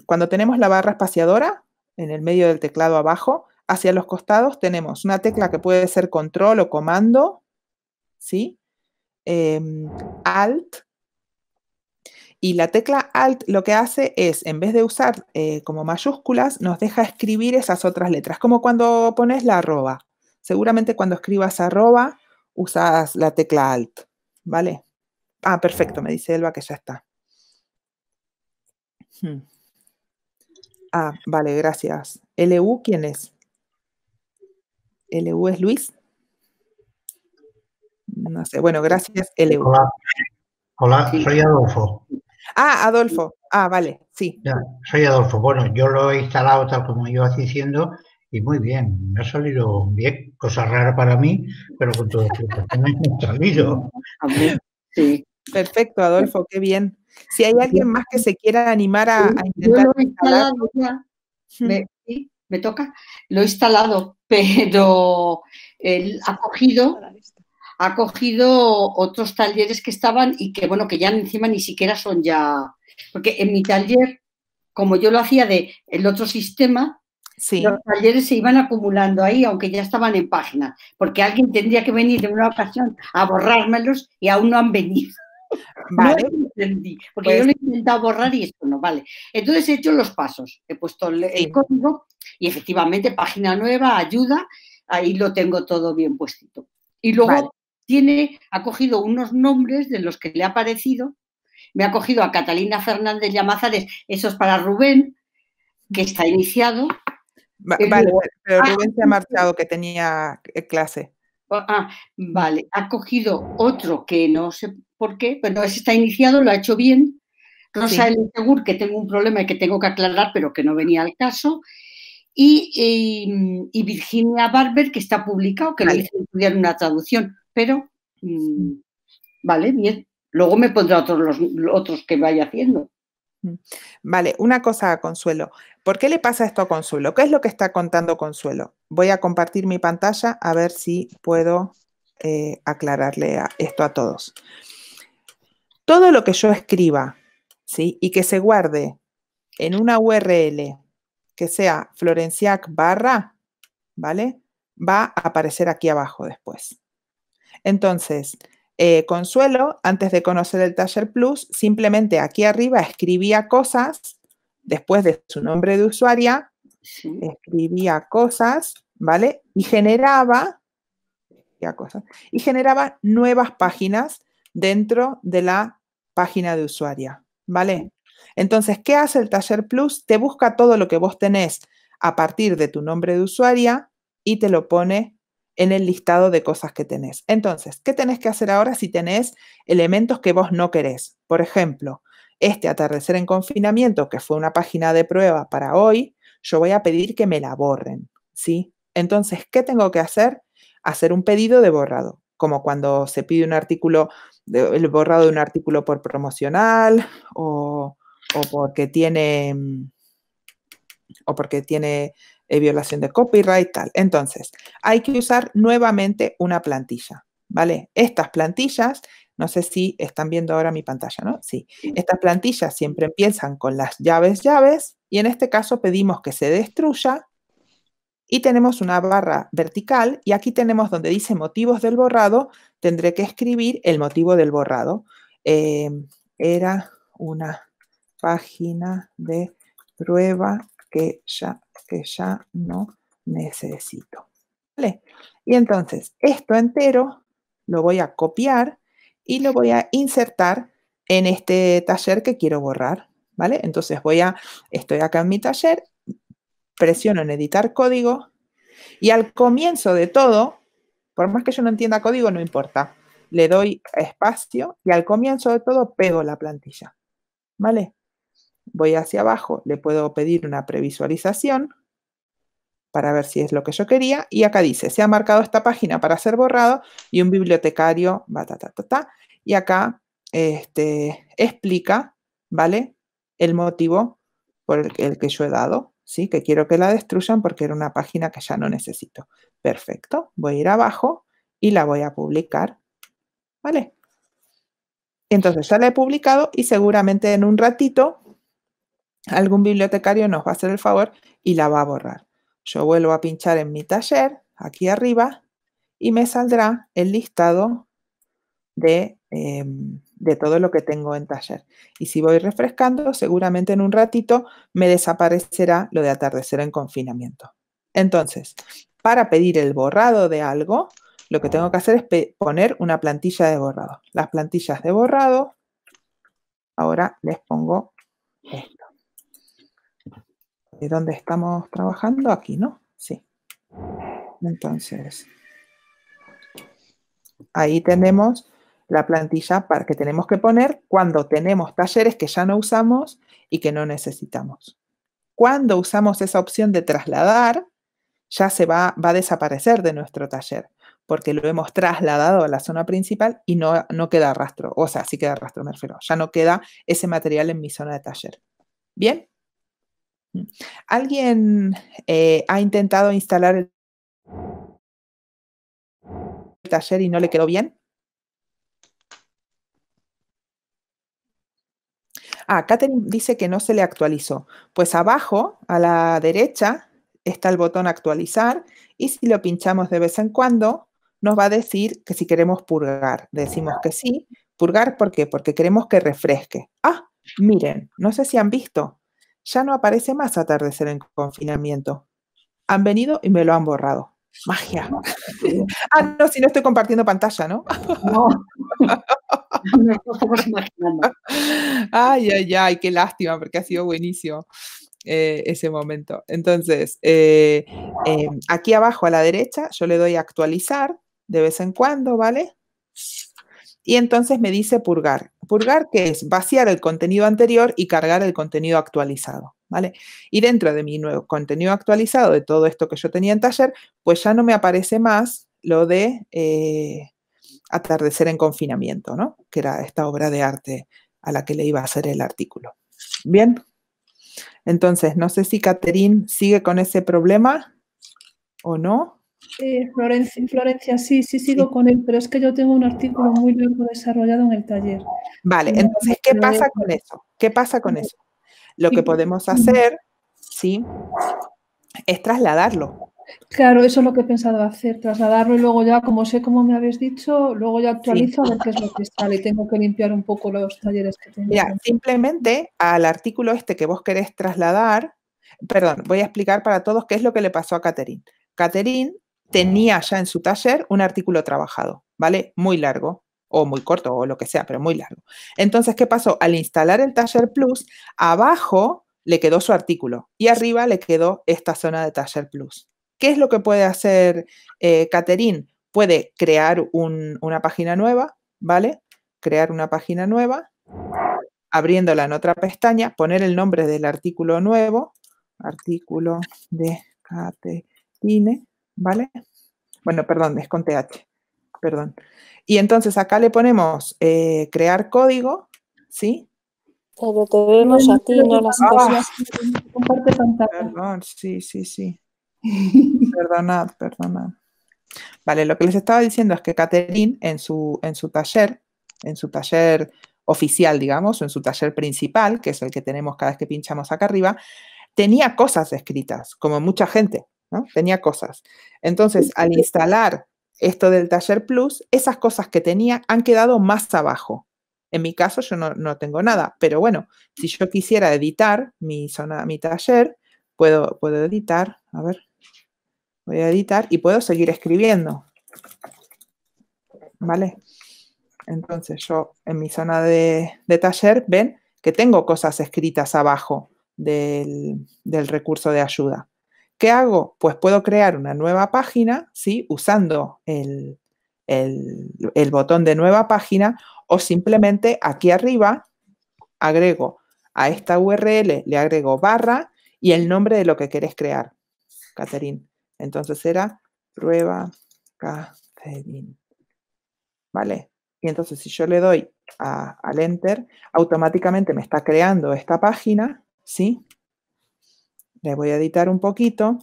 cuando tenemos la barra espaciadora, en el medio del teclado abajo, hacia los costados tenemos una tecla que puede ser control o comando, ¿sí? Alt. Y la tecla alt lo que hace es, en vez de usar como mayúsculas, nos deja escribir esas otras letras. Como cuando pones la arroba. Seguramente cuando escribas arroba, usas la tecla alt, ¿vale? Ah, perfecto, me dice Elba que ya está. Ah, vale, gracias. LU, ¿quién es? LU es Luis. No sé, bueno, gracias, LU. Hola, hola, soy Adolfo. Ah, Adolfo. Ah, vale, sí. Ya, soy Adolfo. Bueno, yo lo he instalado tal como ibas diciendo y muy bien, me ha salido bien. Cosa rara para mí, pero con todo el me ha salido. Sí. Perfecto, Adolfo, qué bien. Si hay alguien más que se quiera animar a intentar... Yo lo he instalado ya. ¿Me toca? Lo he instalado, pero él ha cogido otros talleres que estaban y que, bueno, que ya encima ni siquiera son ya... Porque en mi taller, como yo lo hacía de el otro sistema, sí, los talleres se iban acumulando ahí, aunque ya estaban en páginas, porque alguien tendría que venir en una ocasión a borrármelos y aún no han venido. Vale, no entendí, porque pues, yo lo he intentado borrar y esto no, vale. Entonces he hecho los pasos, he puesto el código y efectivamente página nueva, ayuda, ahí lo tengo todo bien puestito. Y luego vale, ha cogido unos nombres de los que le ha parecido, me ha cogido a Catalina Fernández Llamazares, eso es para Rubén, que está iniciado. Vale, pero Rubén se ha marchado, que tenía clase. Ah, vale, ha cogido otro que no sé por qué, pero ese está iniciado, lo ha hecho bien. Rosa L. Segur, que tengo un problema y que tengo que aclarar, pero que no venía al caso. Y Virginia Barber, que está publicado, que vale, lo hice estudiar una traducción, pero vale, bien. Luego me pondrá los otros que vaya haciendo. Vale, una cosa a Consuelo. ¿Por qué le pasa esto a Consuelo? ¿Qué es lo que está contando Consuelo? Voy a compartir mi pantalla a ver si puedo aclararle esto a todos. Todo lo que yo escriba, ¿sí?, y que se guarde en una URL que sea Florenciac /, ¿vale?, va a aparecer aquí abajo después. Entonces... Consuelo, antes de conocer el Taller Plus, simplemente aquí arriba escribía cosas, después de su nombre de usuaria, escribía cosas, ¿vale? Y generaba nuevas páginas dentro de la página de usuaria, ¿vale? Entonces, ¿qué hace el Taller Plus? Te busca todo lo que vos tenés a partir de tu nombre de usuaria y te lo pone en el listado de cosas que tenés. Entonces, ¿qué tenés que hacer ahora si tenés elementos que vos no querés? Por ejemplo, este atardecer en confinamiento, que fue una página de prueba para hoy, yo voy a pedir que me la borren, ¿sí? Entonces, ¿qué tengo que hacer? Hacer un pedido de borrado, como cuando se pide un artículo, el borrado de un artículo por promocional o porque tiene... violación de copyright, tal. Entonces, hay que usar nuevamente una plantilla, ¿vale? Estas plantillas, no sé si están viendo ahora mi pantalla, ¿no? Sí. Estas plantillas siempre empiezan con las llaves, y en este caso pedimos que se destruya y tenemos una barra vertical y aquí tenemos donde dice motivos del borrado, tendré que escribir el motivo del borrado. Era una página de prueba que ya no necesito, ¿vale? Y entonces, esto entero lo voy a copiar y lo voy a insertar en este taller que quiero borrar, ¿vale? Entonces, estoy acá en mi taller, presiono en editar código y al comienzo de todo, por más que yo no entienda código, no importa, le doy espacio y al comienzo de todo pego la plantilla, ¿vale? Voy hacia abajo, le puedo pedir una previsualización para ver si es lo que yo quería y acá dice, se ha marcado esta página para ser borrado y un bibliotecario, y acá explica, ¿vale? El motivo por el que yo he dado, ¿sí? Que quiero que la destruyan porque era una página que ya no necesito. Perfecto, voy a ir abajo y la voy a publicar, ¿vale? Entonces ya la he publicado y seguramente en un ratito algún bibliotecario nos va a hacer el favor y la va a borrar. Yo vuelvo a pinchar en mi taller, aquí arriba, y me saldrá el listado de todo lo que tengo en taller. Y si voy refrescando, seguramente en un ratito me desaparecerá lo de atardecer en confinamiento. Entonces, para pedir el borrado de algo, lo que tengo que hacer es poner una plantilla de borrado. Las plantillas de borrado, ahora les pongo esto. ¿De dónde estamos trabajando? Aquí, ¿no? Sí. Entonces, ahí tenemos la plantilla para que tenemos que poner cuando tenemos talleres que ya no usamos y que no necesitamos. Cuando usamos esa opción de trasladar, ya se va a desaparecer de nuestro taller, porque lo hemos trasladado a la zona principal y no queda rastro. O sea, sí queda rastro, me refiero. Ya no queda ese material en mi zona de taller. ¿Bien? ¿Alguien ha intentado instalar el taller y no le quedó bien? Ah, Caterine dice que no se le actualizó. Pues abajo, a la derecha, está el botón actualizar y si lo pinchamos de vez en cuando, nos va a decir que si queremos purgar. Decimos que sí. ¿Purgar por qué? Porque queremos que refresque. Ah, miren, no sé si han visto. Ya no aparece más atardecer en confinamiento. Han venido y me lo han borrado. ¡Magia! Ah, no, si no estoy compartiendo pantalla, ¿no? No. Ay, ay, ay, qué lástima, porque ha sido buenísimo ese momento. Entonces, aquí abajo a la derecha yo le doy a actualizar de vez en cuando, ¿vale? Y entonces me dice purgar. Purgar, que es vaciar el contenido anterior y cargar el contenido actualizado, ¿vale? Y dentro de mi nuevo contenido actualizado, de todo esto que yo tenía en taller, pues ya no me aparece más lo de atardecer en confinamiento, ¿no? Que era esta obra de arte a la que le iba a hacer el artículo. Bien. Entonces, no sé si Caterine sigue con ese problema o no. Florencia, sí, sigo con él, pero es que yo tengo un artículo muy largo desarrollado en el taller. Vale, entonces, ¿qué pasa con eso? ¿Qué pasa con eso? Lo que podemos hacer, sí, es trasladarlo. Claro, eso es lo que he pensado hacer, trasladarlo y luego ya, como sé cómo me habéis dicho, luego ya actualizo, sí, a ver qué es lo que sale. Tengo que limpiar un poco los talleres que tengo. Mira, simplemente al artículo este que vos querés trasladar, perdón, voy a explicar para todos qué es lo que le pasó a Caterine. Caterine tenía ya en su taller un artículo trabajado, ¿vale? Muy largo, o muy corto, o lo que sea, pero muy largo. Entonces, ¿qué pasó? Al instalar el Taller Plus, abajo le quedó su artículo y arriba le quedó esta zona de Taller Plus. ¿Qué es lo que puede hacer Caterine? Puede crear una página nueva, ¿vale? Crear una página nueva, abriéndola en otra pestaña, poner el nombre del artículo nuevo, artículo de Caterine. ¿Vale? Bueno, perdón, es con TH, perdón. Y entonces acá le ponemos crear código, ¿sí? Pero te vemos a ti, no las cosas. Comparte pantalla. Perdón, sí. Perdonad. Vale, lo que les estaba diciendo es que Caterine en su taller oficial, digamos, en su taller principal, que es el que tenemos cada vez que pinchamos acá arriba, tenía cosas escritas, como mucha gente, ¿no? Tenía cosas. Entonces, al instalar esto del Taller Plus, esas cosas que tenía han quedado más abajo. En mi caso, yo no tengo nada, pero bueno, si yo quisiera editar mi taller, puedo editar, a ver, voy a editar y puedo seguir escribiendo, ¿vale? Entonces, yo en mi zona de taller, ven que tengo cosas escritas abajo del recurso de ayuda. ¿Qué hago? Pues puedo crear una nueva página, ¿sí? Usando el botón de nueva página, o simplemente aquí arriba agrego a esta URL, le agrego barra y el nombre de lo que querés crear, Caterine. Entonces era prueba Caterine, ¿vale? Y entonces si yo le doy al Enter, automáticamente me está creando esta página, ¿sí? Le voy a editar un poquito.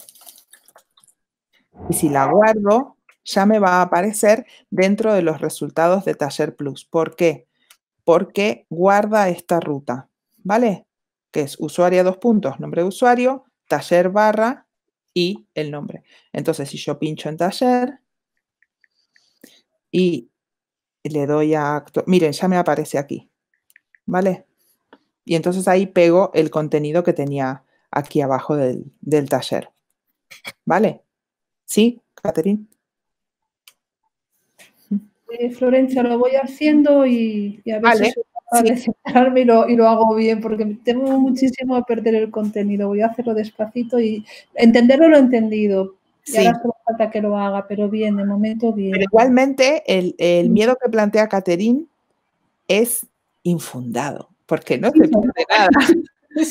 Y si la guardo, ya me va a aparecer dentro de los resultados de Taller Plus. ¿Por qué? Porque guarda esta ruta, ¿vale? Que es usuaria, dos puntos, nombre de usuario, taller barra y el nombre. Entonces, si yo pincho en taller y le doy a actualizar, miren, ya me aparece aquí, ¿vale? Y entonces ahí pego el contenido que tenía aquí abajo del taller, ¿vale? ¿Sí, Caterine? Florencia, lo voy haciendo y a veces vale, sí, y lo hago bien, porque temo muchísimo a perder el contenido. Voy a hacerlo despacito y entenderlo lo he entendido. Sí. Y ahora solo falta que lo haga, pero bien, de momento bien. Pero igualmente, el miedo que plantea Caterine es infundado, porque no se pierde nada. Pero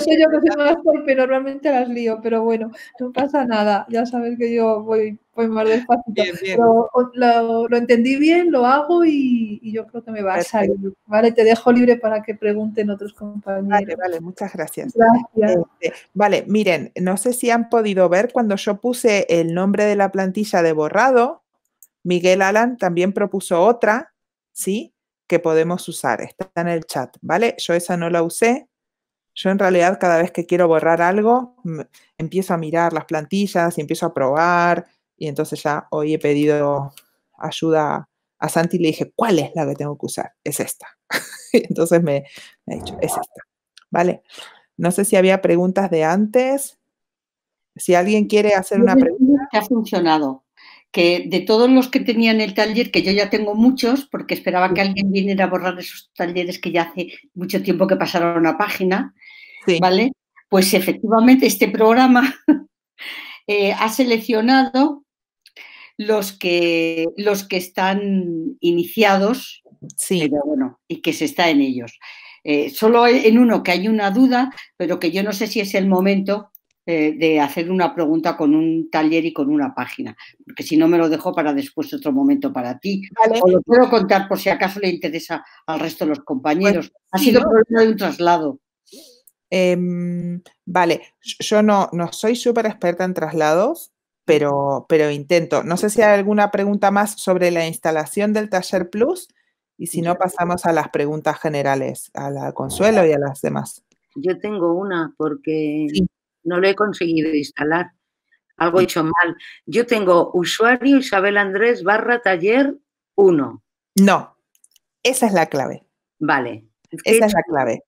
soy yo que soy más torpe, normalmente las lío, pero bueno, no pasa nada, ya sabes que yo voy más despacito. Bien, bien. Lo entendí bien, lo hago y yo creo que me va a salir, ¿vale? Te dejo libre para que pregunten otros compañeros. Vale, vale, muchas gracias. Gracias. Vale, miren, no sé si han podido ver, cuando yo puse el nombre de la plantilla de borrado, Miguel Alan también propuso otra, ¿sí? Que podemos usar, está en el chat, ¿vale? Yo esa no la usé, yo en realidad cada vez que quiero borrar algo empiezo a mirar las plantillas y empiezo a probar, y entonces ya hoy he pedido ayuda a Santi y le dije, ¿cuál es la que tengo que usar? Es esta. Entonces me ha dicho, es esta, ¿vale? No sé si había preguntas de antes, si alguien quiere hacer una pregunta. ¿Qué ha funcionado? Que de todos los que tenían el taller, que yo ya tengo muchos, porque esperaba que alguien viniera a borrar esos talleres que ya hace mucho tiempo que pasaron a página, sí, ¿vale? Pues efectivamente este programa ha seleccionado los que están iniciados, sí, pero bueno, y que se está en ellos. Solo en uno que hay una duda, pero que yo no sé si es el momento de hacer una pregunta con un taller y con una página, porque si no me lo dejo para después, otro momento para ti, vale, o lo puedo contar por si acaso le interesa al resto de los compañeros. Pues, ha sido problema de un traslado. Vale, yo no soy súper experta en traslados, pero intento. No sé si hay alguna pregunta más sobre la instalación del Taller Plus, y si no pasamos a las preguntas generales, a la Consuelo y a las demás. Yo tengo una, porque... Sí. No lo he conseguido instalar. Algo he hecho mal. Yo tengo usuario Isabel Andrés barra taller 1. No, esa es la clave. Vale. Esa es la clave.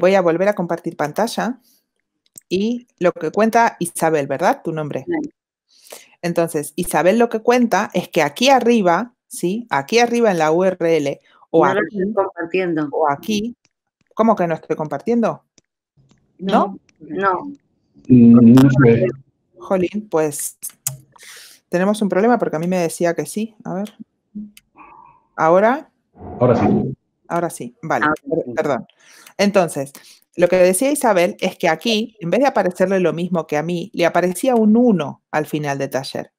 Voy a volver a compartir pantalla. Y lo que cuenta Isabel, ¿verdad? Tu nombre. Vale. Entonces, Isabel lo que cuenta es que aquí arriba, ¿sí? Aquí arriba en la URL. O no aquí, lo estoy compartiendo. O aquí. ¿Cómo que no estoy compartiendo? ¿No? No. No sé. Jolín, pues tenemos un problema porque a mí me decía que sí. A ver. ¿Ahora? Ahora sí. Ahora sí. Vale, perdón. Entonces, lo que decía Isabel es que aquí, en vez de aparecerle lo mismo que a mí, le aparecía un 1 al final de taller.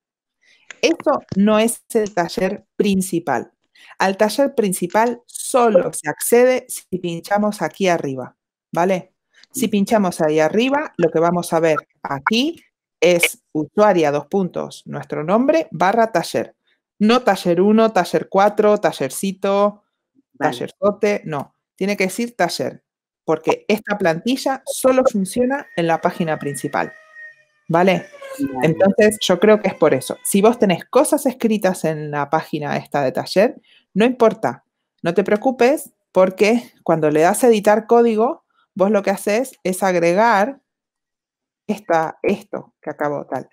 Esto no es el taller principal. Al taller principal solo se accede si pinchamos aquí arriba, ¿vale? Si pinchamos ahí arriba, lo que vamos a ver aquí es usuaria, dos puntos, nuestro nombre, barra taller. No taller 1, taller 4, tallercito, vale, tallercote, no. Tiene que decir taller, porque esta plantilla solo funciona en la página principal, ¿vale? Vale. Entonces, yo creo que es por eso. Si vos tenés cosas escritas en la página esta de taller, no importa, no te preocupes, porque cuando le das a editar código, vos lo que haces es agregar esto que acabo tal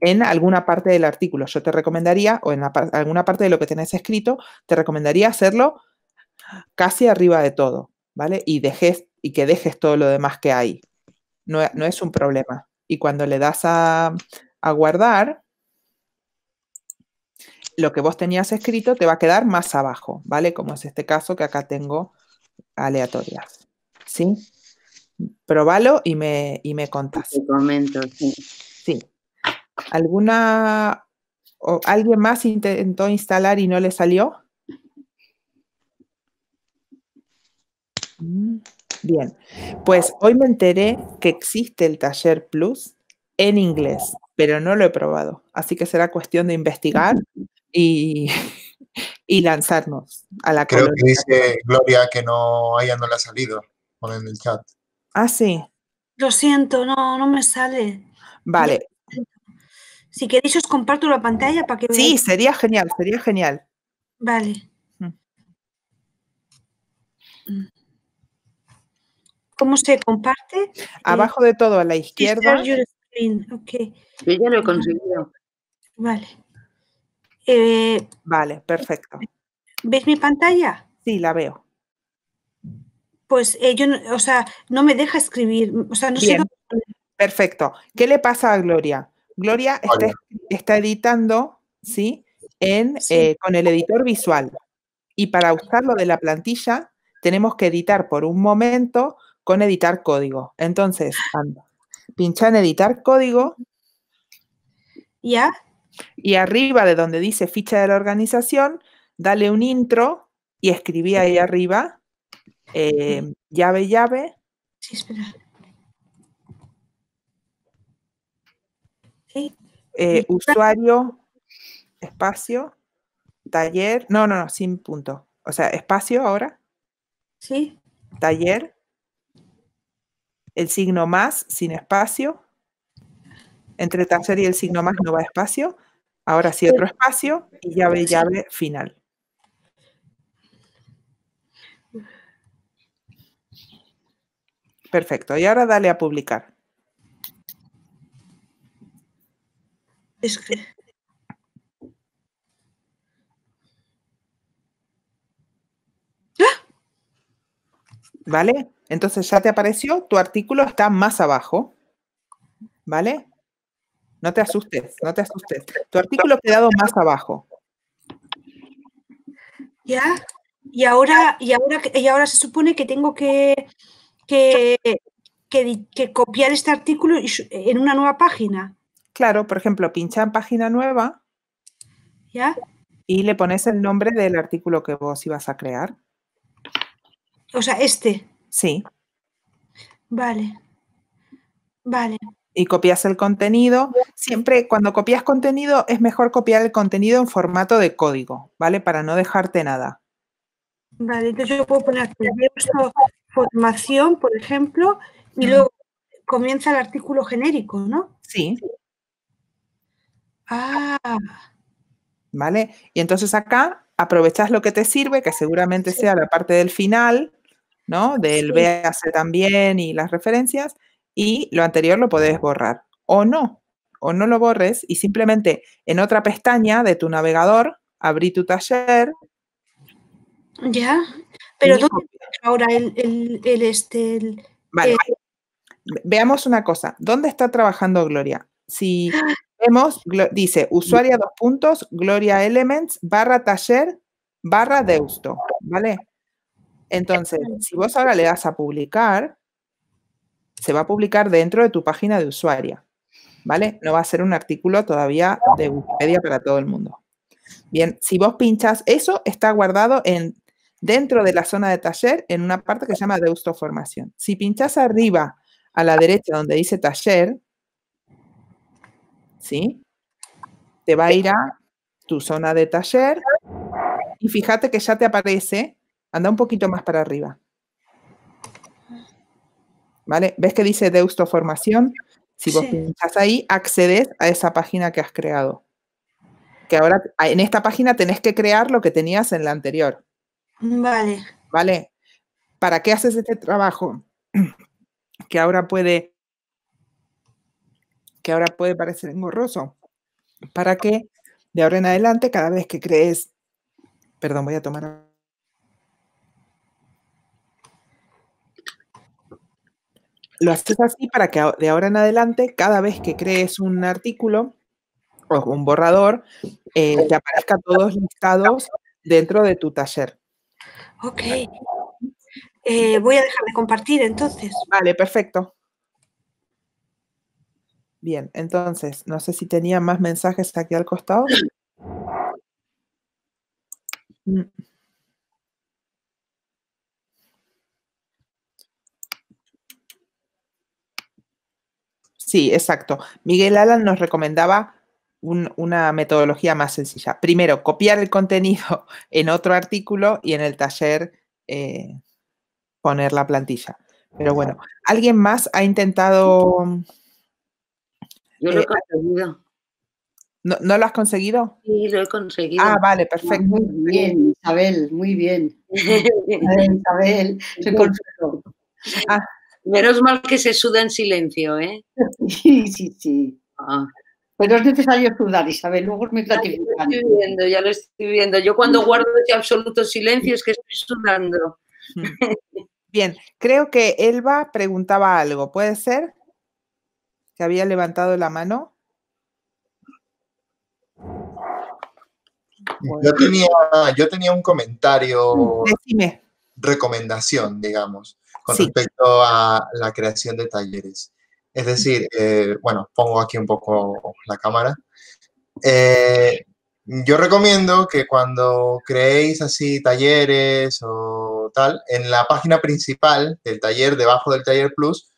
en alguna parte del artículo. Yo te recomendaría, o en alguna parte de lo que tenés escrito, te recomendaría hacerlo casi arriba de todo, ¿vale? Y que dejes todo lo demás que hay, no es un problema. Y cuando le das a guardar, lo que vos tenías escrito te va a quedar más abajo, ¿vale? Como es este caso que acá tengo aleatorias, ¿sí? Probalo y me contás. Te comento, sí. Sí. ¿Alguien más intentó instalar y no le salió? Bien. Pues hoy me enteré que existe el Taller Plus en inglés, pero no lo he probado. Así que será cuestión de investigar y lanzarnos a la colonia. Creo que dice Gloria que no, ella no le ha salido. Pon en el chat. Ah, sí. Lo siento, no me sale. Vale. Si queréis os comparto la pantalla para que veáis. Sí, sería genial, sería genial. Vale. ¿Cómo se comparte? Abajo de todo, a la izquierda. Okay. Yo ya lo he conseguido. Vale. Vale, perfecto. ¿Ves mi pantalla? Sí, la veo. Pues yo, o sea, no me deja escribir. O sea, no sé dónde... Perfecto. ¿Qué le pasa a Gloria? Gloria está editando, ¿sí? Con el editor visual. Y para usarlo de la plantilla, tenemos que editar por un momento con editar código. Entonces, pincha en editar código. ¿Ya? Y arriba de donde dice ficha de la organización, dale un intro y escribí ahí arriba llave, llave. Sí, espera. Sí. Usuario, espacio, taller. No, sin punto. O sea, espacio ahora. Sí. Taller. El signo más, sin espacio. Entre taller y el signo más no va espacio. Ahora sí otro espacio y llave, llave, final. Perfecto. Y ahora dale a publicar. Es que... ¿Vale? Entonces ya te apareció, tu artículo está más abajo. ¿Vale? No te asustes, no te asustes. Tu artículo ha quedado más abajo. Ya, y ahora se supone que tengo que copiar este artículo en una nueva página. Claro, por ejemplo, pincha en página nueva. ¿Ya? Y le pones el nombre del artículo que vos ibas a crear. O sea, este. Sí. Vale. Vale. Y copias el contenido. Siempre cuando copias contenido es mejor copiar el contenido en formato de código, ¿vale? Para no dejarte nada. Vale, entonces yo puedo poner formación, por ejemplo, y luego comienza el artículo genérico, ¿no? Sí. Ah. Vale, y entonces acá aprovechas lo que te sirve, que seguramente sea la parte del final, ¿no? Del véase también y las referencias, y lo anterior lo podés borrar. O no lo borres y simplemente en otra pestaña de tu navegador abrí tu taller. Ya, pero ¿dónde está ahora el Vale, veamos una cosa. ¿Dónde está trabajando Gloria? Si vemos, dice, usuaria : Gloria Elements /taller/ Deusto, ¿vale? Entonces, si vos ahora le das a publicar, se va a publicar dentro de tu página de usuaria, ¿vale? No va a ser un artículo todavía de Wikipedia para todo el mundo. Bien, si vos pinchas, eso está guardado dentro de la zona de taller, en una parte que se llama Deusto Formación. Si pinchas arriba a la derecha donde dice taller, ¿sí? Te va a ir a tu zona de taller y fíjate que ya te aparece, anda un poquito más para arriba. ¿Vale? ¿Ves que dice Deusto Formación? Si vos pinchas ahí, accedes a esa página que has creado. Que ahora en esta página tenés que crear lo que tenías en la anterior. Vale. ¿Vale? ¿Para qué haces este trabajo? Que ahora puede parecer engorroso. Para que de ahora en adelante, cada vez que crees... Perdón, voy a tomar... Lo haces así para que de ahora en adelante, cada vez que crees un artículo o un borrador, te aparezcan todos listados dentro de tu taller. Ok. Voy a dejar de compartir, entonces. Vale, perfecto. Bien, entonces, no sé si tenía más mensajes aquí al costado. Sí, exacto. Miguel Alan nos recomendaba una metodología más sencilla. Primero, copiar el contenido en otro artículo y en el taller poner la plantilla. Pero bueno, ¿alguien más ha intentado...? Yo lo he conseguido. ¿No lo has conseguido? Sí, lo he conseguido. Ah, vale, perfecto. Muy bien, Isabel, muy bien. Isabel, se consuelo. Ah. Menos mal que se suda en silencio, ¿eh? Sí, sí, sí. Ah. Pues no es necesario sudar, Isabel, luego me platican. Ya lo estoy viendo, ya lo estoy viendo. Yo cuando guardo ese absoluto silencio es que estoy sudando. Bien, creo que Elba preguntaba algo, ¿puede ser? ¿Que había levantado la mano? Yo tenía un comentario, decime. Recomendación, digamos, con sí. Respecto a la creación de talleres. Es decir, bueno, pongo aquí un poco la cámara. Yo recomiendo que cuando creéis así talleres o tal, en la página principal del taller, debajo del Taller Plus,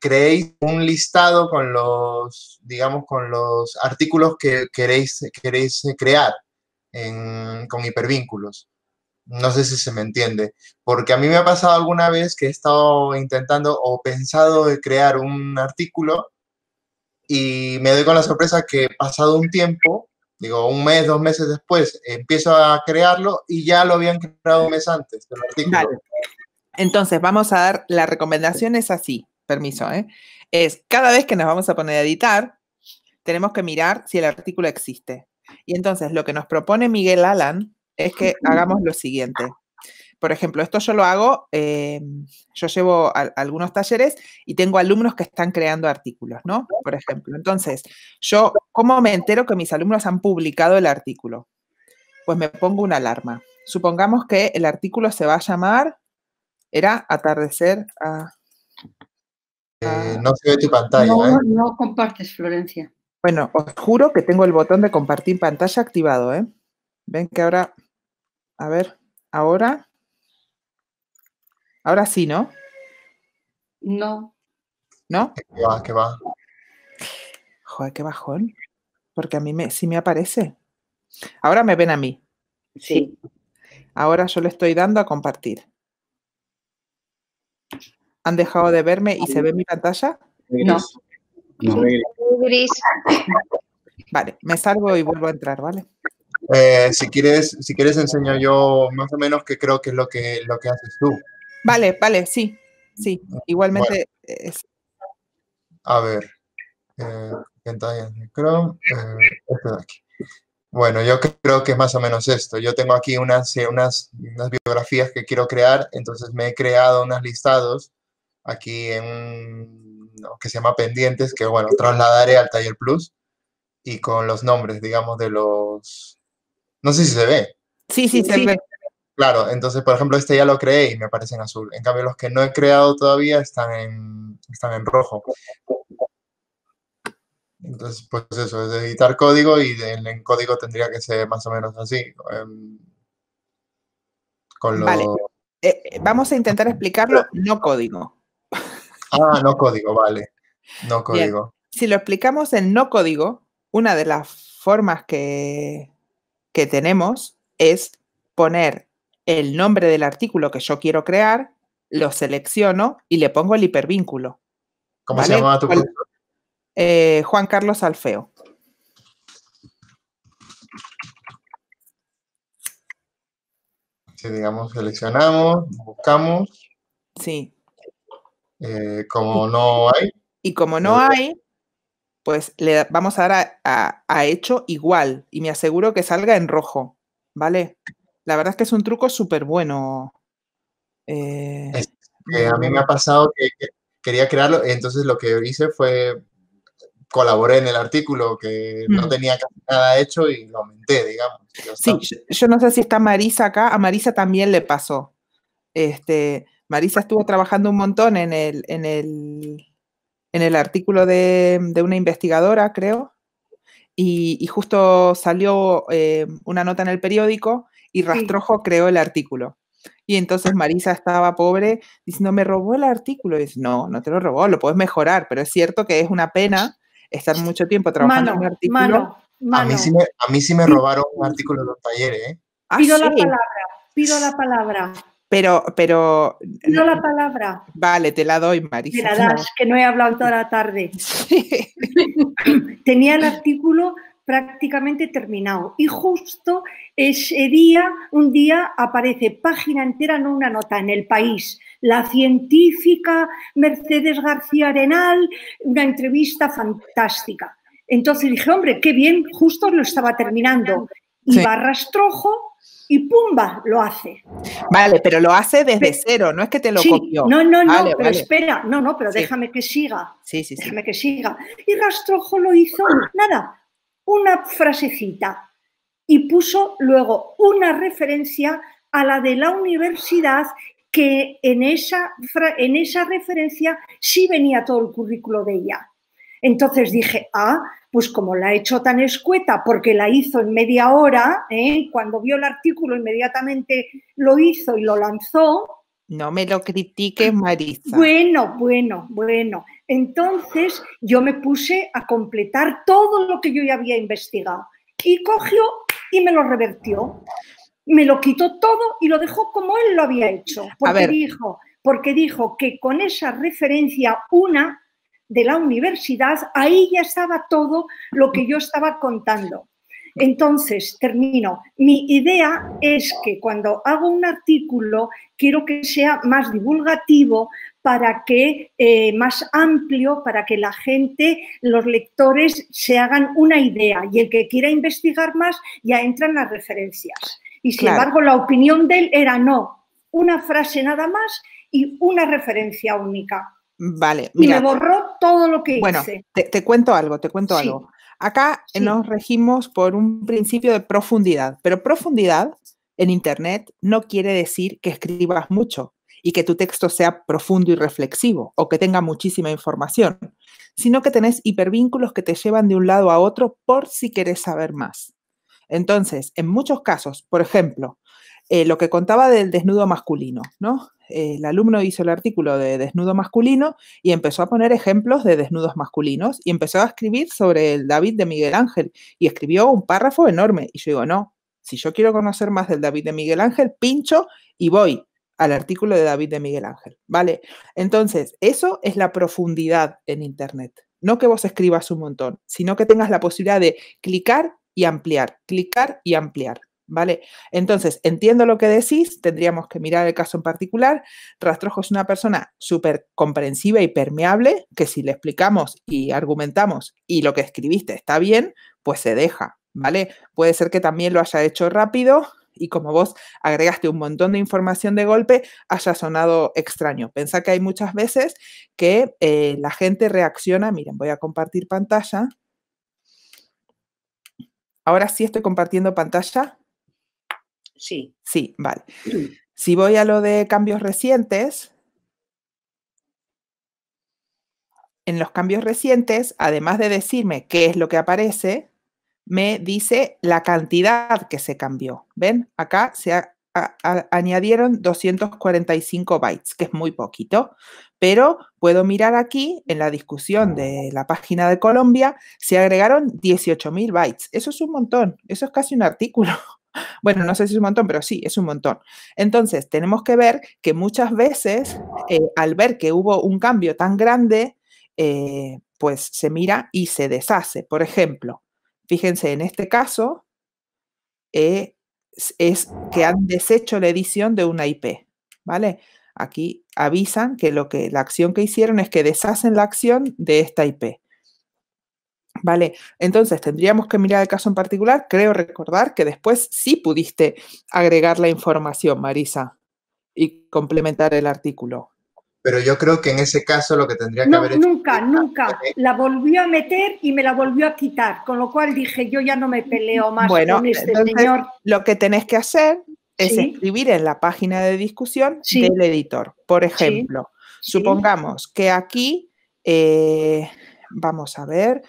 creéis un listado con los, digamos, con los artículos que queréis crear con hipervínculos. No sé si se me entiende, porque a mí me ha pasado alguna vez que he estado intentando o pensado de crear un artículo y me doy con la sorpresa que pasado un tiempo, digo, un mes, 2 meses después, empiezo a crearlo y ya lo habían creado un mes antes del artículo. Vale. Entonces, vamos a dar, la recomendación es así. Permiso, ¿eh? Es cada vez que nos vamos a poner a editar, tenemos que mirar si el artículo existe. Y entonces, lo que nos propone Miguel Alan es que hagamos lo siguiente. Por ejemplo, esto yo lo hago, yo llevo algunos talleres y tengo alumnos que están creando artículos, ¿no? Por ejemplo. Entonces, yo, ¿cómo me entero que mis alumnos han publicado el artículo? Pues me pongo una alarma. Supongamos que el artículo se va a llamar, era atardecer a... no se ve tu pantalla, no, ¿eh? No compartes, Florencia. Bueno, os juro que tengo el botón de compartir pantalla activado, ¿eh? Ven que ahora... A ver, ahora... Ahora sí, ¿no? No. ¿No? Que va, que va. Joder, qué bajón. Porque a mí sí me aparece. Ahora me ven a mí. Sí. Ahora yo le estoy dando a compartir. ¿Han dejado de verme y se ve mi pantalla? No. No. Gris. Vale, me salgo y vuelvo a entrar, ¿vale? Si quieres enseño yo más o menos que creo que es lo que haces tú. Vale, vale, sí, sí. Igualmente. Bueno. A ver. Pantallas de Chrome. Este de aquí. Bueno, yo creo que es más o menos esto. Yo tengo aquí unas biografías que quiero crear, entonces me he creado unos listados aquí en lo que se llama pendientes, que, bueno, trasladaré al Taller Plus y con los nombres, digamos, de los... No sé si se ve. Sí, sí, se ve. Claro, entonces, por ejemplo, este ya lo creé y me aparece en azul. En cambio, los que no he creado todavía están en rojo. Entonces, pues eso, es de editar código y en código tendría que ser más o menos así. Con lo... Vale. Vamos a intentar explicarlo no código. Ah, no código, vale. No código. Bien. Si lo explicamos en no código, una de las formas que tenemos es poner el nombre del artículo que yo quiero crear, lo selecciono y le pongo el hipervínculo. ¿Cómo ¿vale? se llamaba tu profesor? Juan Carlos Alfeo. Sí, digamos, seleccionamos, buscamos. Sí. Como no hay. Y como no hay, pues le vamos a dar a hecho igual. Y me aseguro que salga en rojo, ¿vale? La verdad es que es un truco súper bueno. Es que a mí me ha pasado que quería crearlo, entonces lo que hice fue colaboré en el artículo, que no tenía casi nada hecho y lo aumenté, digamos. Sí, yo no sé si está Marisa acá, a Marisa también le pasó. Marisa estuvo trabajando un montón en el artículo de una investigadora, creo, y justo salió una nota en el periódico y Rastrojo creó el artículo. Y entonces Marisa estaba pobre diciendo, me robó el artículo. Y dice, no, no te lo robó, lo puedes mejorar. Pero es cierto que es una pena estar mucho tiempo trabajando en un artículo. A mí sí me robaron un artículo en los talleres, ¿eh? Pido la palabra. Pero... Pido la palabra. Vale, te la doy, Marisa. Te la das, que no he hablado toda la tarde. Sí. Tenía el artículo prácticamente terminado y justo ese día, un día aparece página entera, no una nota, en El País, la científica Mercedes García Arenal, una entrevista fantástica. Entonces dije, hombre, qué bien, justo lo estaba terminando. Y va Rastrojo y ¡pumba! Lo hace. Vale, pero lo hace desde cero, no es que te lo copió. No, vale. Espera, pero déjame que siga. Sí. Déjame que siga. Y Rastrojo lo hizo, nada, una frasecita, y puso luego una referencia a la de la universidad, que en esa referencia sí venía todo el currículo de ella. Entonces dije, pues como la he hecho tan escueta, porque la hizo en media hora, cuando vio el artículo inmediatamente lo hizo y lo lanzó. No me lo critiques, Marisa. Bueno. Entonces yo me puse a completar todo lo que yo ya había investigado y cogió y me lo revertió. Me lo quitó todo y lo dejó como él lo había hecho. Porque dijo que con esa referencia una de la universidad, ahí ya estaba todo lo que yo estaba contando. Entonces, termino. Mi idea es que cuando hago un artículo quiero que sea más divulgativo, para que más amplio, para que la gente, los lectores, se hagan una idea, y el que quiera investigar más ya entran las referencias. Y sin embargo, la opinión de él era una frase nada más y una referencia única. Vale, mira, y me borró todo lo que hice. Te cuento algo. Acá nos regimos por un principio de profundidad, pero profundidad en Internet no quiere decir que escribas mucho y que tu texto sea profundo y reflexivo o que tenga muchísima información, sino que tenés hipervínculos que te llevan de un lado a otro por si querés saber más. Entonces, en muchos casos, por ejemplo, lo que contaba del desnudo masculino, ¿no? El alumno hizo el artículo de desnudo masculino y empezó a poner ejemplos de desnudos masculinos y empezó a escribir sobre el David de Miguel Ángel y escribió un párrafo enorme. Y yo digo, no, si yo quiero conocer más del David de Miguel Ángel, pincho y voy al artículo de David de Miguel Ángel, ¿vale? Entonces, eso es la profundidad en Internet. No que vos escribas un montón, sino que tengas la posibilidad de clicar y ampliar, ¿vale? Entonces, entiendo lo que decís, tendríamos que mirar el caso en particular. Rastrojo es una persona súper comprensiva y permeable, que si le explicamos y argumentamos y lo que escribiste está bien, pues se deja, ¿vale? Puede ser que también lo haya hecho rápido y como vos agregaste un montón de información de golpe, haya sonado extraño. Pensá que hay muchas veces que la gente reacciona. Miren, voy a compartir pantalla. ¿Ahora sí estoy compartiendo pantalla? Sí. Sí, vale. Si voy a lo de cambios recientes, en los cambios recientes, además de decirme qué es lo que aparece, me dice la cantidad que se cambió. ¿Ven? Acá se añadieron 245 bytes, que es muy poquito, pero puedo mirar aquí, en la discusión de la página de Colombia, se agregaron 18.000 bytes. Eso es un montón, eso es casi un artículo. Bueno, no sé si es un montón, pero sí, es un montón. Entonces, tenemos que ver que muchas veces, al ver que hubo un cambio tan grande, pues se mira y se deshace. Por ejemplo, fíjense, en este caso, es que han deshecho la edición de una IP, ¿vale? Aquí avisan que, la acción que hicieron es que deshacen la acción de esta IP. Vale, entonces tendríamos que mirar el caso en particular. Creo recordar que después sí pudiste agregar la información, Marisa, y complementar el artículo. Pero yo creo que en ese caso lo que tendría que haber hecho... Nunca. La volvió a meter y me la volvió a quitar. Con lo cual dije, yo ya no me peleo más con este señor. Lo que tenés que hacer es escribir en la página de discusión del editor. Por ejemplo, supongamos que aquí... vamos a ver...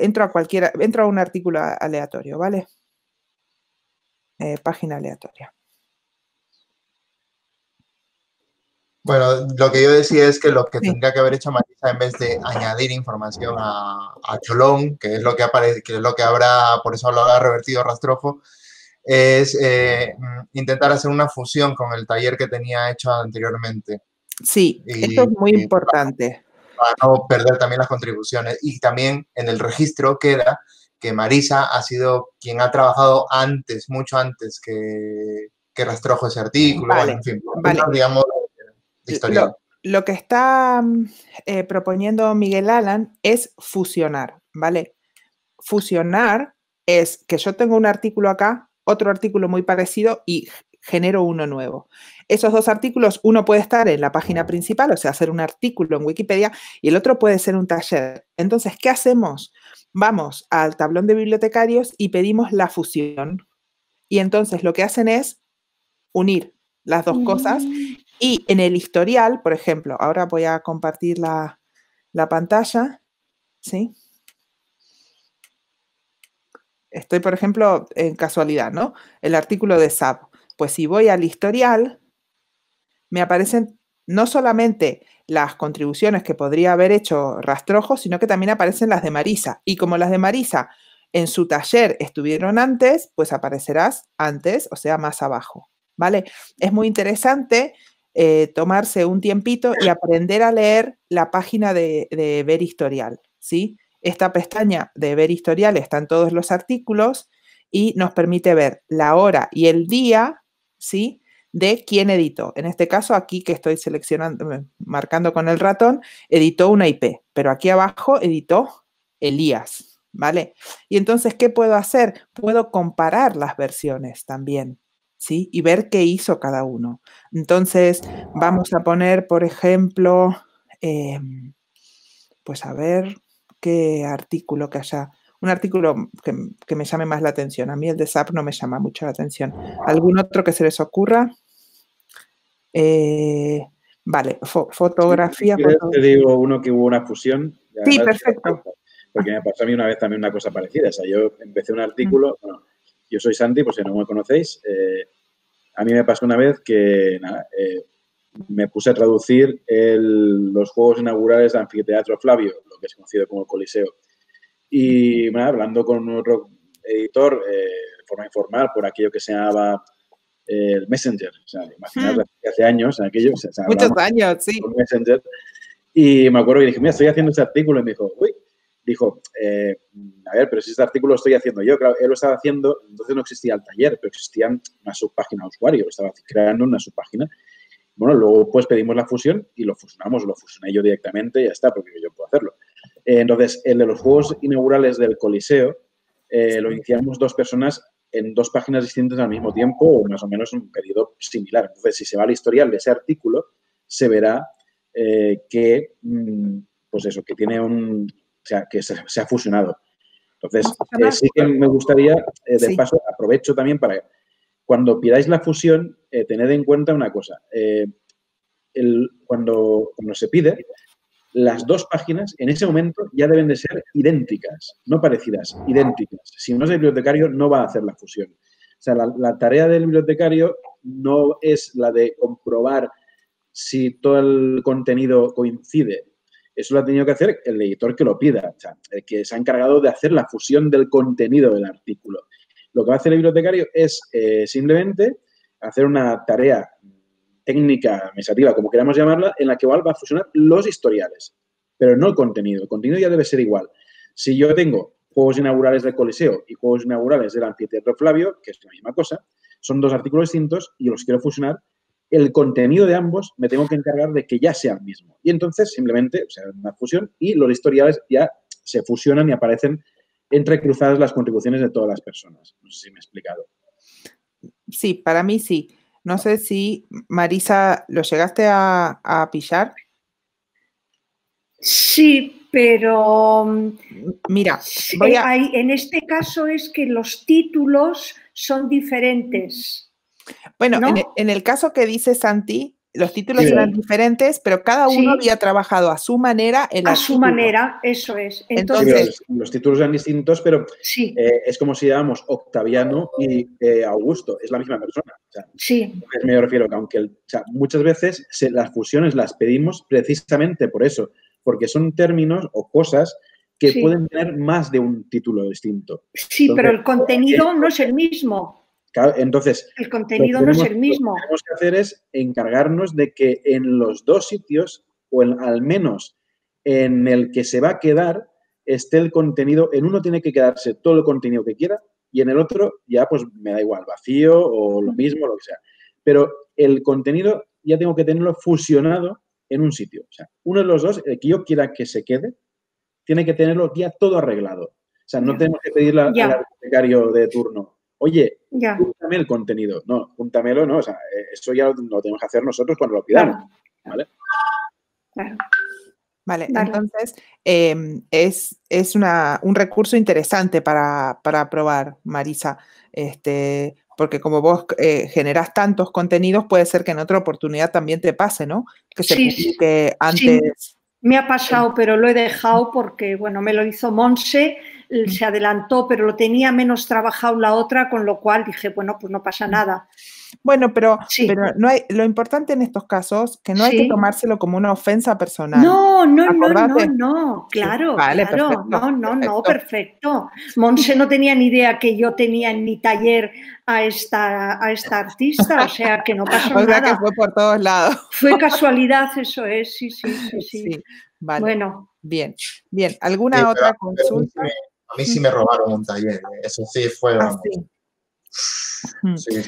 entro a un artículo aleatorio, ¿vale? Página aleatoria. Bueno, lo que yo decía es que lo que tendría que haber hecho Marisa, en vez de añadir información a Cholón, que es lo que aparece, que es lo que habrá, por eso lo habrá revertido Rastrojo, es intentar hacer una fusión con el taller que tenía hecho anteriormente. Sí, esto es muy importante. Para no perder también las contribuciones. Y también en el registro queda que Marisa ha sido quien ha trabajado antes, mucho antes que Rastrojo ese artículo, en fin, digamos... Lo que está proponiendo Miguel Alan es fusionar, ¿vale? Fusionar es que yo tengo un artículo acá, otro artículo muy parecido y genero uno nuevo. Esos dos artículos, uno puede estar en la página principal, o sea, hacer un artículo en Wikipedia, y el otro puede ser un taller. Entonces, ¿qué hacemos? Vamos al tablón de bibliotecarios y pedimos la fusión. Y entonces lo que hacen es unir las dos cosas. Y en el historial, por ejemplo, ahora voy a compartir la pantalla, ¿sí? Estoy, por ejemplo, en casualidad, ¿no? El artículo de SAP. Pues si voy al historial, me aparecen no solamente las contribuciones que podría haber hecho Rastrojo, sino que también aparecen las de Marisa. Y como las de Marisa en su taller estuvieron antes, pues aparecerás antes, o sea, más abajo, ¿vale? Es muy interesante... tomarse un tiempito y aprender a leer la página de ver historial, ¿sí? Esta pestaña de ver historial están todos los artículos y nos permite ver la hora y el día, ¿sí? De quién editó. En este caso, aquí que estoy seleccionando, marcando con el ratón, editó una IP, pero aquí abajo editó Elías, ¿vale? Y entonces, ¿qué puedo hacer? Puedo comparar las versiones también, ¿sí? Y ver qué hizo cada uno. Entonces, vamos a poner, por ejemplo, pues a ver qué artículo que haya. Un artículo que me llame más la atención. A mí el de SAP no me llama mucho la atención. ¿Algún otro que se les ocurra? Vale, fotografía. Yo te digo uno que hubo una fusión. Sí, perfecto. Porque me pasó a mí una vez también una cosa parecida. O sea, yo empecé un artículo... Yo soy Santi, por si no me conocéis. A mí me pasó una vez que me puse a traducir los juegos inaugurales de Anfiteatro Flavio, lo que es conocido como el Coliseo. Y hablando con otro editor, de forma informal, por aquello que se llamaba el Messenger. O sea, imaginaos que hace años, aquello. O sea, muchos años, sí. Messenger. Y me acuerdo que dije, mira, estoy haciendo este artículo. Y me dijo, uy. Dijo, a ver, pero si este artículo lo estoy haciendo yo, claro, él lo estaba haciendo, entonces no existía el taller, pero existía una subpágina usuario, lo estaba creando una subpágina. Bueno, luego pues pedimos la fusión y lo fusionamos, lo fusioné yo directamente y ya está, porque yo puedo hacerlo. Entonces, el de los juegos inaugurales del Coliseo, lo iniciamos dos personas en dos páginas distintas al mismo tiempo o más o menos un periodo similar. Entonces, si se va al historial de ese artículo, se verá que, pues eso, que tiene un... O sea, que se ha fusionado. Entonces, sí que me gustaría, de paso, aprovecho también para, cuando pidáis la fusión, tened en cuenta una cosa. Cuando se pide, las dos páginas en ese momento ya deben de ser idénticas, no parecidas, idénticas. Si no es el bibliotecario, no va a hacer la fusión. O sea, la tarea del bibliotecario no es la de comprobar si todo el contenido coincide. Eso lo ha tenido que hacer el editor que lo pida, o sea, el que se ha encargado de hacer la fusión del contenido del artículo. Lo que va a hacer el bibliotecario es simplemente hacer una tarea técnica, administrativa, como queramos llamarla, en la que va a fusionar los historiales, pero no el contenido. El contenido ya debe ser igual. Si yo tengo juegos inaugurales del Coliseo y juegos inaugurales del Anfiteatro Flavio, que es la misma cosa, son dos artículos distintos y los quiero fusionar, el contenido de ambos me tengo que encargar de que ya sea el mismo. Y entonces simplemente se hace una fusión y los historiales ya se fusionan y aparecen entrecruzadas las contribuciones de todas las personas. No sé si me he explicado. Sí, para mí sí. No sé si, Marisa, ¿lo llegaste a pillar? Sí, pero... Mira, en este caso es que los títulos son diferentes. Bueno, ¿no? En el caso que dice Santi, los títulos eran diferentes, pero cada uno había trabajado a su manera. A su manera, eso es. Entonces, los títulos eran distintos, pero es como si llamamos Octaviano y Augusto, es la misma persona. O sea, me refiero que aunque muchas veces las fusiones las pedimos precisamente por eso, porque son términos o cosas que pueden tener más de un título distinto. Sí, entonces, pero el contenido no es el mismo. Entonces, el contenido no es el mismo. Lo que tenemos que hacer es encargarnos de que en los dos sitios, o al menos en el que se va a quedar, esté el contenido. En uno tiene que quedarse todo el contenido que quiera y en el otro ya pues me da igual, vacío o lo mismo, lo que sea. Pero el contenido ya tengo que tenerlo fusionado en un sitio. O sea, uno de los dos, el que yo quiera que se quede, tiene que tenerlo ya todo arreglado. O sea, no tenemos que pedirle al bibliotecario de turno, oye, júntame el contenido. No, júntamelo, no. O sea, eso ya lo tenemos que hacer nosotros cuando lo pidamos. Claro. ¿Vale? Vale, entonces es un recurso interesante para probar, Marisa. Porque como vos generás tantos contenidos, puede ser que en otra oportunidad también te pase, ¿no? Que se publique antes. Sí. Me ha pasado, pero lo he dejado porque, bueno, me lo hizo Monse, se adelantó, pero lo tenía menos trabajado la otra, con lo cual dije, bueno, pues no pasa nada. Bueno, pero no hay, lo importante en estos casos, que no hay que tomárselo como una ofensa personal. No, no, ¿acordate? No, claro, vale, claro, perfecto, perfecto. Monse no tenía ni idea que yo tenía en mi taller a esta artista, o sea, que no pasó nada. O sea, que fue por todos lados. Fue casualidad, eso es, sí. Vale, bueno. Bien. ¿Alguna otra consulta? A mí sí me robaron un taller, eso sí fue... Sí.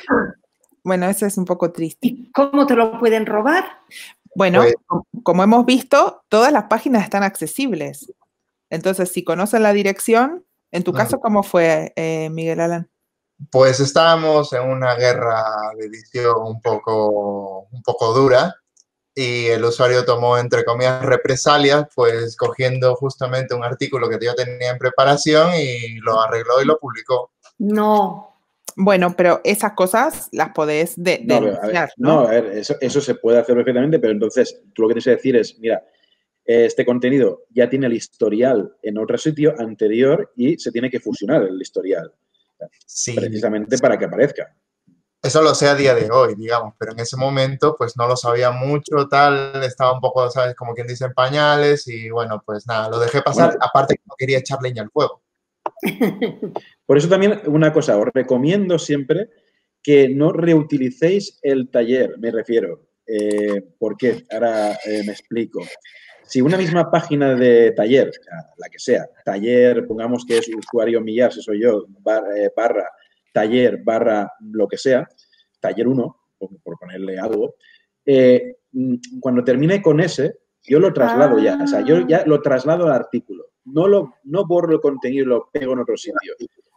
Bueno, eso es un poco triste. ¿Y cómo te lo pueden robar? Bueno, pues, como hemos visto, todas las páginas están accesibles. Entonces, si conocen la dirección, en tu caso, ¿cómo fue, Miguel Alan? Pues estábamos en una guerra de edición un poco dura y el usuario tomó, entre comillas, represalias, pues cogiendo justamente un artículo que yo tenía en preparación y lo arregló y lo publicó. No. Bueno, pero esas cosas las podés denunciar, ¿no? No, a ver, eso se puede hacer perfectamente, pero entonces tú lo que tienes que decir es, mira, este contenido ya tiene el historial en otro sitio anterior y se tiene que fusionar el historial. Precisamente para que aparezca. Eso lo sé a día de hoy, digamos, pero en ese momento pues no lo sabía mucho, tal, estaba un poco, ¿sabes? Como quien dice, en pañales y bueno, pues nada, lo dejé pasar, bueno, aparte que no quería echar leña al fuego. Por eso también una cosa, os recomiendo siempre que no reutilicéis el taller, me refiero. ¿Por qué? Ahora me explico. Si una misma página de taller, la que sea, taller, pongamos que es usuario millar, si soy yo, barra taller, barra lo que sea, taller 1, por ponerle algo, cuando termine con ese, yo lo traslado ya, o sea, yo ya lo traslado al artículo. No borro el contenido y lo pego en otro sitio.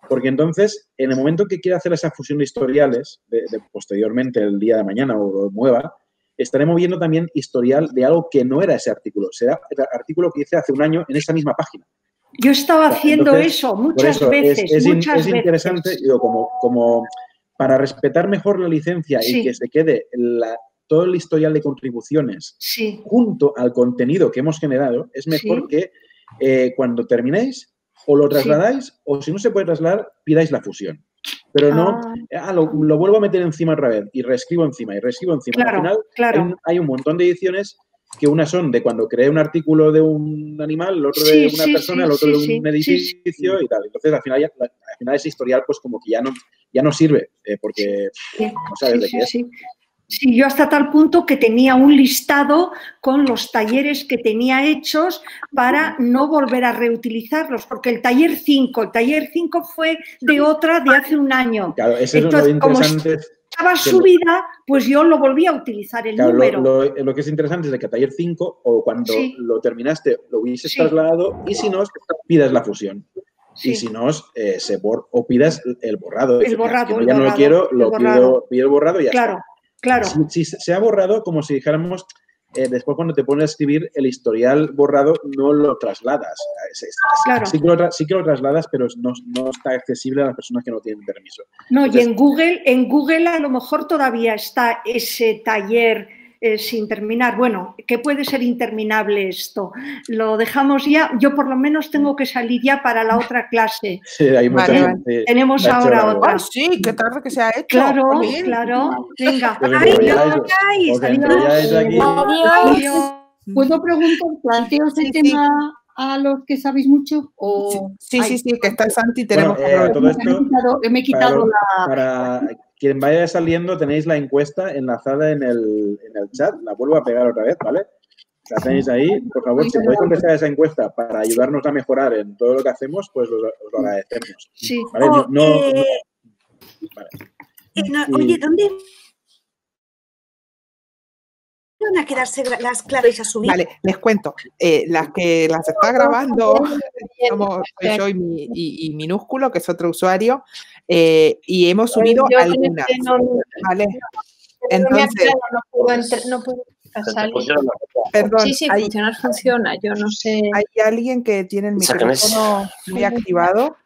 Porque entonces, en el momento que quiera hacer esa fusión de historiales, posteriormente, el día de mañana o lo mueva, estaré moviendo también historial de algo que no era ese artículo. Será el artículo que hice hace un año en esta misma página. Yo estaba haciendo eso muchas veces. Es interesante, digo, como para respetar mejor la licencia y que se quede todo el historial de contribuciones junto al contenido que hemos generado, es mejor que... cuando terminéis, o lo trasladáis, o si no se puede trasladar, pidáis la fusión. Pero no, lo vuelvo a meter encima otra vez, y reescribo encima, Claro, al final hay un montón de ediciones que unas son de cuando creé un artículo de un animal, el otro de una persona, el otro de un edificio y tal. Entonces, al final ese historial pues como que ya no sirve, porque no sabes de qué es. Sí, yo hasta tal punto que tenía un listado con los talleres que tenía hechos para no volver a reutilizarlos, porque el taller 5 fue de otra de hace un año. Claro, eso entonces, es lo interesante. Como estaba subida, pues yo lo volví a utilizar el número. Lo que es interesante es que el taller 5, o cuando lo terminaste, lo hubieses trasladado, y si no, pidas la fusión. Y si no, se o pidas el borrado. El borrado. Ya no lo quiero, pido el borrado y ya está. Claro. Se ha borrado como si dijéramos, después cuando te pones a escribir, el historial borrado no lo trasladas. Claro. Sí que lo trasladas, pero no está accesible a las personas que no tienen permiso. No, entonces, y en Google a lo mejor todavía está ese taller sin terminar. Bueno, que puede ser interminable esto. Lo dejamos ya. Yo por lo menos tengo que salir ya para la otra clase. Sí, hay mucha gente. Tenemos ahora otra. Ah, sí, qué tarde que se ha hecho. Claro, claro. Venga. Adiós. Adiós. ¿Puedo preguntar? ¿Planteos el tema a los que sabéis mucho? O... Sí, que está Santi. Tenemos todo esto. Me he quitado la... Quien vaya saliendo, tenéis la encuesta enlazada en el chat. La vuelvo a pegar otra vez, ¿vale? La tenéis ahí. Por favor, si podéis contestar esa encuesta para ayudarnos a mejorar en todo lo que hacemos, pues os lo agradecemos. Sí. ¿Vale? Vale. Oye, ¿dónde van a quedarse las claves a subir? Vale, les cuento. Las está grabando soy yo y Minúsculo, que es otro usuario, y hemos subido algunas. Vale. Entonces, no puedo salir. Perdón. Sí, funcionar funciona, yo no sé. Hay alguien que tiene el micrófono muy activado,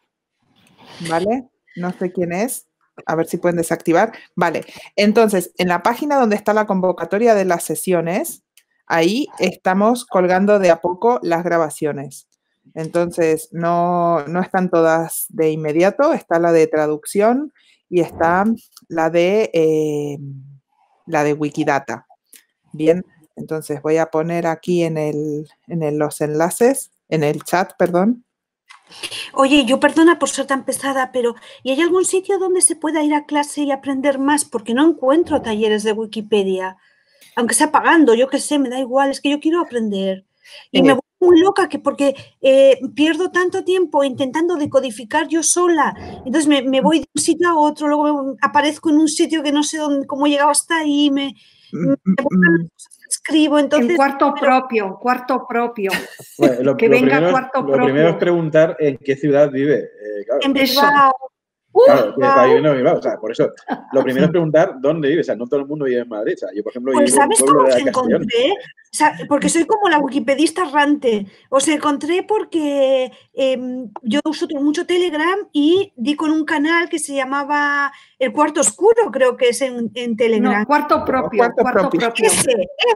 ¿vale? No sé quién es. A ver si pueden desactivar. Vale, entonces, en la página donde está la convocatoria de las sesiones, ahí estamos colgando de a poco las grabaciones. Entonces, no están todas de inmediato. Está la de traducción y está la de Wikidata. Bien, entonces voy a poner aquí en los enlaces, en el chat, perdón. Oye, yo perdona por ser tan pesada, pero ¿y hay algún sitio donde se pueda ir a clase y aprender más? Porque no encuentro talleres de Wikipedia, aunque sea pagando, yo qué sé, me da igual, es que yo quiero aprender. Y me voy muy loca porque pierdo tanto tiempo intentando decodificar yo sola. Entonces me voy de un sitio a otro, luego aparezco en un sitio que no sé cómo he llegado hasta ahí, me escribo, entonces... En Cuarto Propio. Bueno, que venga Cuarto Propio. Lo primero es preguntar en qué ciudad vive. Claro, en Bilbao. Claro, está viviendo en Bilbao. O sea, por eso, lo primero es preguntar dónde vive. O sea, no todo el mundo vive en Madrid. O sea, yo, por ejemplo, vivo en un pueblo de la Castellón. ¿Sabes cómo os encontré? O sea, porque soy como la wikipedista errante. Os encontré porque yo uso mucho Telegram y di con un canal que se llamaba El Cuarto Oscuro, creo que es en Telegram. No, Cuarto Propio.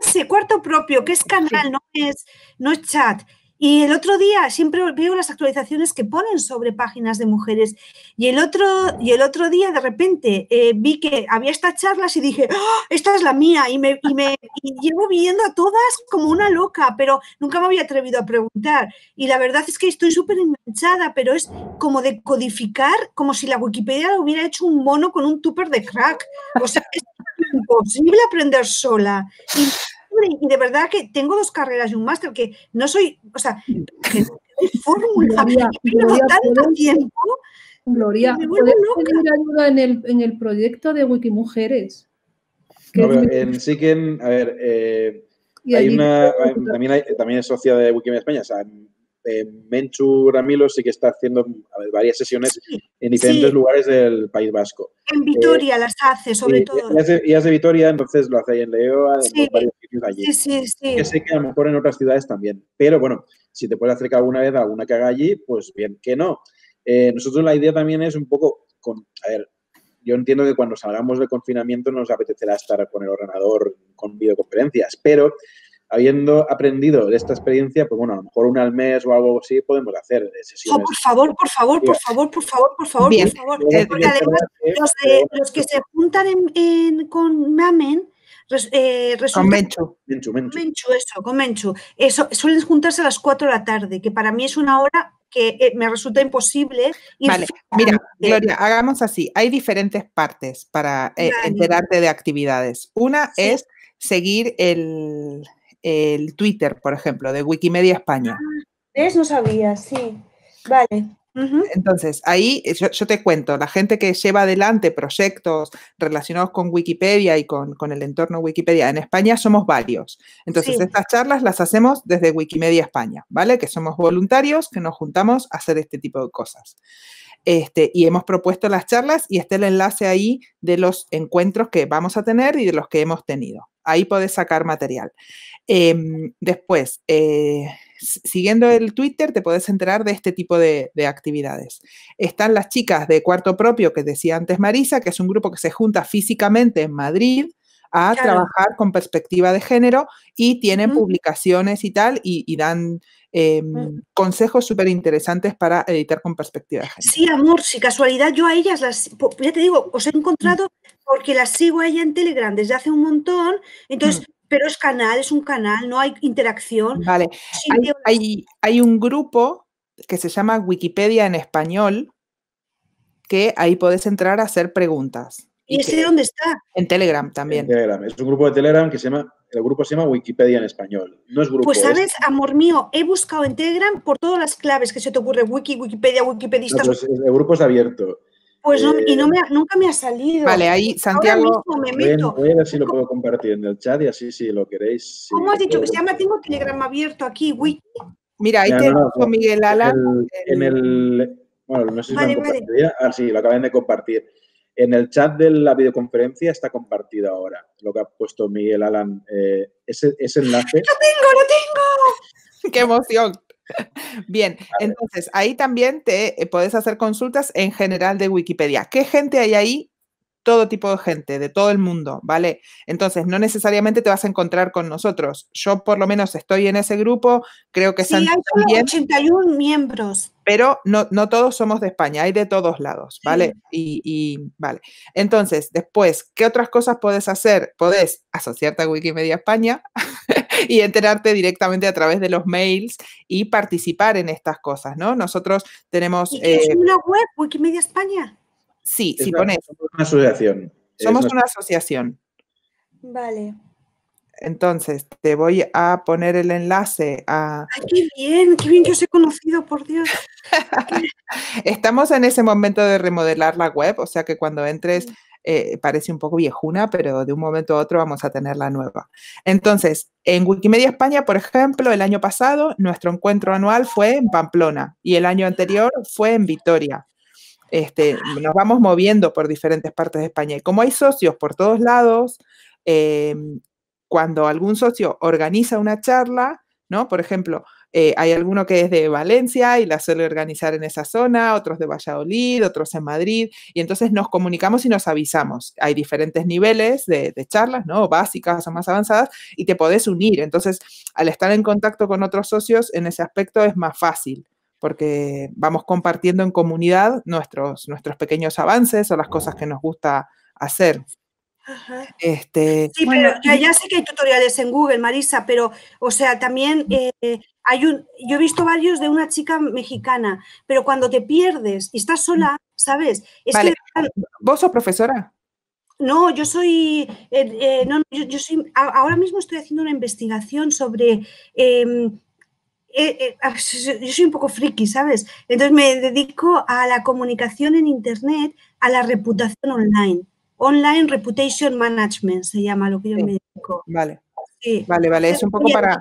Ese Cuarto Propio, que es canal, sí. No es chat. Y el otro día siempre veo las actualizaciones que ponen sobre páginas de mujeres. Y el otro día, de repente, vi que había estas charlas y dije, ¡oh, esta es la mía! Y llevo viendo a todas como una loca, pero nunca me había atrevido a preguntar. Y la verdad es que estoy súper enganchada, pero es como de codificar, como si la Wikipedia lo hubiera hecho un mono con un tupper de crack. O sea, es imposible aprender sola. Y de verdad que tengo 2 carreras y un máster, que no soy, o sea, que no soy fórmula, pierdo tanto tiempo. Gloria, ¿puedes pedir ayuda en el proyecto de Wikimujeres? No, sí que, a ver, también es socia de Wikimedia España, o sea, Menchu Ramilo sí que está haciendo varias sesiones en diferentes lugares del País Vasco. En Vitoria las hace, sobre todo. Ella es de Vitoria, entonces lo hace ahí en Leioa, en varios sitios allí. Sí. Que sé que a lo mejor en otras ciudades también. Pero bueno, si te puedes acercar alguna vez a alguna que haga allí, pues bien, que no. Nosotros la idea también es un poco, yo entiendo que cuando salgamos del confinamiento nos apetecerá estar con el ordenador, con videoconferencias, pero... habiendo aprendido de esta experiencia, pues bueno, a lo mejor una al mes o algo así podemos hacer sesiones. No, por favor. Bien. Porque además los que se juntan con Mamen, con Menchu. Suelen juntarse a las 4 de la tarde, que para mí es una hora que me resulta imposible. Vale, mira, Gloria, hagamos así. Hay diferentes partes para enterarte de actividades. Una es seguir el Twitter, por ejemplo, de Wikimedia España. ¿Ves? No sabía, sí. Vale. Uh-huh. Entonces, ahí yo te cuento, la gente que lleva adelante proyectos relacionados con Wikipedia y con el entorno Wikipedia en España somos varios. Entonces, estas charlas las hacemos desde Wikimedia España, ¿vale? Que somos voluntarios, que nos juntamos a hacer este tipo de cosas. y hemos propuesto las charlas y está el enlace ahí de los encuentros que vamos a tener y de los que hemos tenido. Ahí podés sacar material. Después, siguiendo el Twitter, te podés enterar de este tipo de actividades. Están las chicas de Cuarto Propio, que decía antes Marisa, que es un grupo que se junta físicamente en Madrid a trabajar con perspectiva de género y tienen publicaciones y tal, y dan consejos súper interesantes para editar con perspectiva de género. Sí, amor, si casualidad, yo a ellas, ya te digo, os he encontrado porque las sigo a ella en Telegram desde hace un montón, entonces... Pero es un canal, no hay interacción. Vale. Hay un grupo que se llama Wikipedia en Español, que ahí podés entrar a hacer preguntas. ¿Y ese dónde está? En Telegram también. En Telegram. Es un grupo de Telegram que se llama, el grupo se llama Wikipedia en Español. No es grupo. Pues sabes, amor mío, he buscado en Telegram por todas las claves que se te ocurre, Wiki, Wikipedia, Wikipedistas. No, pues el grupo es abierto. Pues no, y no me ha, nunca me ha salido. Vale, ahí Santiago. Ahora mismo me meto. Voy a ver si lo puedo compartir en el chat y así si lo queréis. Si ¿cómo has dicho que se llama? Tengo Telegram abierto aquí, Wiki. Mira, ahí te dijo Miguel Alan. Bueno, no sé si lo han compartido. Ah, sí, lo acaban de compartir. En el chat de la videoconferencia está compartido ahora lo que ha puesto Miguel Alan. Ese enlace. ¡Lo tengo! ¡Qué emoción! Bien, entonces ahí también te podés hacer consultas en general de Wikipedia. ¿Qué gente hay ahí? Todo tipo de gente, de todo el mundo, ¿vale? Entonces, no necesariamente te vas a encontrar con nosotros. Yo, por lo menos, estoy en ese grupo. Creo que sí, Santi también. 81 miembros. Pero no todos somos de España, hay de todos lados, ¿vale? Sí. Y vale. Entonces, después, ¿qué otras cosas podés hacer? Podés asociarte a Wikimedia España y enterarte directamente a través de los mails y participar en estas cosas, ¿no? Nosotros tenemos... ¿Y qué es una web, Wikimedia España? Sí, si pones... Somos una asociación. Somos una asociación. Vale. Entonces, te voy a poner el enlace a... ¡Ay, qué bien que os he conocido, por Dios! Estamos en ese momento de remodelar la web, o sea que cuando entres parece un poco viejuna, pero de un momento a otro vamos a tener la nueva. Entonces, en Wikimedia España, por ejemplo, el año pasado nuestro encuentro anual fue en Pamplona y el año anterior fue en Vitoria. Nos vamos moviendo por diferentes partes de España y como hay socios por todos lados, cuando algún socio organiza una charla, ¿no? Por ejemplo, hay alguno que es de Valencia y la suele organizar en esa zona, otros de Valladolid, otros en Madrid, y entonces nos comunicamos y nos avisamos. Hay diferentes niveles de charlas, ¿no? Básicas o más avanzadas, y te podés unir. Entonces, al estar en contacto con otros socios, en ese aspecto es más fácil, porque vamos compartiendo en comunidad nuestros pequeños avances o las cosas que nos gusta hacer. Ajá. Sí, pero ya sé que hay tutoriales en Google, Marisa, pero, o sea, también yo he visto varios de una chica mexicana, pero cuando te pierdes y estás sola, ¿sabes? Vale. ¿Vos sos profesora? No, yo soy, ahora mismo estoy haciendo una investigación sobre... yo soy un poco friki, ¿sabes? Entonces me dedico a la comunicación en Internet, a la reputación online. Online Reputation Management se llama lo que yo me dedico. Vale, sí. Vale, es un poco para...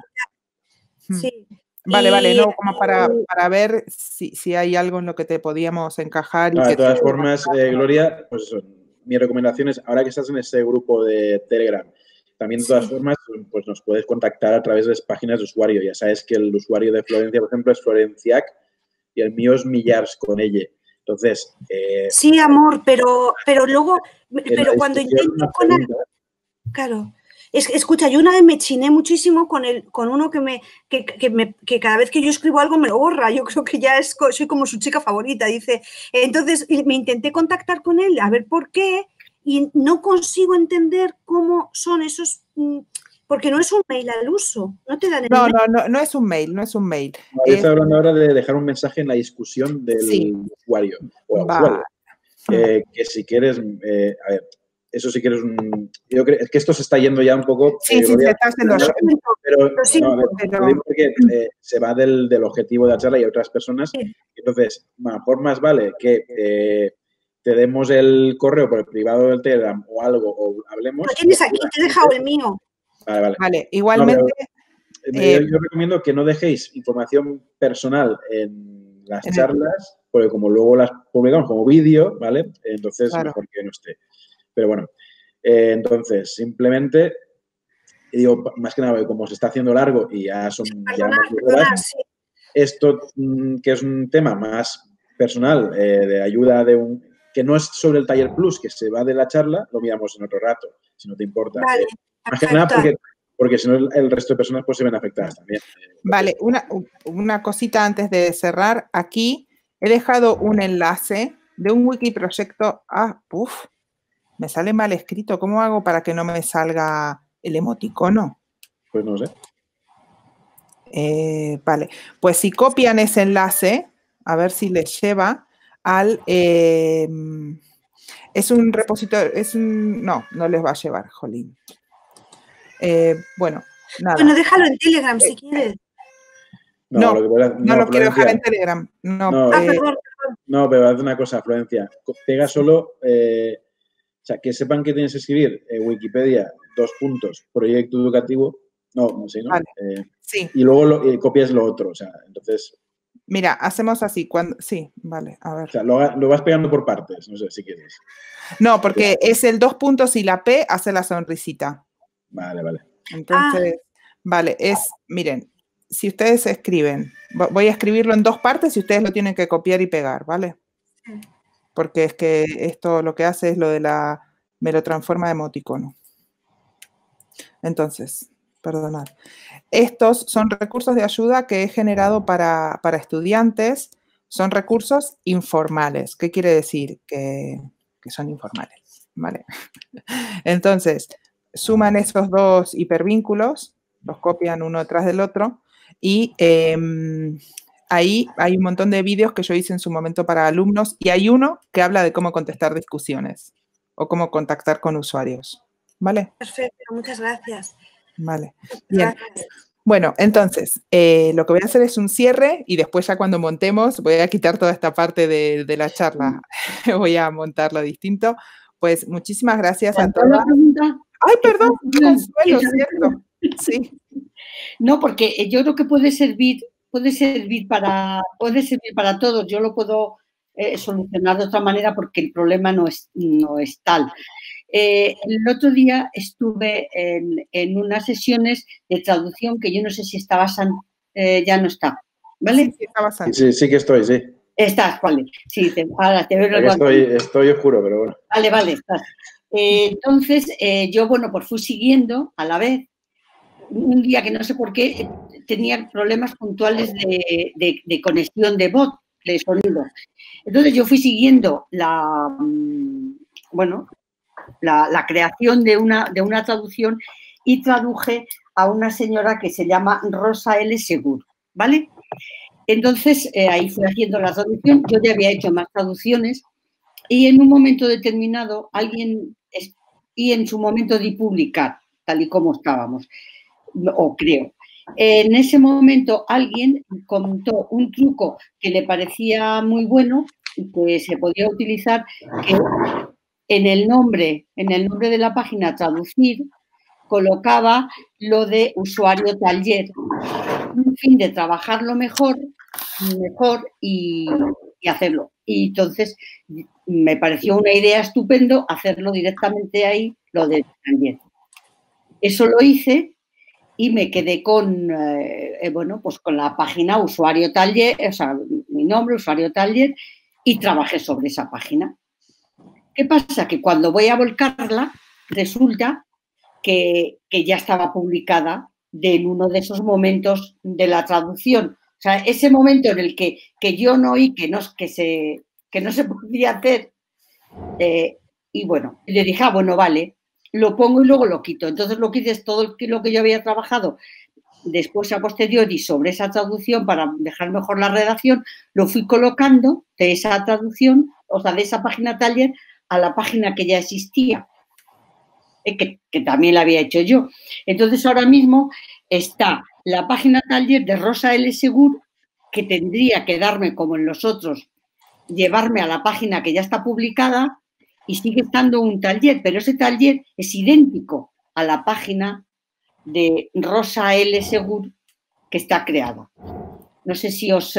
Sí. Vale, no, como para ver si hay algo en lo que te podíamos encajar. Claro, de todas formas, Gloria, pues eso, mi recomendación es, ahora que estás en este grupo de Telegram, también, de todas formas, pues nos puedes contactar a través de las páginas de usuario. Ya sabes que el usuario de Florencia, por ejemplo, es Florenciac y el mío es Millars con ella. Entonces... sí, amor, pero luego... Pero cuando intento con... Claro. Escucha, yo una vez me chiné muchísimo con uno que cada vez que yo escribo algo me lo borra. Yo creo que ya soy como su chica favorita, dice. Entonces, me intenté contactar con él a ver por qué... Y no consigo entender cómo son esos, porque no es un mail al uso, no te dan el mail. No es un mail, no es un mail. No, yo estoy hablando ahora de dejar un mensaje en la discusión del usuario. Que si quieres, a ver, eso si quieres, yo creo que esto se está yendo ya un poco. Sí, sí, se está haciendo. Pero se va del objetivo de la charla y otras personas. Sí. Entonces, a lo mejor más vale que... te demos el correo por el privado del Telegram o algo, o hablemos. Lo tienes aquí, te he dejado el mío. Vale, igualmente... yo recomiendo que no dejéis información personal en las charlas, porque como luego las publicamos como vídeo, ¿vale? Entonces, mejor que no esté. Pero bueno, entonces, simplemente, digo, más que nada, como se está haciendo largo y ya son... Esto, que es un tema más personal, de ayuda de un... que no es sobre el Taller Plus, que se va de la charla, lo miramos en otro rato, si no te importa. Vale, más que nada porque si no el resto de personas pues se ven afectadas también. Vale, una cosita antes de cerrar. Aquí he dejado un enlace de un wikiproyecto. Ah, uff, me sale mal escrito. ¿Cómo hago para que no me salga el emoticono? Pues no sé. Vale, pues si copian ese enlace, a ver si les lleva... al es un repositorio, no les va a llevar, jolín. Bueno, nada. Bueno, déjalo en Telegram si quieres. No, no lo quiero dejar en Telegram. No, no, pero haz una cosa, Florencia. Pega solo, o sea, que sepan que tienes que escribir Wikipedia, proyecto educativo, vale. Sí. Y luego copias lo otro, o sea, entonces... Mira, hacemos así, cuando sí, vale, a ver. O sea, lo vas pegando por partes, no sé si quieres. No, porque es el 2 puntos y la P hace la sonrisita. Vale, vale. Entonces, vale, miren, si ustedes escriben, voy a escribirlo en 2 partes y ustedes lo tienen que copiar y pegar, ¿vale? Porque es que esto lo que hace es lo de la, me lo transforma de emoticono. Entonces... Perdonad. Estos son recursos de ayuda que he generado para estudiantes. Son recursos informales. ¿Qué quiere decir? Que son informales. ¿Vale? Entonces, suman esos 2 hipervínculos, los copian uno tras del otro y ahí hay un montón de vídeos que yo hice en su momento para alumnos y hay uno que habla de cómo contestar discusiones o cómo contactar con usuarios. ¿Vale? Perfecto, muchas gracias. Vale, bien. Bueno, entonces, lo que voy a hacer es un cierre y después ya cuando montemos voy a quitar toda esta parte de la charla. Voy a montarlo distinto. Pues muchísimas gracias a todas. Ay, perdón, Consuelo, ¿cierto? Sí. No, porque yo creo que puede servir para todos. Yo lo puedo solucionar de otra manera porque el problema no es tal. El otro día estuve en unas sesiones de traducción que yo no sé si estaba Santi, ya no está, ¿vale? Sí, estaba Santi. Sí, sí que estoy, sí. Estás, vale. Sí, ahora te veo. Estoy oscuro, pero bueno. Vale, vale, estás. Entonces, yo, bueno, pues fui siguiendo a la vez. Un día que no sé por qué tenía problemas puntuales de conexión de voz, de sonido. Entonces, yo fui siguiendo la creación de una traducción y traduje a una señora que se llama Rosa L. Segur, ¿vale? Entonces, ahí fui haciendo la traducción, yo ya había hecho más traducciones y en un momento determinado en su momento di publicar, tal y como estábamos, o creo. En ese momento alguien comentó un truco que le parecía muy bueno y que se podía utilizar, que en el nombre de la página traducir, colocaba lo de usuario taller, en fin, de trabajarlo mejor y hacerlo. Y entonces me pareció una idea estupendo hacerlo directamente ahí, lo de taller. Eso lo hice y me quedé con la página usuario taller, o sea, mi nombre, usuario taller, y trabajé sobre esa página. ¿Qué pasa? Que cuando voy a volcarla, resulta que ya estaba publicada en uno de esos momentos de la traducción. O sea, ese momento en el que yo no oí que no se podía hacer. Y bueno, le dije, vale, lo pongo y luego lo quito. Entonces lo quité, todo lo que yo había trabajado después a posteriori sobre esa traducción para dejar mejor la redacción, lo fui colocando de esa traducción, o sea, de esa página taller, a la página que ya existía, que también la había hecho yo. Entonces, ahora mismo está la página taller de Rosa L. Segur, que tendría que darme, como en los otros, llevarme a la página que ya está publicada y sigue estando un taller, pero ese taller es idéntico a la página de Rosa L. Segur que está creada. No sé si os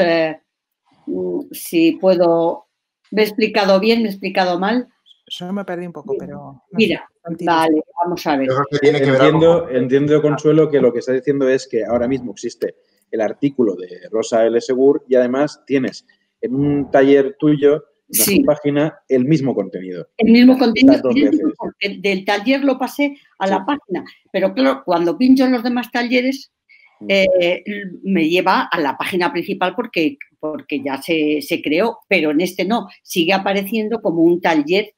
si puedo... ¿Me he explicado bien? ¿Me he explicado mal? Yo me perdí un poco, pero... Mira, vale, vamos a ver. Entiendo, Consuelo, que lo que está diciendo es que ahora mismo existe el artículo de Rosa L. Segur y además tienes en un taller tuyo, en su página, el mismo contenido. El mismo contenido, porque del taller lo pasé a la página. Pero claro, cuando pincho en los demás talleres... me lleva a la página principal porque ya se creó, pero en este no, sigue apareciendo como un taller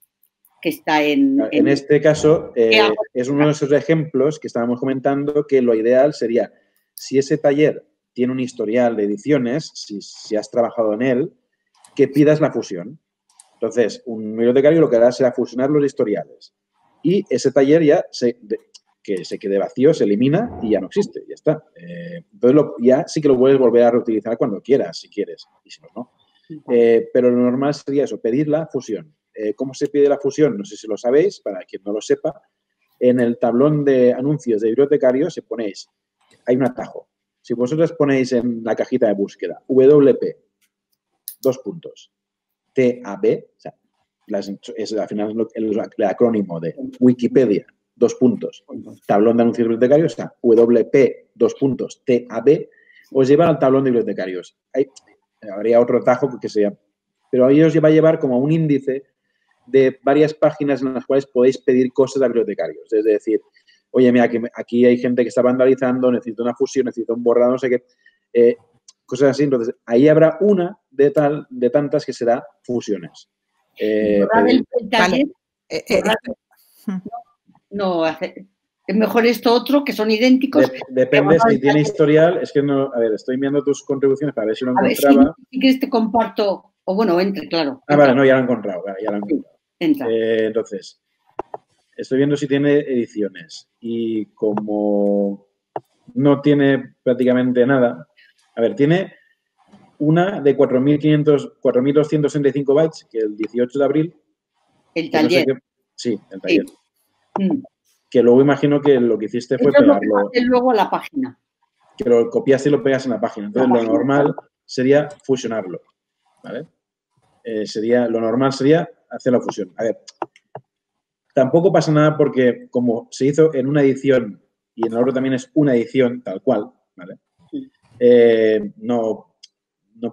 que está en... En este caso, es uno de esos ejemplos que estábamos comentando, que lo ideal sería, si ese taller tiene un historial de ediciones, si has trabajado en él, que pidas la fusión. Entonces, un bibliotecario lo que hará será fusionar los historiales y ese taller ya que se quede vacío, se elimina y ya no existe, ya está. Entonces ya sí que lo puedes volver a reutilizar cuando quieras, si quieres, y si no, no. Pero lo normal sería eso, pedir la fusión. ¿Cómo se pide la fusión? No sé si lo sabéis, para quien no lo sepa, en el tablón de anuncios de bibliotecarios se ponéis, hay un atajo. Si vosotros ponéis en la cajita de búsqueda WP, 2 puntos, TAB, o sea, al final el acrónimo de Wikipedia, 2 puntos. Tablón de anuncios bibliotecarios, está WP, 2 puntos, TAB, os llevan al tablón de bibliotecarios. Ahí, habría otro atajo que sería, pero ahí os va a llevar como un índice de varias páginas en las cuales podéis pedir cosas a bibliotecarios. Es decir, oye, mira, que aquí hay gente que está vandalizando, necesito una fusión, necesito un borrado, no sé qué, cosas así. Entonces, ahí habrá una de tantas que será fusiones. No, es mejor esto otro, que son idénticos. Depende si tiene historial. Es que no, a ver, estoy viendo tus contribuciones para ver si lo encontraba. Ver, si quieres te comparto, o bueno, entre, claro. Ah, vale, no, ya lo he encontrado, ya lo he encontrado. Entra. Entonces, estoy viendo si tiene ediciones y como no tiene prácticamente nada, a ver, tiene una de 4.265 bytes, que el 18 de abril. El taller. No sé qué, sí, el taller. Sí. Que luego imagino que lo que hiciste fue pegarlo luego a la página. Que lo copiaste y lo pegas en la página. Entonces, lo normal sería fusionarlo, ¿vale? Lo normal sería hacer la fusión. A ver, tampoco pasa nada porque como se hizo en una edición y en el otro también es una edición tal cual, ¿vale? No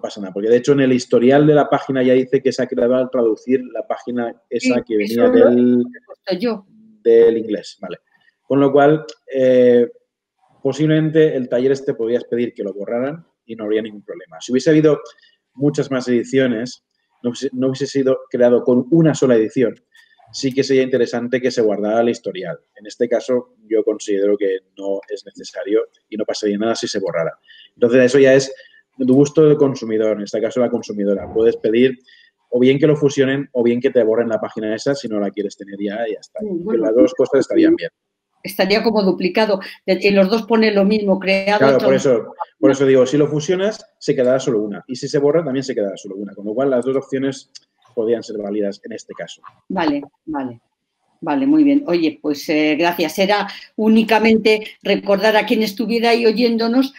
pasa nada, porque de hecho en el historial de la página ya dice que se ha creado al traducir la página esa que venía del... del inglés, ¿vale? Con lo cual, posiblemente el taller este podías pedir que lo borraran y no habría ningún problema. Si hubiese habido muchas más ediciones, no hubiese sido creado con una sola edición, sí que sería interesante que se guardara el historial. En este caso, yo considero que no es necesario y no pasaría nada si se borrara. Entonces, eso ya es tu gusto del consumidor, en este caso la consumidora. Puedes pedir... o bien que lo fusionen o bien que te borren la página esa si no la quieres tener ya y ya está. Bueno, las dos cosas estarían bien. Estaría como duplicado. En los dos pone lo mismo, creado. Claro, por eso digo, si lo fusionas se quedará solo una y si se borra también se quedará solo una. Con lo cual las dos opciones podrían ser válidas en este caso. Vale, vale. Vale, muy bien. Oye, pues gracias. Era únicamente recordar a quien estuviera ahí oyéndonos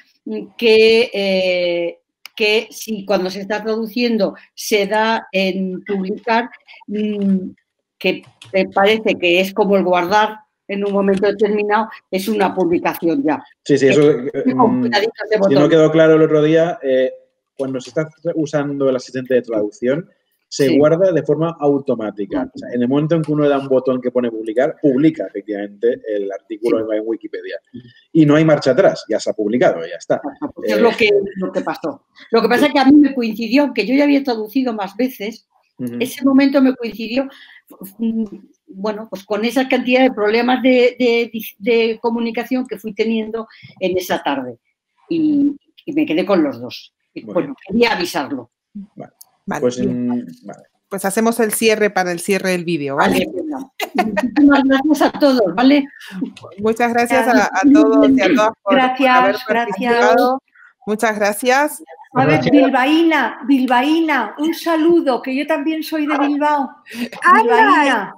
que si cuando se está traduciendo se da en publicar, que parece que es como el guardar en un momento determinado, es una publicación ya. Sí, sí, eso... Si no quedó claro el otro día, cuando se está usando el asistente de traducción, se guarda de forma automática. O sea, en el momento en que uno le da un botón que pone publicar, publica efectivamente el artículo en Wikipedia. Y no hay marcha atrás, ya se ha publicado, ya está. Pues es lo que pasó. Lo que pasa es que a mí me coincidió, aunque yo ya había traducido más veces, ese momento me coincidió, bueno, pues con esa cantidad de problemas de comunicación que fui teniendo en esa tarde. Y me quedé con los dos. Bueno, quería avisarlo. Vale. Vale. Pues hacemos el cierre para el cierre del vídeo, ¿vale? Muchas gracias a todos, ¿vale? Muchas gracias a todos y a todas por haber participado. Muchas gracias. A ver, Bilbaína, un saludo, que yo también soy de Bilbao. Bilbaína.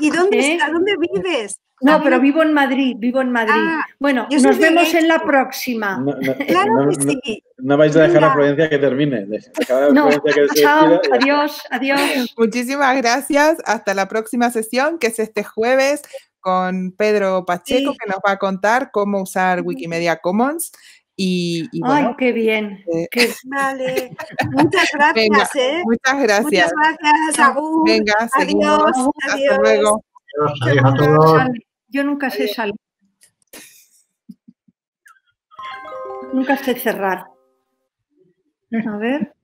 ¿Y dónde, dónde vives? No, pero vivo en Madrid, vivo en Madrid. Ah, bueno, nos vemos en la próxima. Claro que sí. No vais a dejar a Florencia que termine. Chao, adiós, adiós. Muchísimas gracias. Hasta la próxima sesión, que es este jueves, con Pedro Pacheco, que nos va a contar cómo usar Wikimedia Commons. Y bueno, ¡ay, qué bien! Vale. Muchas gracias. Venga, muchas gracias. Muchas gracias, Agur. Venga, adiós. Hasta luego. Adiós a todos. Yo nunca sé salir. Nunca sé cerrar. A ver.